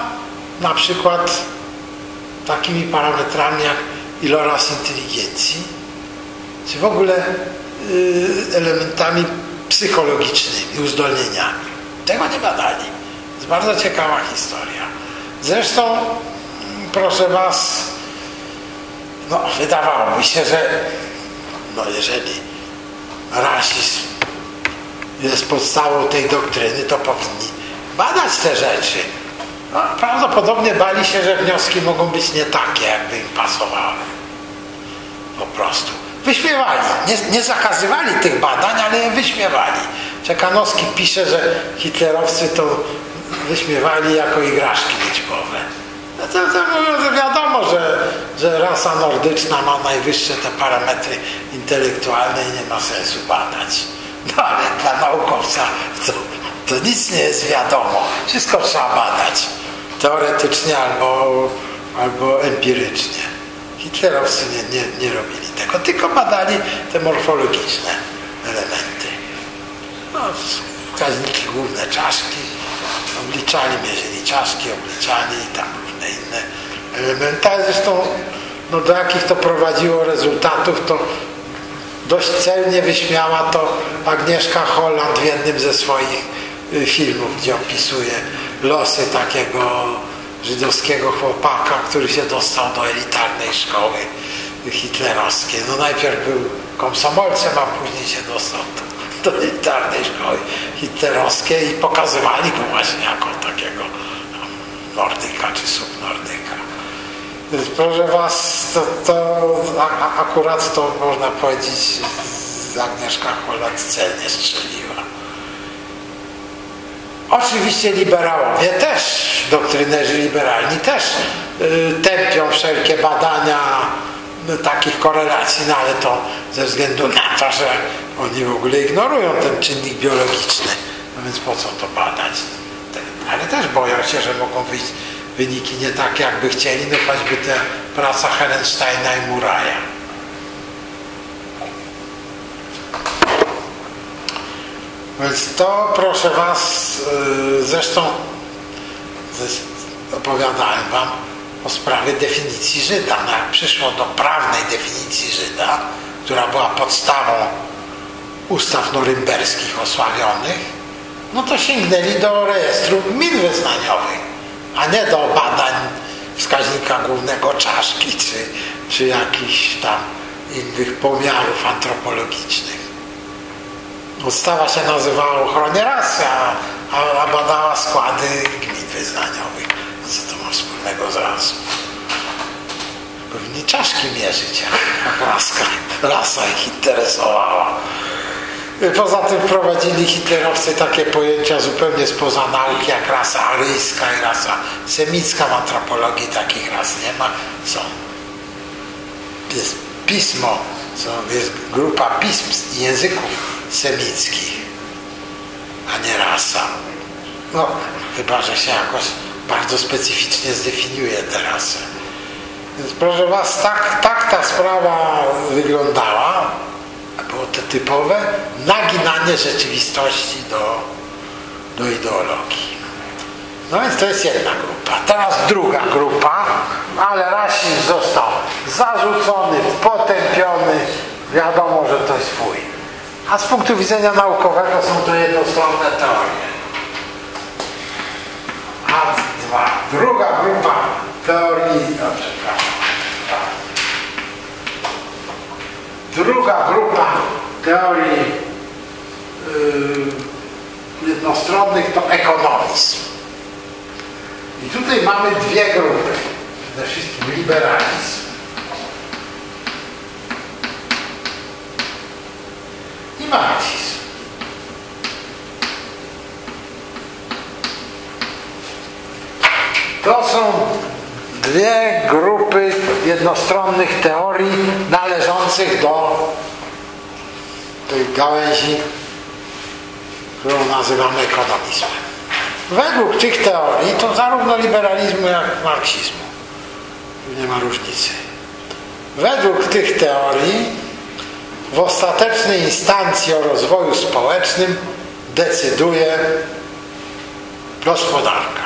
na przykład takimi parametrami jak iloraz inteligencji czy w ogóle yy, elementami psychologicznymi, uzdolnieniami. Tego nie badali. To jest bardzo ciekawa historia. Zresztą proszę was, no wydawało mi się, że no jeżeli rasizm jest podstawą tej doktryny, to powinni badać te rzeczy. No, prawdopodobnie bali się, że wnioski mogą być nie takie, jakby im pasowały. Po prostu. Wyśmiewali. Nie, nie zakazywali tych badań, ale je wyśmiewali. Czekanowski pisze, że hitlerowcy to wyśmiewali jako igraszki liczbowe. No to, to wiadomo, że, że rasa nordyczna ma najwyższe te parametry intelektualne i nie ma sensu badać. No ale dla naukowca to, to nic nie jest wiadomo. Wszystko trzeba badać. Teoretycznie albo, albo empirycznie. Hitlerowcy nie, nie, nie robili tego, tylko badali te morfologiczne elementy. No, wskaźniki główne czaszki. Obliczali, mierzyli czaszki, obliczali i tam różne inne elementy. Zresztą no, do jakich to prowadziło rezultatów, to dość celnie wyśmiała to Agnieszka Holland w jednym ze swoich filmów, gdzie opisuje losy takiego żydowskiego chłopaka, który się dostał do elitarnej szkoły hitlerowskiej. No najpierw był komsomolcem, a później się dostał do, do elitarnej szkoły hitlerowskiej i pokazywali go właśnie jako takiego nordyka czy subnordyka. Proszę was, to, to a, akurat to można powiedzieć, Agnieszka Holland celnie strzeliła. Oczywiście liberałowie też, doktrynerzy liberalni też y, tępią wszelkie badania y, takich korelacji, no ale to ze względu na to, że oni w ogóle ignorują ten czynnik biologiczny, no więc po co to badać? Ale też boją się, że mogą wyjść wyniki nie takie, jakby chcieli, no choćby te praca Herensteina i Muraja. Więc to, proszę was, zresztą opowiadałem wam o sprawie definicji Żyda. No jak przyszło do prawnej definicji Żyda, która była podstawą ustaw norymberskich osławionych, no to sięgnęli do rejestru gmin wyznaniowych, a nie do badań wskaźnika głównego czaszki, czy, czy jakichś tam innych pomiarów antropologicznych. Ustawa się nazywała ochronie rasy, a, a badała składy gmin wyznaniowych. Co to ma wspólnego z rasą? Powinni czaszki mierzyć, jak raska, rasa ich interesowała. Poza tym wprowadzili hitlerowcy takie pojęcia zupełnie spoza nauki, jak rasa aryjska i rasa semicka. W antropologii takich ras nie ma. Są. Jest pismo, są, jest grupa pism i języków semickich, a nie rasa. No, chyba że się jakoś bardzo specyficznie zdefiniuje tę rasę. Więc proszę was, tak, tak ta sprawa wyglądała. Było to typowe naginanie rzeczywistości do, do ideologii. No więc to jest jedna grupa. Teraz druga grupa, ale rasizm został zarzucony, potępiony. Wiadomo, że to jest fuj. A z punktu widzenia naukowego są to jednostronne teorie. A dwa. Druga grupa teorii... No, przepraszam. Druga grupa teorii yy, jednostronnych to ekonomizm. I tutaj mamy dwie grupy. Przede wszystkim liberalizm i marksizm. To są dwie grupy jednostronnych teorii należących do tej gałęzi, którą nazywamy ekonomizmem. Według tych teorii to zarówno liberalizmu, jak marksizmu. Tu nie ma różnicy. Według tych teorii w ostatecznej instancji o rozwoju społecznym decyduje gospodarka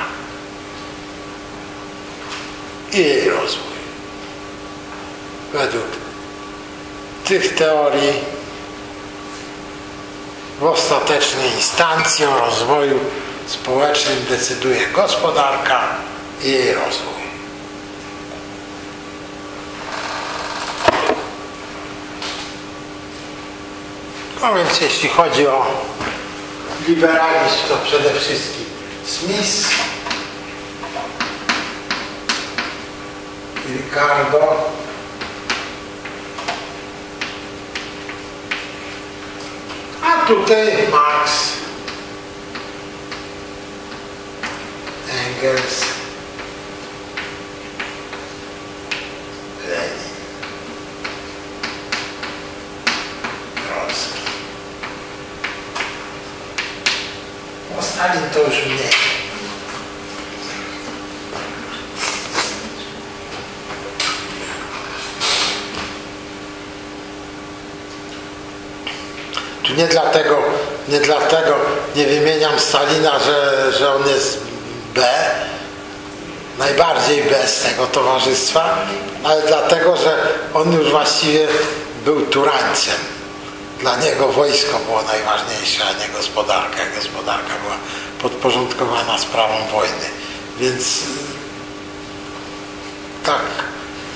i jej rozwój. Według tych teorii w ostatecznej instancji o rozwoju społecznym decyduje gospodarka i jej rozwój. No więc jeśli chodzi o liberalizm, to przede wszystkim Smith, Ricardo, a tutaj Marx, Engels, Lenin. Stalin to już mniej. Tu nie dlatego, nie dlatego nie wymieniam Stalina, że, że on jest B, najbardziej B z tego towarzystwa, ale dlatego, że on już właściwie był turańcem. Dla niego wojsko było najważniejsze, a nie gospodarka. Gospodarka była podporządkowana sprawą wojny. Więc tak,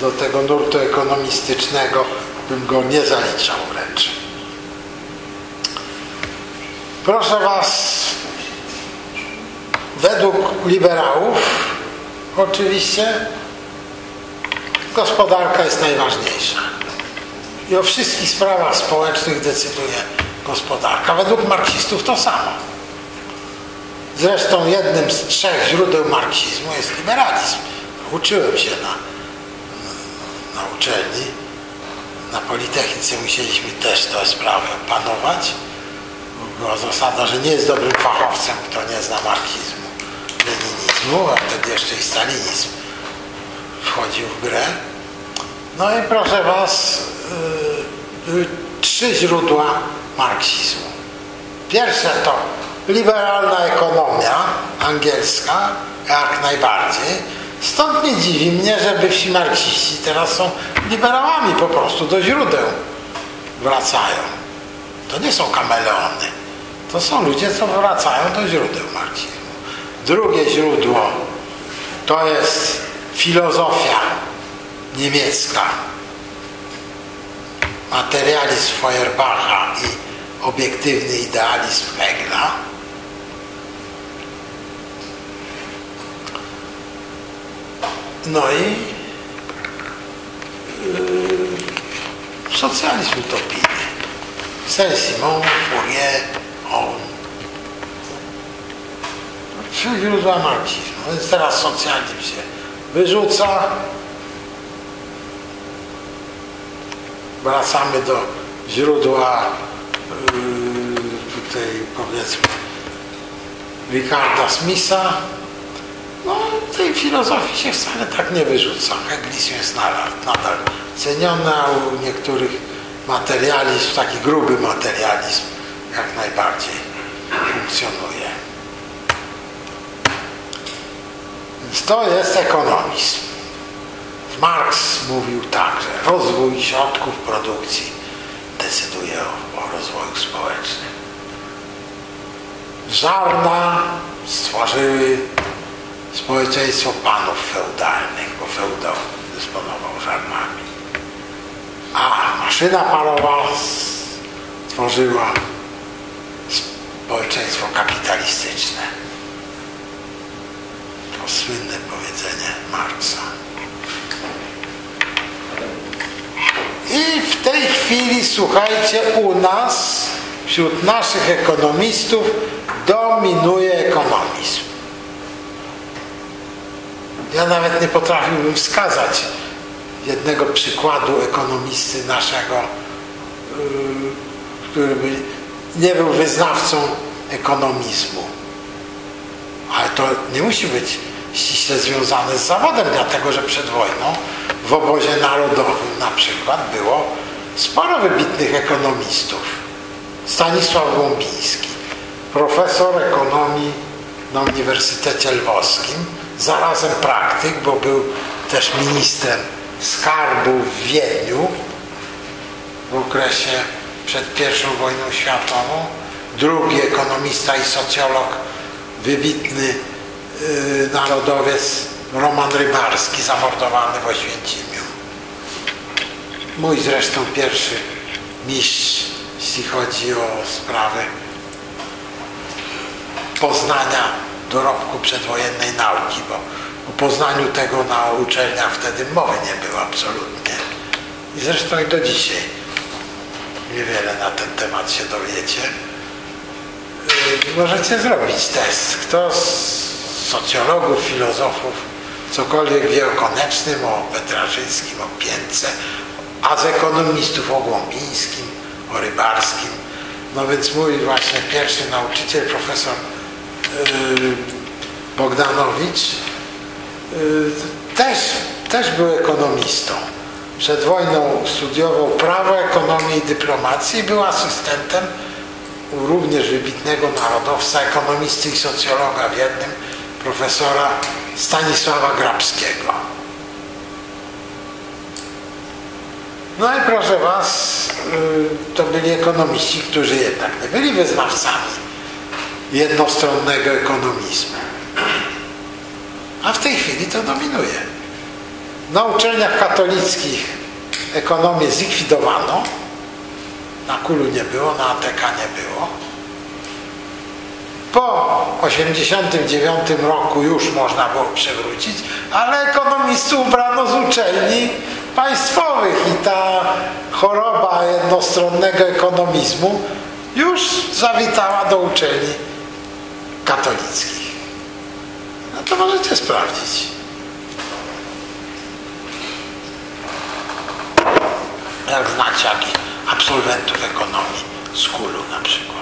do tego nurtu ekonomistycznego bym go nie zaliczał wręcz. Proszę Was, według liberałów oczywiście gospodarka jest najważniejsza. I o wszystkich sprawach społecznych decyduje gospodarka. Według marksistów to samo. Zresztą jednym z trzech źródeł marksizmu jest liberalizm. Uczyłem się na, na uczelni. Na Politechnice musieliśmy też tę sprawę opanować. Była zasada, że nie jest dobrym fachowcem, kto nie zna marksizmu, leninizmu, a wtedy jeszcze i stalinizm wchodził w grę. No i proszę Was, były trzy źródła marksizmu. Pierwsze to liberalna ekonomia angielska, jak najbardziej. Stąd nie dziwi mnie, że bywsi marksiści teraz są liberałami, po prostu do źródeł wracają. To nie są kameleony. To są ludzie, co wracają do źródeł marksizmu. Drugie źródło to jest filozofia niemiecka. Materializm Feuerbacha i obiektywny idealizm Hegla. No i yy, socjalizm utopijny. Saint-Simon, Fourier, on. Trzy źródła marksizmu. Więc teraz socjalizm się wyrzuca. Wracamy do źródła yy, tutaj powiedzmy Ricarda Smitha. No tej filozofii się wcale tak nie wyrzuca. Hegelizm jest nadal, nadal ceniony, a u niektórych materializm, taki gruby materializm jak najbardziej funkcjonuje. Więc to jest ekonomizm. Marx mówił tak, że rozwój środków produkcji decyduje o, o rozwoju społecznym. Żarna stworzyły społeczeństwo panów feudalnych, bo feudał dysponował żarnami. A maszyna parowa stworzyła społeczeństwo kapitalistyczne. To słynne powiedzenie Marksa. I w tej chwili, słuchajcie, u nas, wśród naszych ekonomistów, dominuje ekonomizm. Ja nawet nie potrafiłbym wskazać jednego przykładu ekonomisty naszego, który by nie był wyznawcą ekonomizmu. Ale to nie musi być ściśle związane z zawodem, dlatego że przed wojną w obozie narodowym na przykład było sporo wybitnych ekonomistów. Stanisław Głąbiński, profesor ekonomii na Uniwersytecie Lwowskim, zarazem praktyk, bo był też ministrem skarbu w Wiedniu w okresie przed pierwszą wojną światową, drugi ekonomista i socjolog, wybitny yy, narodowiec Roman Rybarski, zamordowany w Oświęcimiu. Mój zresztą pierwszy mistrz, jeśli chodzi o sprawy poznania dorobku przedwojennej nauki, bo o poznaniu tego na uczelniach wtedy mowy nie było absolutnie. I zresztą i do dzisiaj niewiele na ten temat się dowiecie. Yy, możecie zrobić test. Kto z socjologów, filozofów cokolwiek wie o Konecznym, o Petrażyckim, o Piętce, a z ekonomistów o Głąbińskim, o Rybarskim. No więc mój właśnie pierwszy nauczyciel, profesor yy, Bogdanowicz, yy, też, też był ekonomistą. Przed wojną studiował prawo, ekonomię i dyplomację i był asystentem u również wybitnego narodowca, ekonomisty i socjologa w jednym, profesora Stanisława Grabskiego. No i proszę was, to byli ekonomiści, którzy jednak nie byli wyznawcami jednostronnego ekonomizmu. A w tej chwili to dominuje. Na uczelniach katolickich ekonomię zlikwidowano. Na K U L-u nie było, na A T K nie było. Po tysiąc dziewięćset osiemdziesiątym dziewiątym roku już można było przywrócić, ale ekonomistów brano z uczelni państwowych i ta choroba jednostronnego ekonomizmu już zawitała do uczelni katolickich. No to możecie sprawdzić. Jak znacie jakich absolwentów ekonomii z K U L-u na przykład,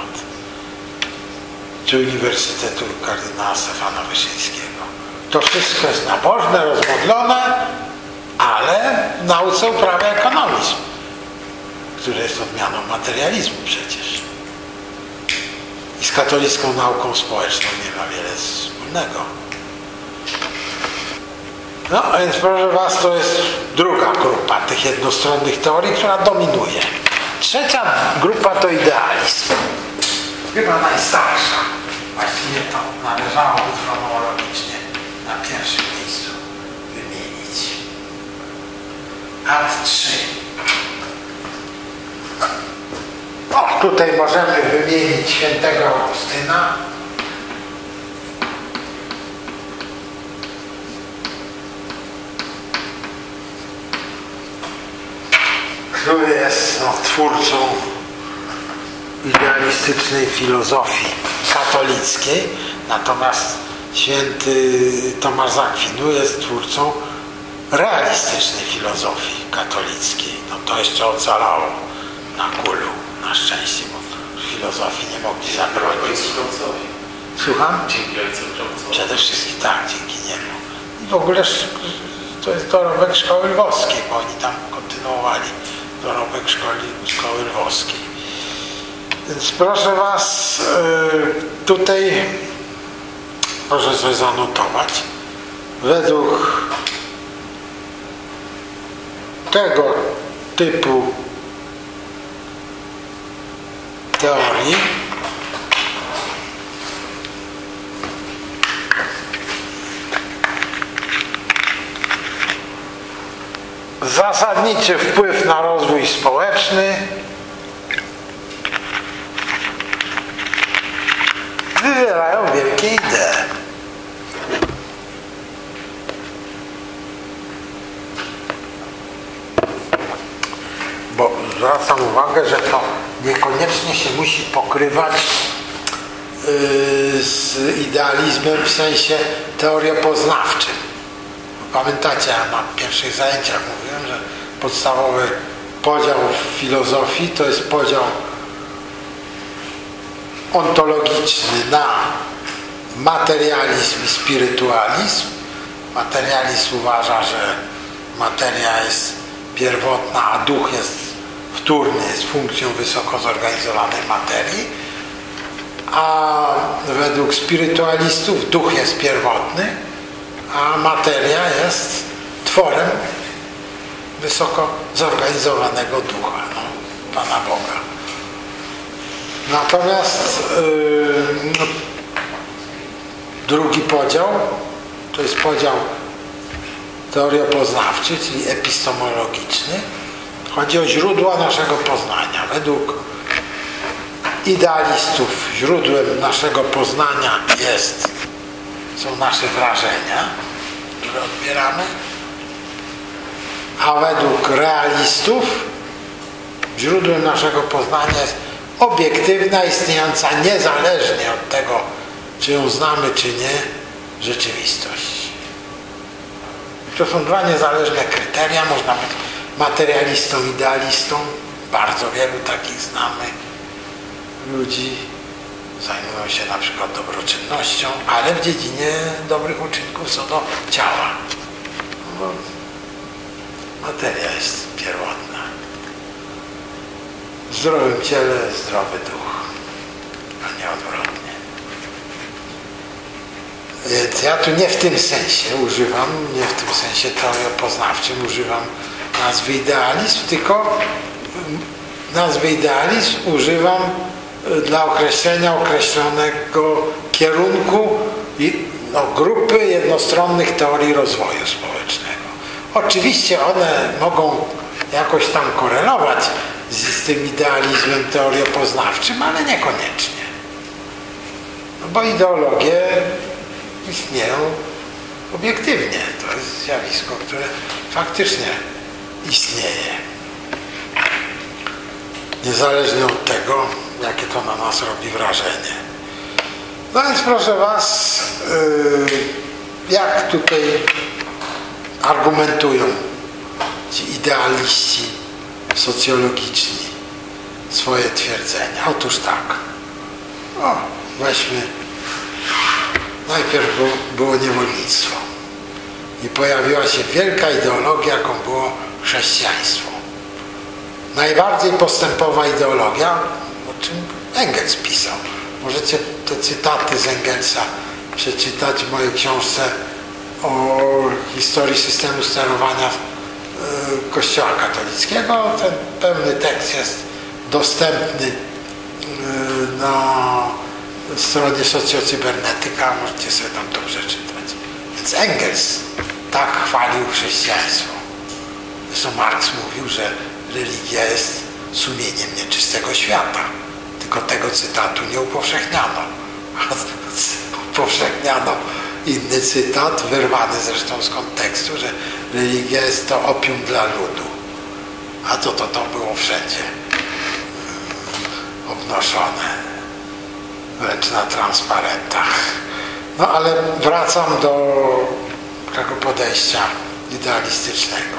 czy Uniwersytetu Kardynała Stefana Wyszyńskiego. To wszystko jest nabożne, rozmodlone, ale w nauce uprawia ekonomizm, który jest odmianą materializmu przecież. I z katolicką nauką społeczną nie ma wiele wspólnego. No więc proszę was, to jest druga grupa tych jednostronnych teorii, która dominuje. Trzecia grupa to idealizm. Chyba najstarsza. Właściwie to należałoby chronologicznie na pierwszym miejscu wymienić. A trzy. O, tutaj możemy wymienić świętego Augustyna, który jest no, twórcą idealistycznej filozofii katolickiej, natomiast święty Tomasz z Akwinu jest twórcą realistycznej filozofii katolickiej. No to jeszcze ocalało na K U L-u, na szczęście, bo filozofii nie mogli zabronić. Słucham? Dzięki Przede wszystkim tak, dzięki niemu. I w ogóle to jest dorobek szkoły lwowskiej, bo oni tam kontynuowali dorobek szkoli, szkoły lwowskiej. Więc proszę was, tutaj proszę sobie zanotować, według tego typu teorii zasadniczy wpływ na rozwój społeczny wywierają wielkie idee. Bo zwracam uwagę, że to niekoniecznie się musi pokrywać yy, z idealizmem w sensie teoriopoznawczym. Pamiętacie, ja na pierwszych zajęciach mówiłem, że podstawowy podział w filozofii to jest podział ontologiczny na materializm i spirytualizm. Materializm uważa, że materia jest pierwotna, a duch jest wtórny, jest funkcją wysoko zorganizowanej materii. A według spirytualistów duch jest pierwotny, a materia jest tworem wysoko zorganizowanego ducha, no, Pana Boga. Natomiast yy, no, drugi podział to jest podział teoriopoznawczy, czyli epistemologiczny. Chodzi o źródła naszego poznania. Według idealistów źródłem naszego poznania jest, są nasze wrażenia, które odbieramy, a według realistów źródłem naszego poznania jest obiektywna, istniejąca niezależnie od tego, czy ją znamy, czy nie, rzeczywistość. To są dwa niezależne kryteria. Można być materialistą, idealistą. Bardzo wielu takich znamy ludzi. Zajmują się na przykład dobroczynnością, ale w dziedzinie dobrych uczynków co do ciała. No, materia jest pierwotna. W zdrowym ciele zdrowy duch, a nie odwrotnie. Więc ja tu nie w tym sensie używam, nie w tym sensie teoriopoznawczym używam nazwy idealizm, tylko nazwy idealizm używam dla określenia określonego kierunku i no, grupy jednostronnych teorii rozwoju społecznego. Oczywiście one mogą jakoś tam korelować z, z tym idealizmem teoriopoznawczym, ale niekoniecznie. No bo ideologie istnieją obiektywnie. To jest zjawisko, które faktycznie istnieje. Niezależnie od tego, jakie to na nas robi wrażenie. No więc proszę Was, jak tutaj argumentują ci idealiści socjologiczni swoje twierdzenia. Otóż tak. O, weźmy. Najpierw było niewolnictwo i pojawiła się wielka ideologia, jaką było chrześcijaństwo. Najbardziej postępowa ideologia, o czym Engels pisał. Możecie te cytaty z Engelsa przeczytać w mojej książce o historii systemu sterowania Kościoła katolickiego. Ten pełny tekst jest dostępny na stronie socjocybernetyka, możecie sobie tam to przeczytać. Więc Engels tak chwalił chrześcijaństwo. Zresztą Marx mówił, że religia jest sumieniem nieczystego świata. Tylko tego cytatu nie upowszechniano. A upowszechniano inny cytat, wyrwany zresztą z kontekstu, że religia jest to opium dla ludu. A to to, to było wszędzie obnoszone. Wręcz na transparentach. No ale wracam do tego podejścia idealistycznego.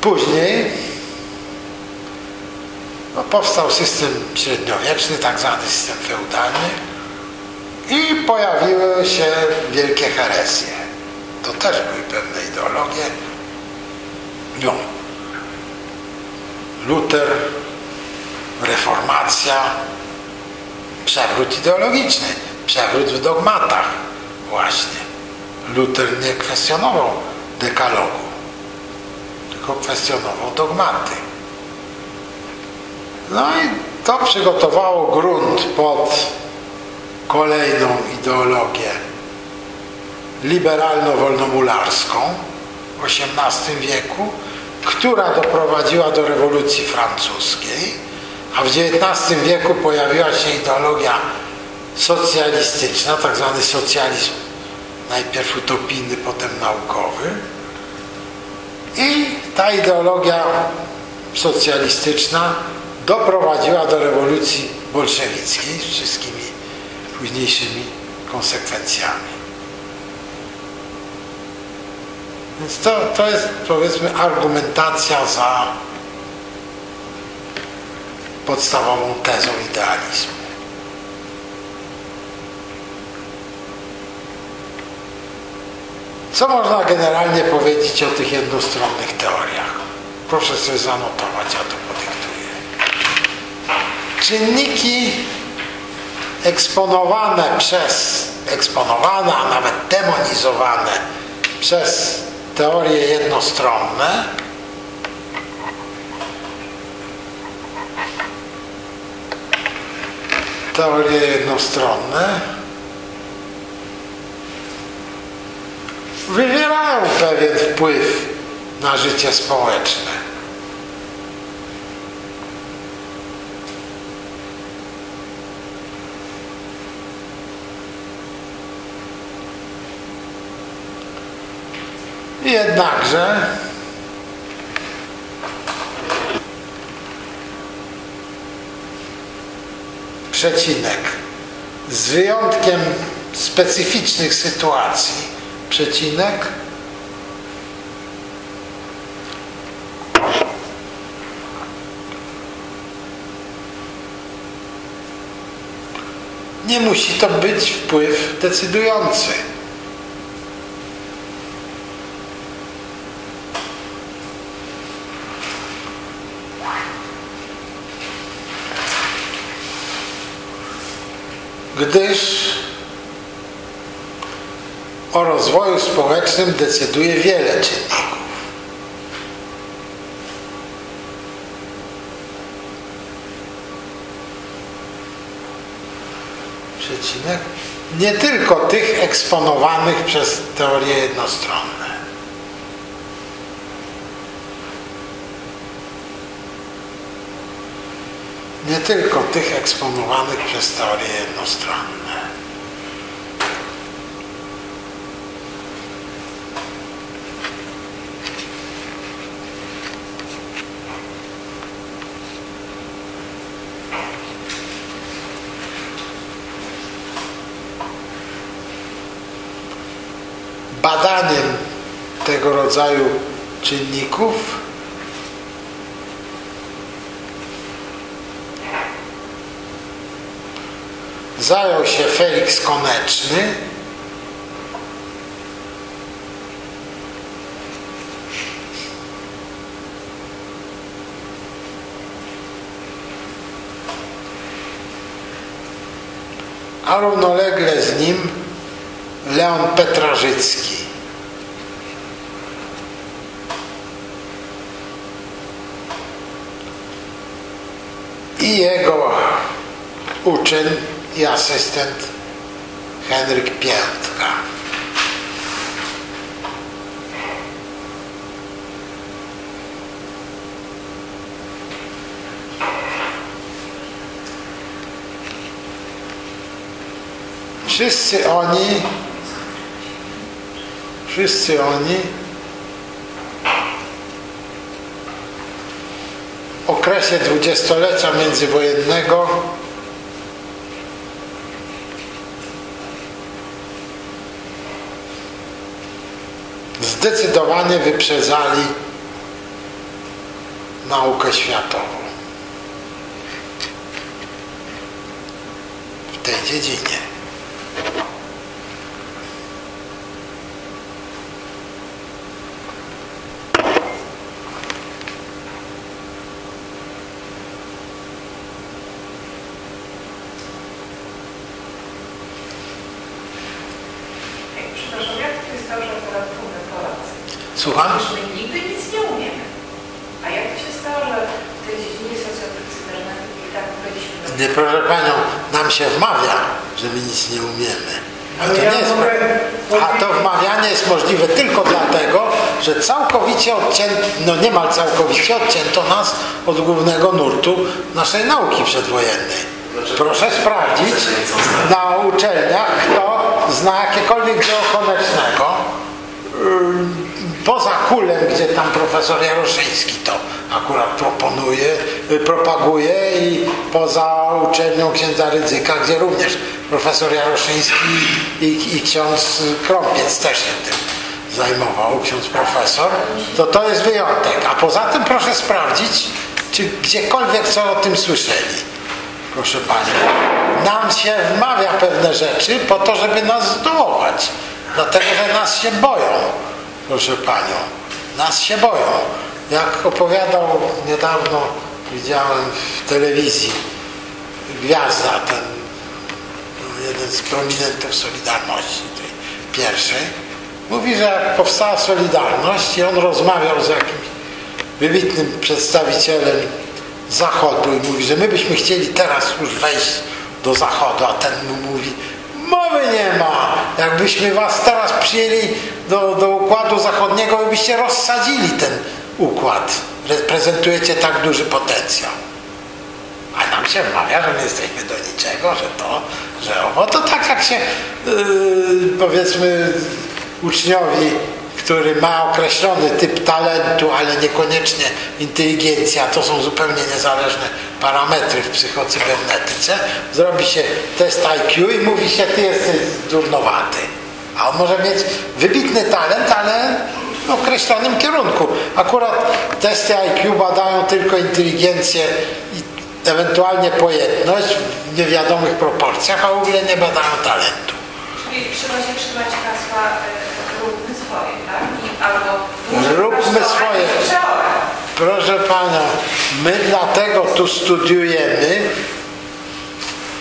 Później no, powstał system średniowieczny, tak zwany system feudalny i pojawiły się wielkie herezje. To też były pewne ideologie. No. Luther, reformacja, przewrót ideologiczny, przewrót w dogmatach właśnie. Luther nie kwestionował dekalogu, tylko kwestionował dogmaty. No i to przygotowało grunt pod kolejną ideologię liberalno-wolnomularską w osiemnastym wieku, która doprowadziła do rewolucji francuskiej. A w dziewiętnastym wieku pojawiła się ideologia socjalistyczna, tak zwany socjalizm najpierw utopijny, potem naukowy. I ta ideologia socjalistyczna doprowadziła do rewolucji bolszewickiej z wszystkimi późniejszymi konsekwencjami. Więc to, to jest, powiedzmy, argumentacja za podstawową tezą idealizmu. Co można generalnie powiedzieć o tych jednostronnych teoriach? Proszę sobie zanotować, ja to podyktuję. Czynniki eksponowane przez, eksponowane, a nawet demonizowane przez teorie jednostronne teorie jednostronne wywierają pewien wpływ na życie społeczne. Jednakże przecinek, z wyjątkiem specyficznych sytuacji, przecinek, nie musi to być wpływ decydujący. Gdyż o rozwoju społecznym decyduje wiele czynników. Przecinek. Nie tylko tych eksponowanych przez teorie jednostronne. Nie tylko tych eksponowanych przez teorie jednostronne. Badaniem tego rodzaju czynników zajął się Feliks Koneczny, a równolegle z nim Leon Petrażycki. I jego uczeń i asystent Henryk Piętka. Wszyscy oni, wszyscy oni w okresie dwudziestolecia międzywojennego zdecydowanie wyprzedzali naukę światową w tej dziedzinie. Się wmawia, że my nic nie umiemy. A to, nie jest... A to wmawianie jest możliwe tylko dlatego, że całkowicie odcięto, no niemal całkowicie odcięto nas od głównego nurtu naszej nauki przedwojennej. Proszę sprawdzić na uczelniach, kto zna jakiekolwiek dzieło Konecznego, poza Kulem, gdzie tam profesor Jaroszyński to akurat proponuje, propaguje, i poza uczelnią księdza Rydzyka, gdzie również profesor Jaroszyński i, i ksiądz Krąpiec też się tym zajmował ksiądz profesor, to to jest wyjątek. A poza tym proszę sprawdzić, czy gdziekolwiek co o tym słyszeli. Proszę Panią, nam się wmawia pewne rzeczy po to, żeby nas zdołować. Dlatego, że nas się boją. Proszę Panią, nas się boją. Jak opowiadał niedawno, widziałem w telewizji, Gwiazda, ten jeden z prominentów Solidarności, tej pierwszej, mówi, że jak powstała Solidarność i on rozmawiał z jakimś wybitnym przedstawicielem Zachodu i mówi, że my byśmy chcieli teraz już wejść do Zachodu, a ten mu mówi, mowy nie ma, jakbyśmy was teraz przyjęli do, do układu zachodniego, wy byście rozsadzili ten układ, reprezentujecie tak duży potencjał. A nam się wmawia, że my jesteśmy do niczego, że to, że owo. To tak jak się yy, powiedzmy uczniowi, który ma określony typ talentu, ale niekoniecznie inteligencja, to są zupełnie niezależne parametry w psychocybernetyce, zrobi się test I Q i mówi się, ty jesteś durnowaty. A on może mieć wybitny talent, ale w określonym kierunku. Akurat testy I Q badają tylko inteligencję i ewentualnie pojętność w niewiadomych proporcjach, a w ogóle nie badają talentu. Czyli trzeba się trzymać hasła róbmy swoje, tak? I albo róbmy swoje. Proszę Pana, my dlatego tu studiujemy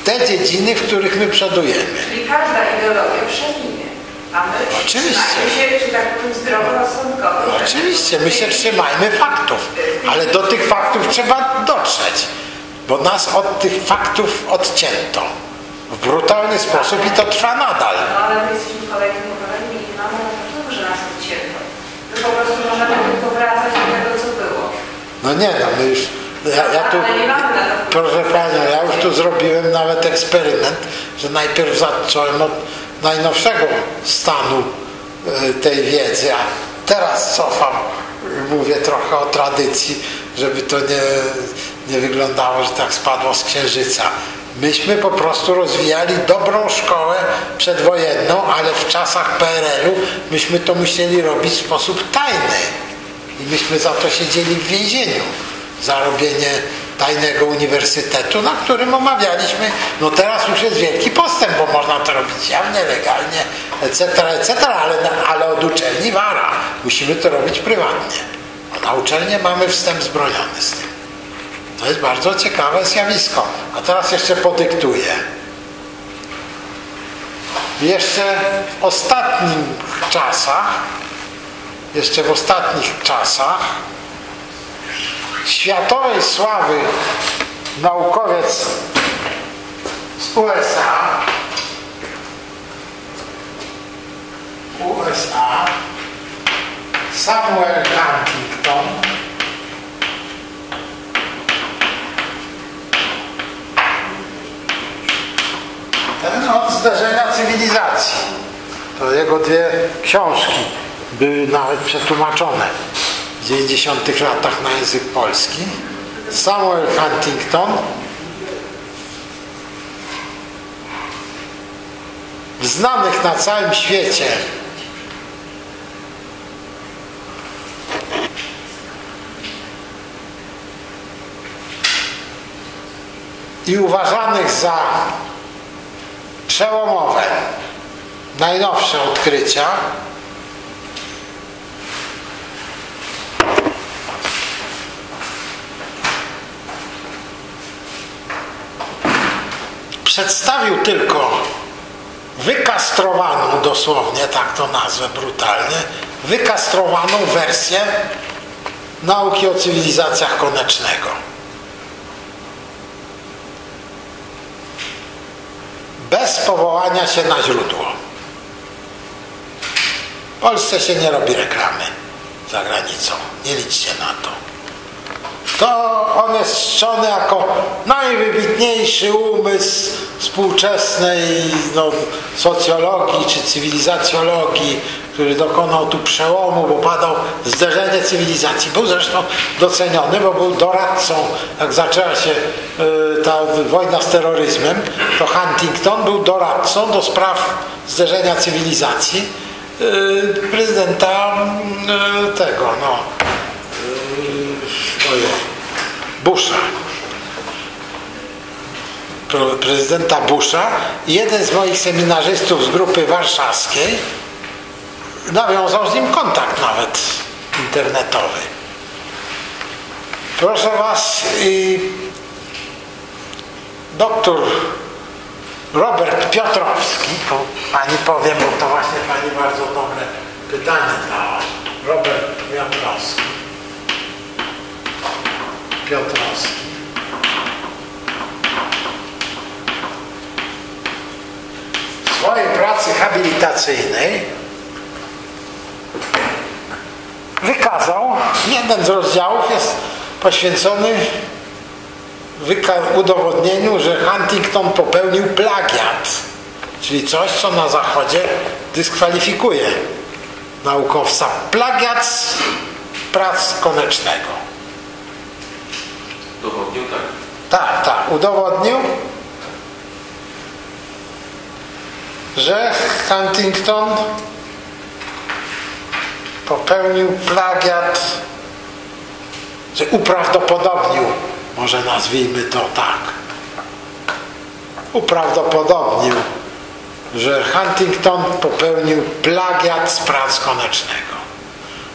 te dziedziny, w których my przodujemy. Czyli każda ideologia przeminie, a my oczywiście trzymajmy się, że tak powiem, zdroworozsądkowo. Oczywiście, my się trzymajmy faktów, ale do tych faktów trzeba dotrzeć. Bo nas od tych faktów odcięto w brutalny sposób i to trwa nadal. No ale my jesteśmy kolejnym pokoleniem i mamy na to, że nas odcięto. My po prostu możemy tylko wracać do tego, co było. No nie, no my już... Ja, ja tu, proszę Panią, ja już tu zrobiłem nawet eksperyment, że najpierw zacząłem od najnowszego stanu tej wiedzy, a teraz cofam, mówię trochę o tradycji, żeby to nie... nie wyglądało, że tak spadło z księżyca. Myśmy po prostu rozwijali dobrą szkołę przedwojenną, ale w czasach P R L u myśmy to musieli robić w sposób tajny. I myśmy za to siedzieli w więzieniu. Za robienie tajnego uniwersytetu, na którym omawialiśmy, no teraz już jest wielki postęp, bo można to robić jawnie, legalnie, et cetera, et cetera, ale, ale od uczelni wara. Musimy to robić prywatnie. A na uczelnię mamy wstęp zbroniony z tym. To jest bardzo ciekawe zjawisko. A teraz jeszcze podyktuję. Jeszcze w ostatnich czasach, jeszcze w ostatnich czasach światowej sławy naukowiec z U S A U S A Samuel Huntington od zderzenia cywilizacji. To jego dwie książki były nawet przetłumaczone w dziewięćdziesiątych latach na język polski. Samuel Huntington w znanych na całym świecie i uważanych za przełomowe, najnowsze odkrycia przedstawił tylko wykastrowaną, dosłownie tak to nazwę brutalnie, wykastrowaną wersję nauki o cywilizacjach Konecznego. Bez powołania się na źródło. W Polsce się nie robi reklamy za granicą. Nie liczcie na to. To on jest czczony jako najwybitniejszy umysł współczesnej no, socjologii czy cywilizacjologii, który dokonał tu przełomu, bo badał zderzenie cywilizacji. Był zresztą doceniony, bo był doradcą. Jak zaczęła się y, ta wojna z terroryzmem, to Huntington był doradcą do spraw zderzenia cywilizacji prezydenta tego, no, Busha. Prezydenta Busha. Jeden z moich seminarzystów z grupy warszawskiej nawiązał z nim kontakt nawet internetowy. Proszę Was, i doktor Robert Piotrowski, to Pani powiem, bo to właśnie Pani bardzo dobre pytanie dała. Robert Piotrowski. Piotrowski. W swojej pracy habilitacyjnej wykazał, jeden z rozdziałów jest poświęcony udowodnieniu, że Huntington popełnił plagiat, czyli coś, co na Zachodzie dyskwalifikuje naukowca. Plagiat z prac Konecznego. Udowodnił, tak? Tak, tak. Udowodnił, że Huntington popełnił plagiat, że uprawdopodobnił, może nazwijmy to tak, uprawdopodobnił, że Huntington popełnił plagiat z prac Konecznego.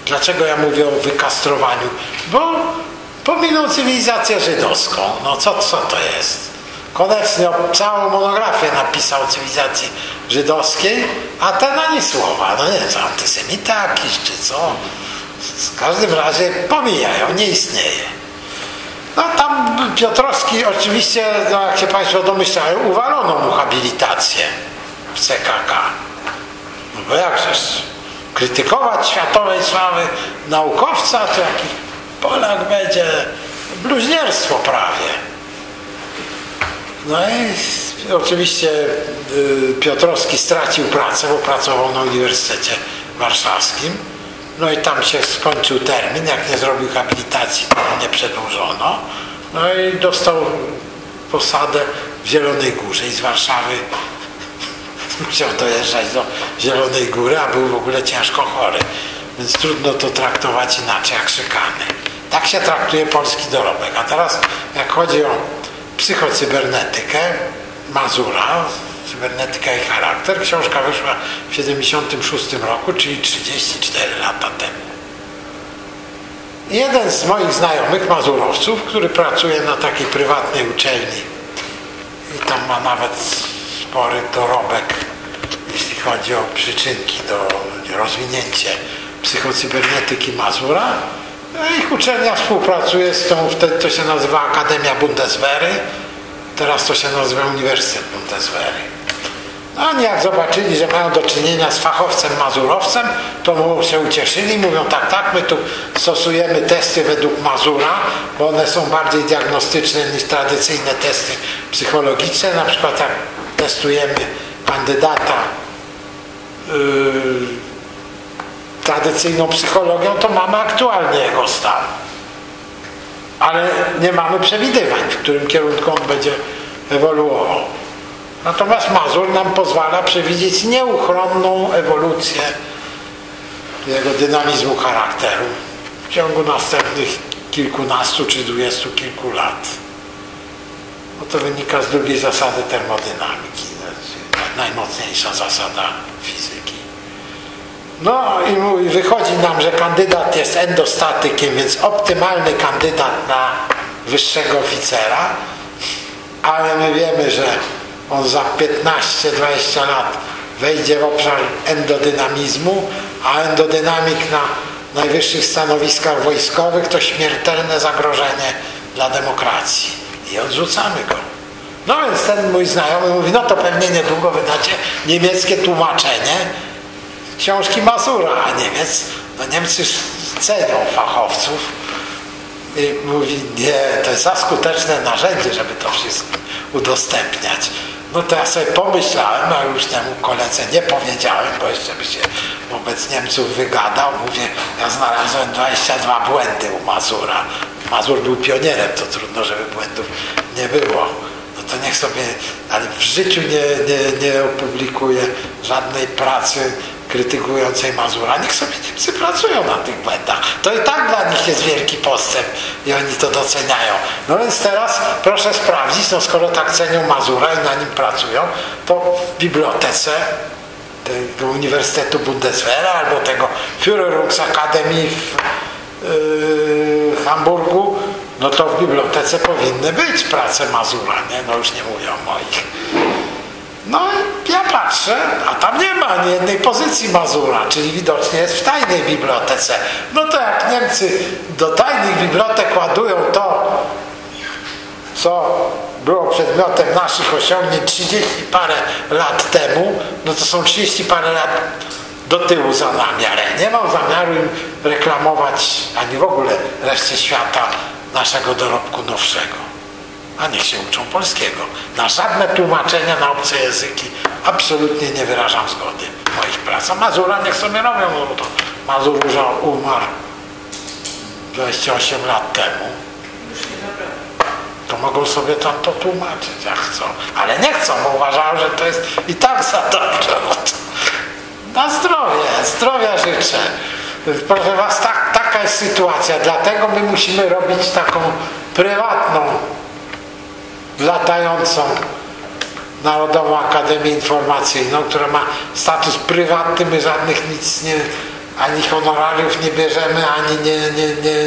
Dlaczego ja mówię o wykastrowaniu? Bo pominął cywilizację żydowską. No co, co to jest? Koneczny całą monografię napisał o cywilizacji żydowskiej, a ten ani słowa. No nie, co, antysemita jakiś czy co? W każdym razie pomijają, nie istnieje. No tam Piotrowski oczywiście, no jak się Państwo domyślają, uwalono mu habilitację w C K K. No bo jakżeż krytykować światowej sławy naukowca, to jaki Polak będzie, bluźnierstwo prawie. No i oczywiście Piotrowski stracił pracę, bo pracował na Uniwersytecie Warszawskim. No i tam się skończył termin, jak nie zrobił habilitacji, to nie przedłużono. No i dostał posadę w Zielonej Górze i z Warszawy musiał dojeżdżać do Zielonej Góry, a był w ogóle ciężko chory. Więc trudno to traktować inaczej, jak szykany. Tak się traktuje polski dorobek. A teraz, jak chodzi o psychocybernetykę Mazura, Cybernetyka i charakter. Książka wyszła w tysiąc dziewięćset siedemdziesiątym szóstym roku, czyli trzydzieści cztery lata temu. Jeden z moich znajomych mazurowców, który pracuje na takiej prywatnej uczelni i tam ma nawet spory dorobek, jeśli chodzi o przyczynki do rozwinięcia psychocybernetyki Mazura. Ich uczelnia współpracuje z tą, wtedy to się nazywa Akademia Bundeswehry. Teraz to się nazywa Uniwersytet Bundeswehry. No oni jak zobaczyli, że mają do czynienia z fachowcem mazurowcem, to mu się ucieszyli, mówią tak, tak, my tu stosujemy testy według Mazura, bo one są bardziej diagnostyczne niż tradycyjne testy psychologiczne. Na przykład jak testujemy kandydata yy, tradycyjną psychologią, to mamy aktualnie jego stan. Ale nie mamy przewidywań, w którym kierunku on będzie ewoluował. Natomiast Mazur nam pozwala przewidzieć nieuchronną ewolucję jego dynamizmu charakteru w ciągu następnych kilkunastu czy dwudziestu kilku lat. No to wynika z drugiej zasady termodynamiki, najmocniejsza zasada fizyki. No i mówi, wychodzi nam, że kandydat jest endostatykiem, więc optymalny kandydat na wyższego oficera, ale my wiemy, że on za piętnaście dwadzieścia lat wejdzie w obszar endodynamizmu, a endodynamik na najwyższych stanowiskach wojskowych to śmiertelne zagrożenie dla demokracji i odrzucamy go. No więc ten mój znajomy mówi, no to pewnie niedługo wydacie niemieckie tłumaczenie książki Mazura, a Niemiec, no Niemcy cenią fachowców i mówi, nie, to jest za skuteczne narzędzie, żeby to wszystko udostępniać. No to ja sobie pomyślałem, a już temu koledze nie powiedziałem, bo jeszcze by się wobec Niemców wygadał, mówię, ja znalazłem dwadzieścia dwa błędy u Mazura. Mazur był pionierem, to trudno, żeby błędów nie było. No to niech sobie, ale w życiu nie, nie, nie opublikuje żadnej pracy krytykującej Mazura, niech sobie Niemcy pracują na tych błędach. To i tak dla nich jest wielki postęp i oni to doceniają. No więc teraz proszę sprawdzić, no skoro tak cenią Mazura i na nim pracują, to w bibliotece tego Uniwersytetu Bundeswehry albo tego Führerungsakademii w yy, Hamburgu, no to w bibliotece powinny być prace Mazura, nie? No już nie mówię o moich. No i ja patrzę, a tam nie ma ani jednej pozycji Mazura, czyli widocznie jest w tajnej bibliotece. No to jak Niemcy do tajnych bibliotek ładują to, co było przedmiotem naszych osiągnięć trzydzieści parę lat temu, no to są trzydzieści parę lat do tyłu za nami, ale nie mam zamiaru im reklamować ani w ogóle reszcie świata naszego dorobku nowszego. A niech się uczą polskiego. Na żadne tłumaczenia na obce języki absolutnie nie wyrażam zgody moich prac. A Mazura niech sobie robią, bo to Mazur już umarł dwadzieścia osiem lat temu. To mogą sobie tam to tłumaczyć jak chcą. Ale nie chcą, bo uważają, że to jest i tak za dobrze. Na zdrowie, zdrowia życzę. Proszę was, tak, taka jest sytuacja. Dlatego my musimy robić taką prywatną latającą Narodową Akademię Informacyjną, która ma status prywatny, my żadnych nic nie, ani honorariów nie bierzemy, ani nie, nie, nie,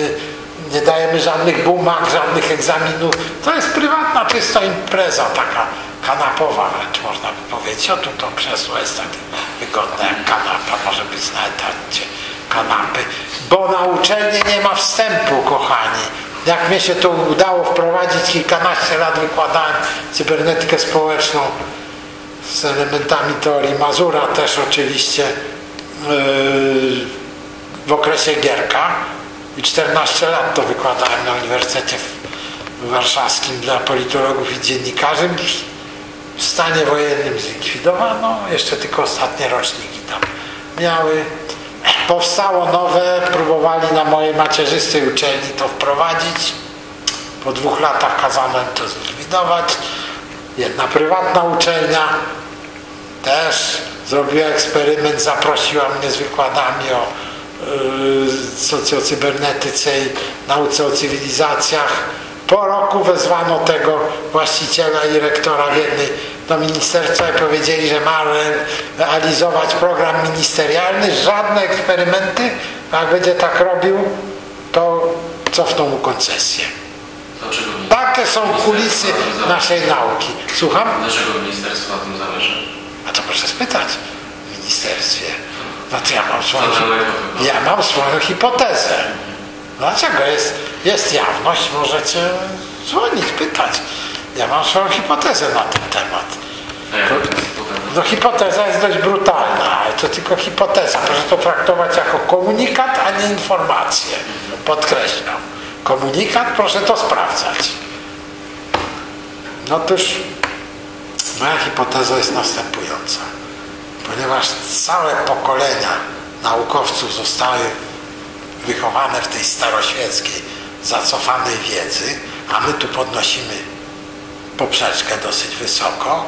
nie dajemy żadnych bumag, żadnych egzaminów. To jest prywatna, czysta impreza taka kanapowa, wręcz można by powiedzieć. O, tu to krzesło jest takie wygodne jak kanapa, może być na etacie kanapy, bo na uczelnię nie ma wstępu, kochani. Jak mnie się to udało wprowadzić, kilkanaście lat wykładałem cybernetykę społeczną z elementami teorii Mazura też oczywiście yy, w okresie Gierka i czternaście lat to wykładałem na Uniwersytecie Warszawskim dla politologów i dziennikarzy. W stanie wojennym zlikwidowano, jeszcze tylko ostatnie roczniki tam miały. Powstało nowe, próbowali na mojej macierzystej uczelni to wprowadzić. Po dwóch latach kazano im to zlikwidować. Jedna prywatna uczelnia też zrobiła eksperyment, zaprosiła mnie z wykładami o y, socjocybernetyce i nauce o cywilizacjach. Po roku wezwano tego właściciela i rektora w jednej do ministerstwa i powiedzieli, że ma realizować program ministerialny, żadne eksperymenty, a jak będzie tak robił, to cofną mu koncesję. Dlaczego? Takie są kulisy naszej nauki. Słucham? Dlaczego ministerstwo o tym zależy? A to proszę spytać w ministerstwie. No to ja mam swoją, ja mam swoją hipotezę. Dlaczego? Jest, jest jawność, możecie dzwonić, pytać. Ja mam swoją hipotezę na ten temat. To, no hipoteza jest dość brutalna, ale to tylko hipoteza. Proszę to traktować jako komunikat, a nie informację. Podkreślam. Komunikat, proszę to sprawdzać. No otóż moja hipoteza jest następująca. Ponieważ całe pokolenia naukowców zostały wychowane w tej staroświeckiej, zacofanej wiedzy, a my tu podnosimy poprzeczkę dosyć wysoko,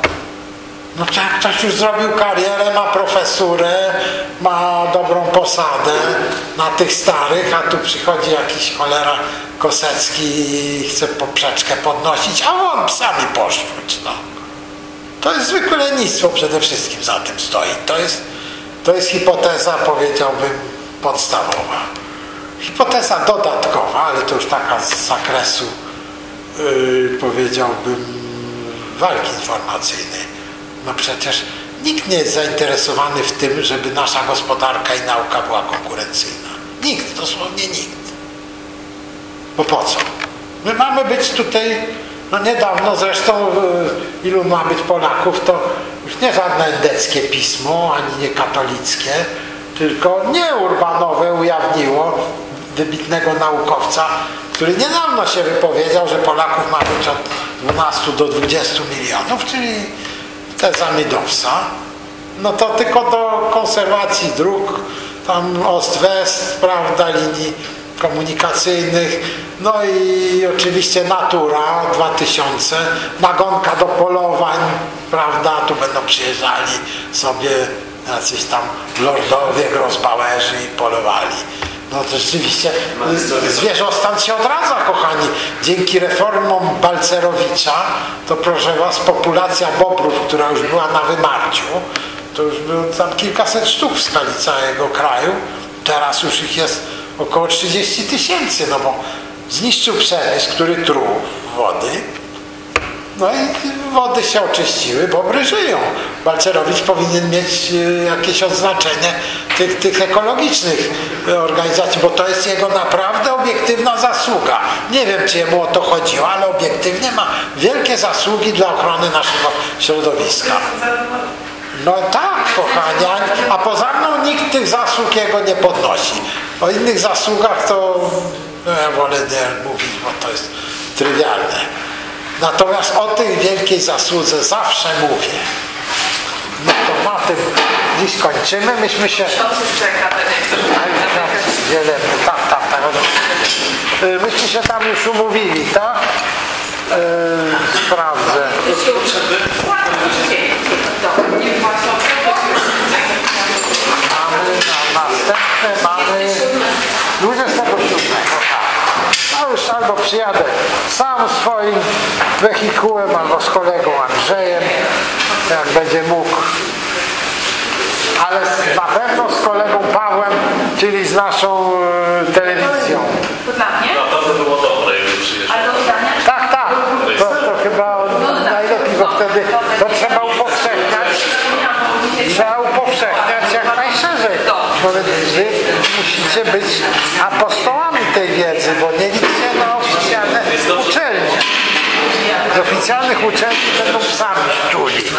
no to jak ktoś już zrobił karierę, ma profesurę, ma dobrą posadę na tych starych, a tu przychodzi jakiś cholera Kosecki i chce poprzeczkę podnosić, a on psami poszczuć, no. To jest zwykłe lenistwo, przede wszystkim za tym stoi. To jest, to jest hipoteza, powiedziałbym, podstawowa. Hipoteza dodatkowa, ale to już taka z zakresu Yy, powiedziałbym walki informacyjnej. No przecież nikt nie jest zainteresowany w tym, żeby nasza gospodarka i nauka była konkurencyjna. Nikt, dosłownie nikt. Bo po co? My mamy być tutaj, no niedawno zresztą yy, ilu ma być Polaków, to już nie żadne endeckie pismo, ani nie katolickie, tylko nieurbanowe ujawniło wybitnego naukowca, który niedawno się wypowiedział, że Polaków ma być od dwunastu do dwudziestu milionów, czyli teza Midowsa. No to tylko do konserwacji dróg, tam ost-west, prawda, linii komunikacyjnych, no i oczywiście Natura dwa tysiące, nagonka do polowań, prawda, tu będą przyjeżdżali sobie jacyś tam lordowie, Grossbauerzy i polewali. No to rzeczywiście zwierzostan się odradza, kochani. Dzięki reformom Balcerowicza, to proszę was, populacja bobrów, która już była na wymarciu, to już było tam kilkaset sztuk w skali całego kraju. Teraz już ich jest około trzydzieści tysięcy, no bo zniszczył przemysł, który truł wody. No i wody się oczyściły, bobry żyją. Balcerowicz powinien mieć jakieś odznaczenie tych, tych ekologicznych organizacji, bo to jest jego naprawdę obiektywna zasługa. Nie wiem, czy jemu o to chodziło, ale obiektywnie ma wielkie zasługi dla ochrony naszego środowiska. No tak, kochani, a poza mną nikt tych zasług jego nie podnosi. O innych zasługach to no ja wolę nie mówić, bo to jest trywialne. Natomiast o tej wielkiej zasłudze zawsze mówię. No to na tym dziś kończymy. Myśmy się... Tak, tak, tak. Myśmy się tam już umówili, tak? Yy, sprawdzę. Mamy na następne, mamy dwudziestego siódmego. A już albo przyjadę sam swoim wehikułem, albo z kolegą Andrzejem, jak będzie mógł. Ale na pewno z kolegą Pawłem, czyli z naszą telewizją. No to by było dobre, jakby przyjeżdżał. Tak, tak. To, to chyba najlepiej, bo wtedy to trzeba upowszechniać. Trzeba upowszechniać jak najszerzej. Bo wy musicie być apostołami tej wiedzy, bo nie liczcie na oficjalne uczelnie. Z oficjalnych uczelni będą sami czuli.